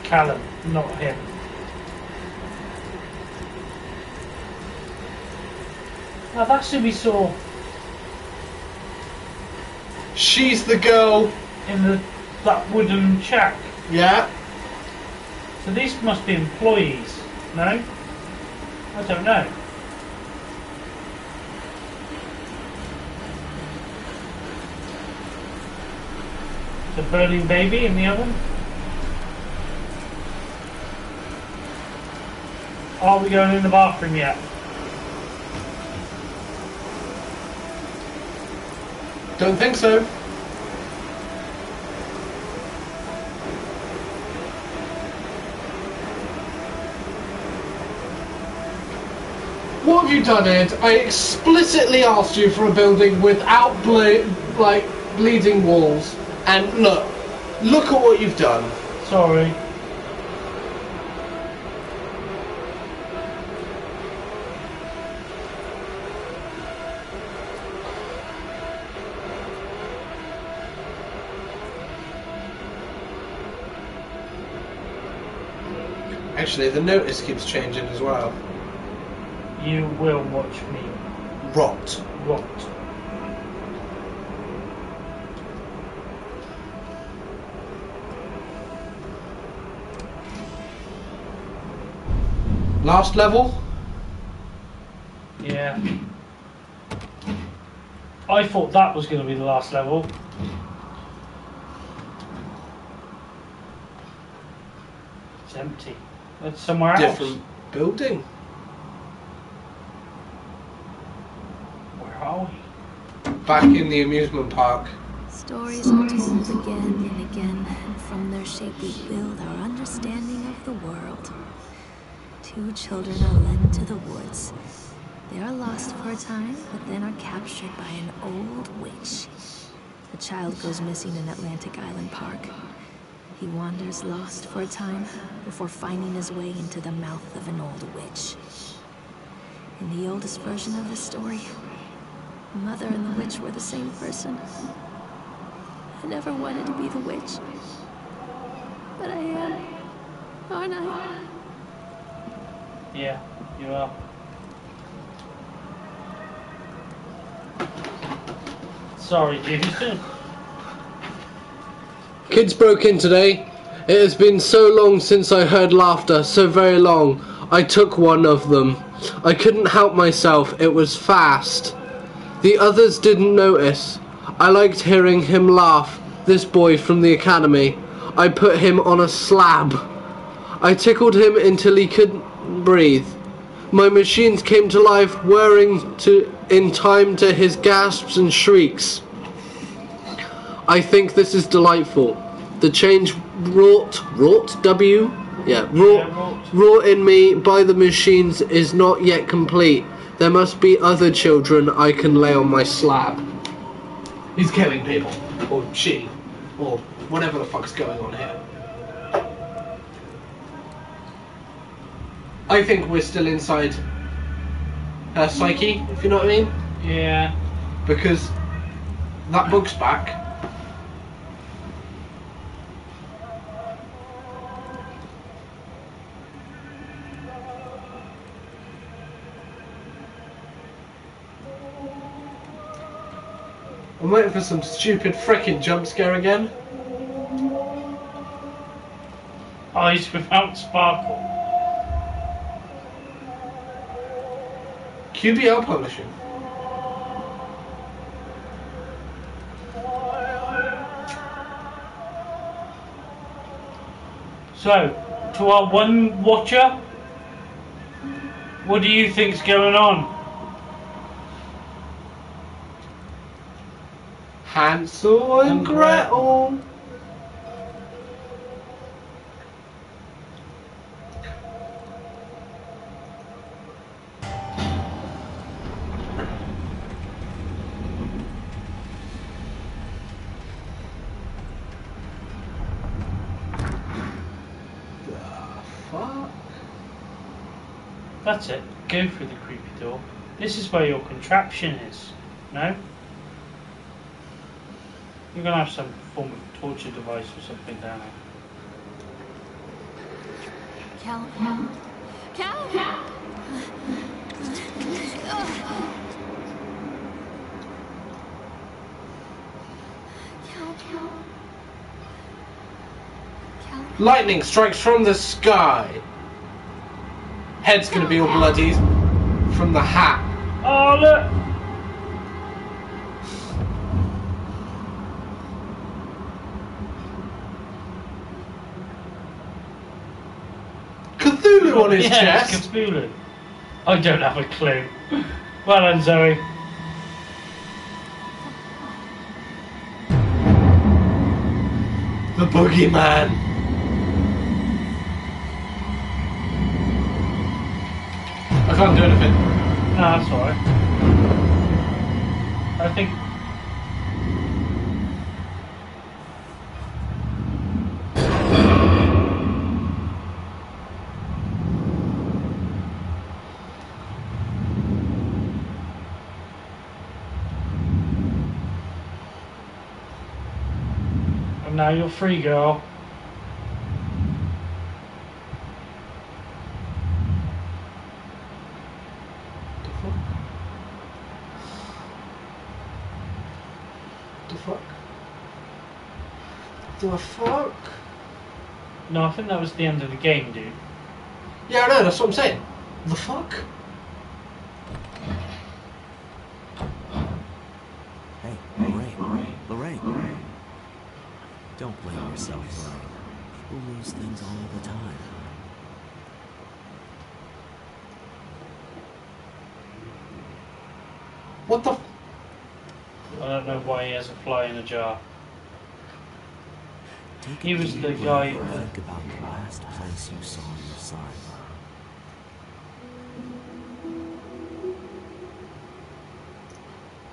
Callum, not him. Now that's who we saw. She's the girl in the that wooden shack. Yeah. So these must be employees, no? I don't know. The burning baby in the oven. Are we going in the bathroom yet? Don't think so. have you done it? I explicitly asked you for a building without ble like bleeding walls, and look, look at what you've done. Sorry. Actually, the notice keeps changing as well. You will watch me rot. Rot. Last level? Yeah. I thought that was going to be the last level. It's empty. It's somewhere else. Different building. Where are we? Back in the amusement park. Stories are told again and again, and from their shape we build our understanding of the world. Two children are led to the woods. They are lost for a time, but then are captured by an old witch. The child goes missing in Atlantic Island Park. He wanders lost for a time before finding his way into the mouth of an old witch. In the oldest version of the story, the mother and the witch were the same person. I never wanted to be the witch, but I am, aren't I? Yeah, you are. Sorry, dude. Kids broke in today. It has been so long since I heard laughter, so very long. I took one of them. I couldn't help myself, it was fast. The others didn't notice. I liked hearing him laugh, this boy from the academy. I put him on a slab. I tickled him until he couldn't breathe. My machines came to life, whirring to, in time to his gasps and shrieks. I think this is delightful. The change wrought, wrought, W? Yeah, wrought, yeah, wrought. wrought in me by the machines is not yet complete. There must be other children I can lay on my slab. He's killing people, or she, or whatever the fuck's going on here. I think we're still inside her psyche, if you know what I mean. Yeah. Because that book's back. I'm waiting for some stupid frickin' jump scare again. Eyes without sparkle. Q B L Publishing. So, to our one watcher, what do you think's going on? Hansel and Gretel. The fuck? That's it. Go through the creepy door. This is where your contraption is. No? You're going to have some form of torture device or something down there. Cal, Cal, Cal, Cal. Lightning strikes from the sky. Head's going to be all bloodied from the hat. Oh, look. On his yeah, chest. Cthulhu. I don't have a clue. Well done, Zoe. The boogeyman. I can't do anything. No, that's all right. I think... And now you're free, girl. Do I fuck? No, I think that was the end of the game, dude. Yeah, I know, that's what I'm saying. The fuck? Hey, Lorraine, Lorraine, Lorraine. Lorraine. Don't blame yourself, Lorraine. People lose things all the time. What the f- I don't know why he has a fly in a jar. Take he was the guy. Think about the last place you saw your son.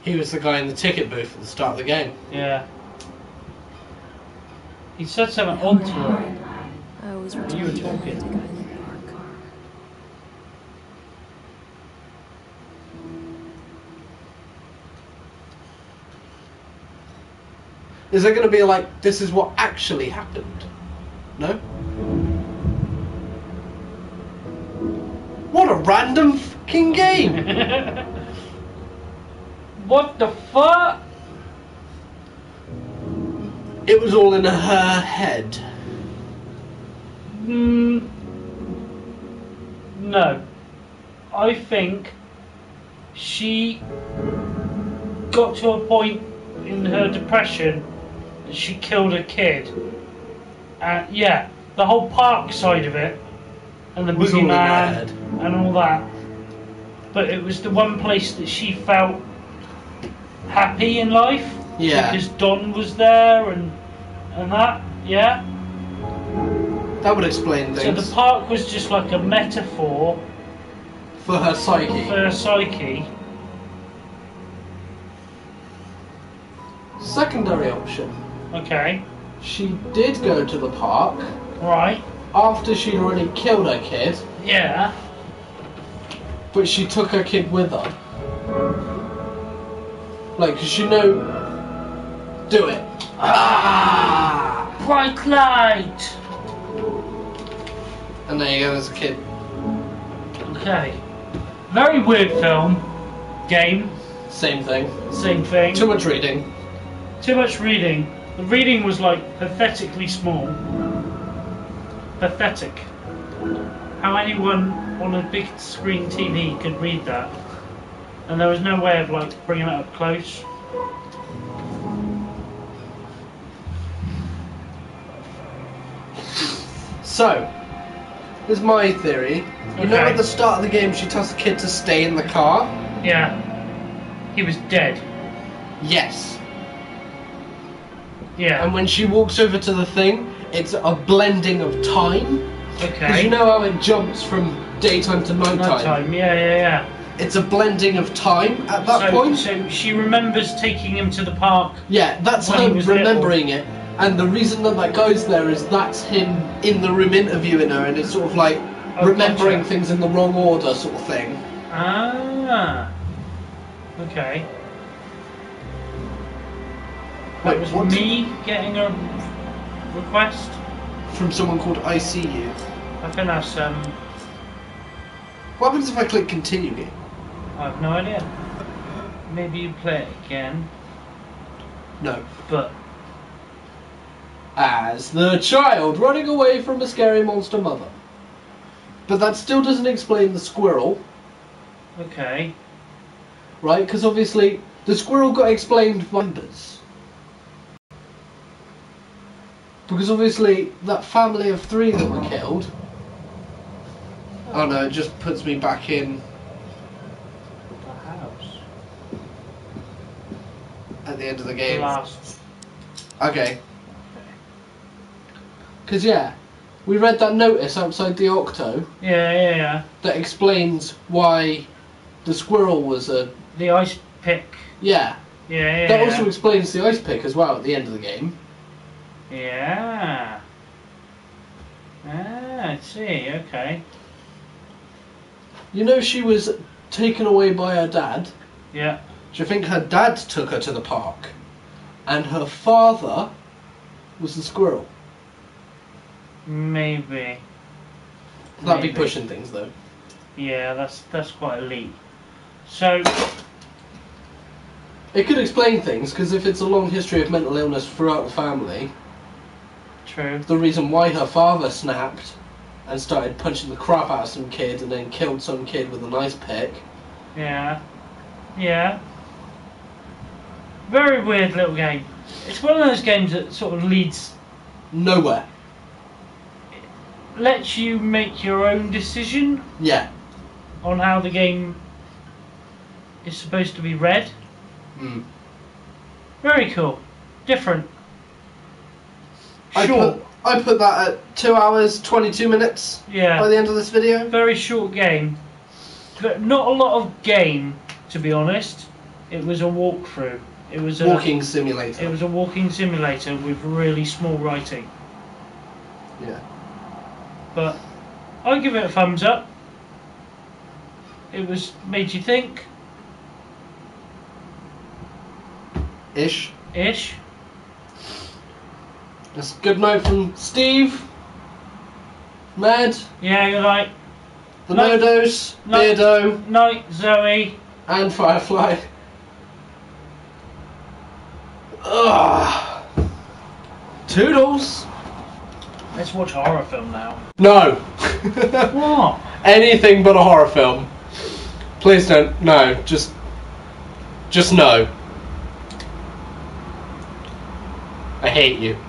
He was the guy in the ticket booth at the start of the game. Yeah. He said something odd to her. I was you were talking. Is there going to be like, this is what actually happened? No? What a random fucking game! What the fuck? It was all in her head. Mm, no. I think she got to a point in her depression. She killed a kid. Uh, yeah, the whole park side of it, and the boogeyman, and all that. But it was the one place that she felt happy in life. Yeah. Because Don was there, and and that, yeah. That would explain things. So the park was just like a metaphor for her psyche. For her psyche. Secondary option. Okay. She did go to the park. Right. After she'd already killed her kid. Yeah. But she took her kid with her. Like, because she knew... Do it. Ah! Bright light! And there you go, there's a kid. Okay. Very weird film. Game. Same thing. Same thing. Too much reading. Too much reading. The reading was like pathetically small. Pathetic. How anyone on a big screen T V could read that. And there was no way of like bringing it up close. So, here's my theory. You okay. know at the start of the game she tells the kid to stay in the car? Yeah. He was dead. Yes. Yeah. And when she walks over to the thing, it's a blending of time. Okay. Because you know how it jumps from daytime to nighttime. Nighttime, yeah, yeah, yeah. It's a blending of time at that so, point. So she remembers taking him to the park. Yeah, that's her remembering little. it. And the reason that that guy's there is that's him in the room interviewing her, and it's sort of like oh, remembering gotcha. things in the wrong order, sort of thing. Ah. Okay. That was what? me getting a request from someone called I C U. I think that's um. What happens if I click continue game? I have no idea. Maybe you play it again. No. But as the child running away from a scary monster mother. But that still doesn't explain the squirrel. Okay. Right, because obviously the squirrel got explained by members. Because obviously, that family of three that were killed... Oh no, it just puts me back in... The house. At the end of the game. Last. Okay. Because yeah, we read that notice outside the Octo. Yeah, yeah, yeah. That explains why the squirrel was a... The ice pick. Yeah. Yeah, yeah. That also explains the ice pick as well at the end of the game. Yeah. Ah, I see, okay. You know she was taken away by her dad? Yeah. Do you think her dad took her to the park? And her father was the squirrel? Maybe. That'd Maybe. be pushing things though. Yeah, that's that's quite a leap. So it could explain things, because if it's a long history of mental illness throughout the family. True. The reason why her father snapped and started punching the crap out of some kid and then killed some kid with an ice pick. Yeah. Yeah. Very weird little game. It's one of those games that sort of leads nowhere. It lets you make your own decision. Yeah. On how the game is supposed to be read. Mm. Very cool. Different. Short. I put, I put that at two hours, twenty-two minutes yeah. by the end of this video. Very short game. But not a lot of game, to be honest. It was a walkthrough. It was a walking simulator. It was a walking simulator with really small writing. Yeah. But I give it a thumbs up. It was made you think. Ish. Ish. That's a good note from Steve. Mad. Yeah, you're right. The Night, Nodos, Night, Beardo. Night, Zoe. And Firefly. Ugh. Toodles. Let's watch a horror film now. No. What? Anything but a horror film. Please don't. No. Just. Just no. I hate you.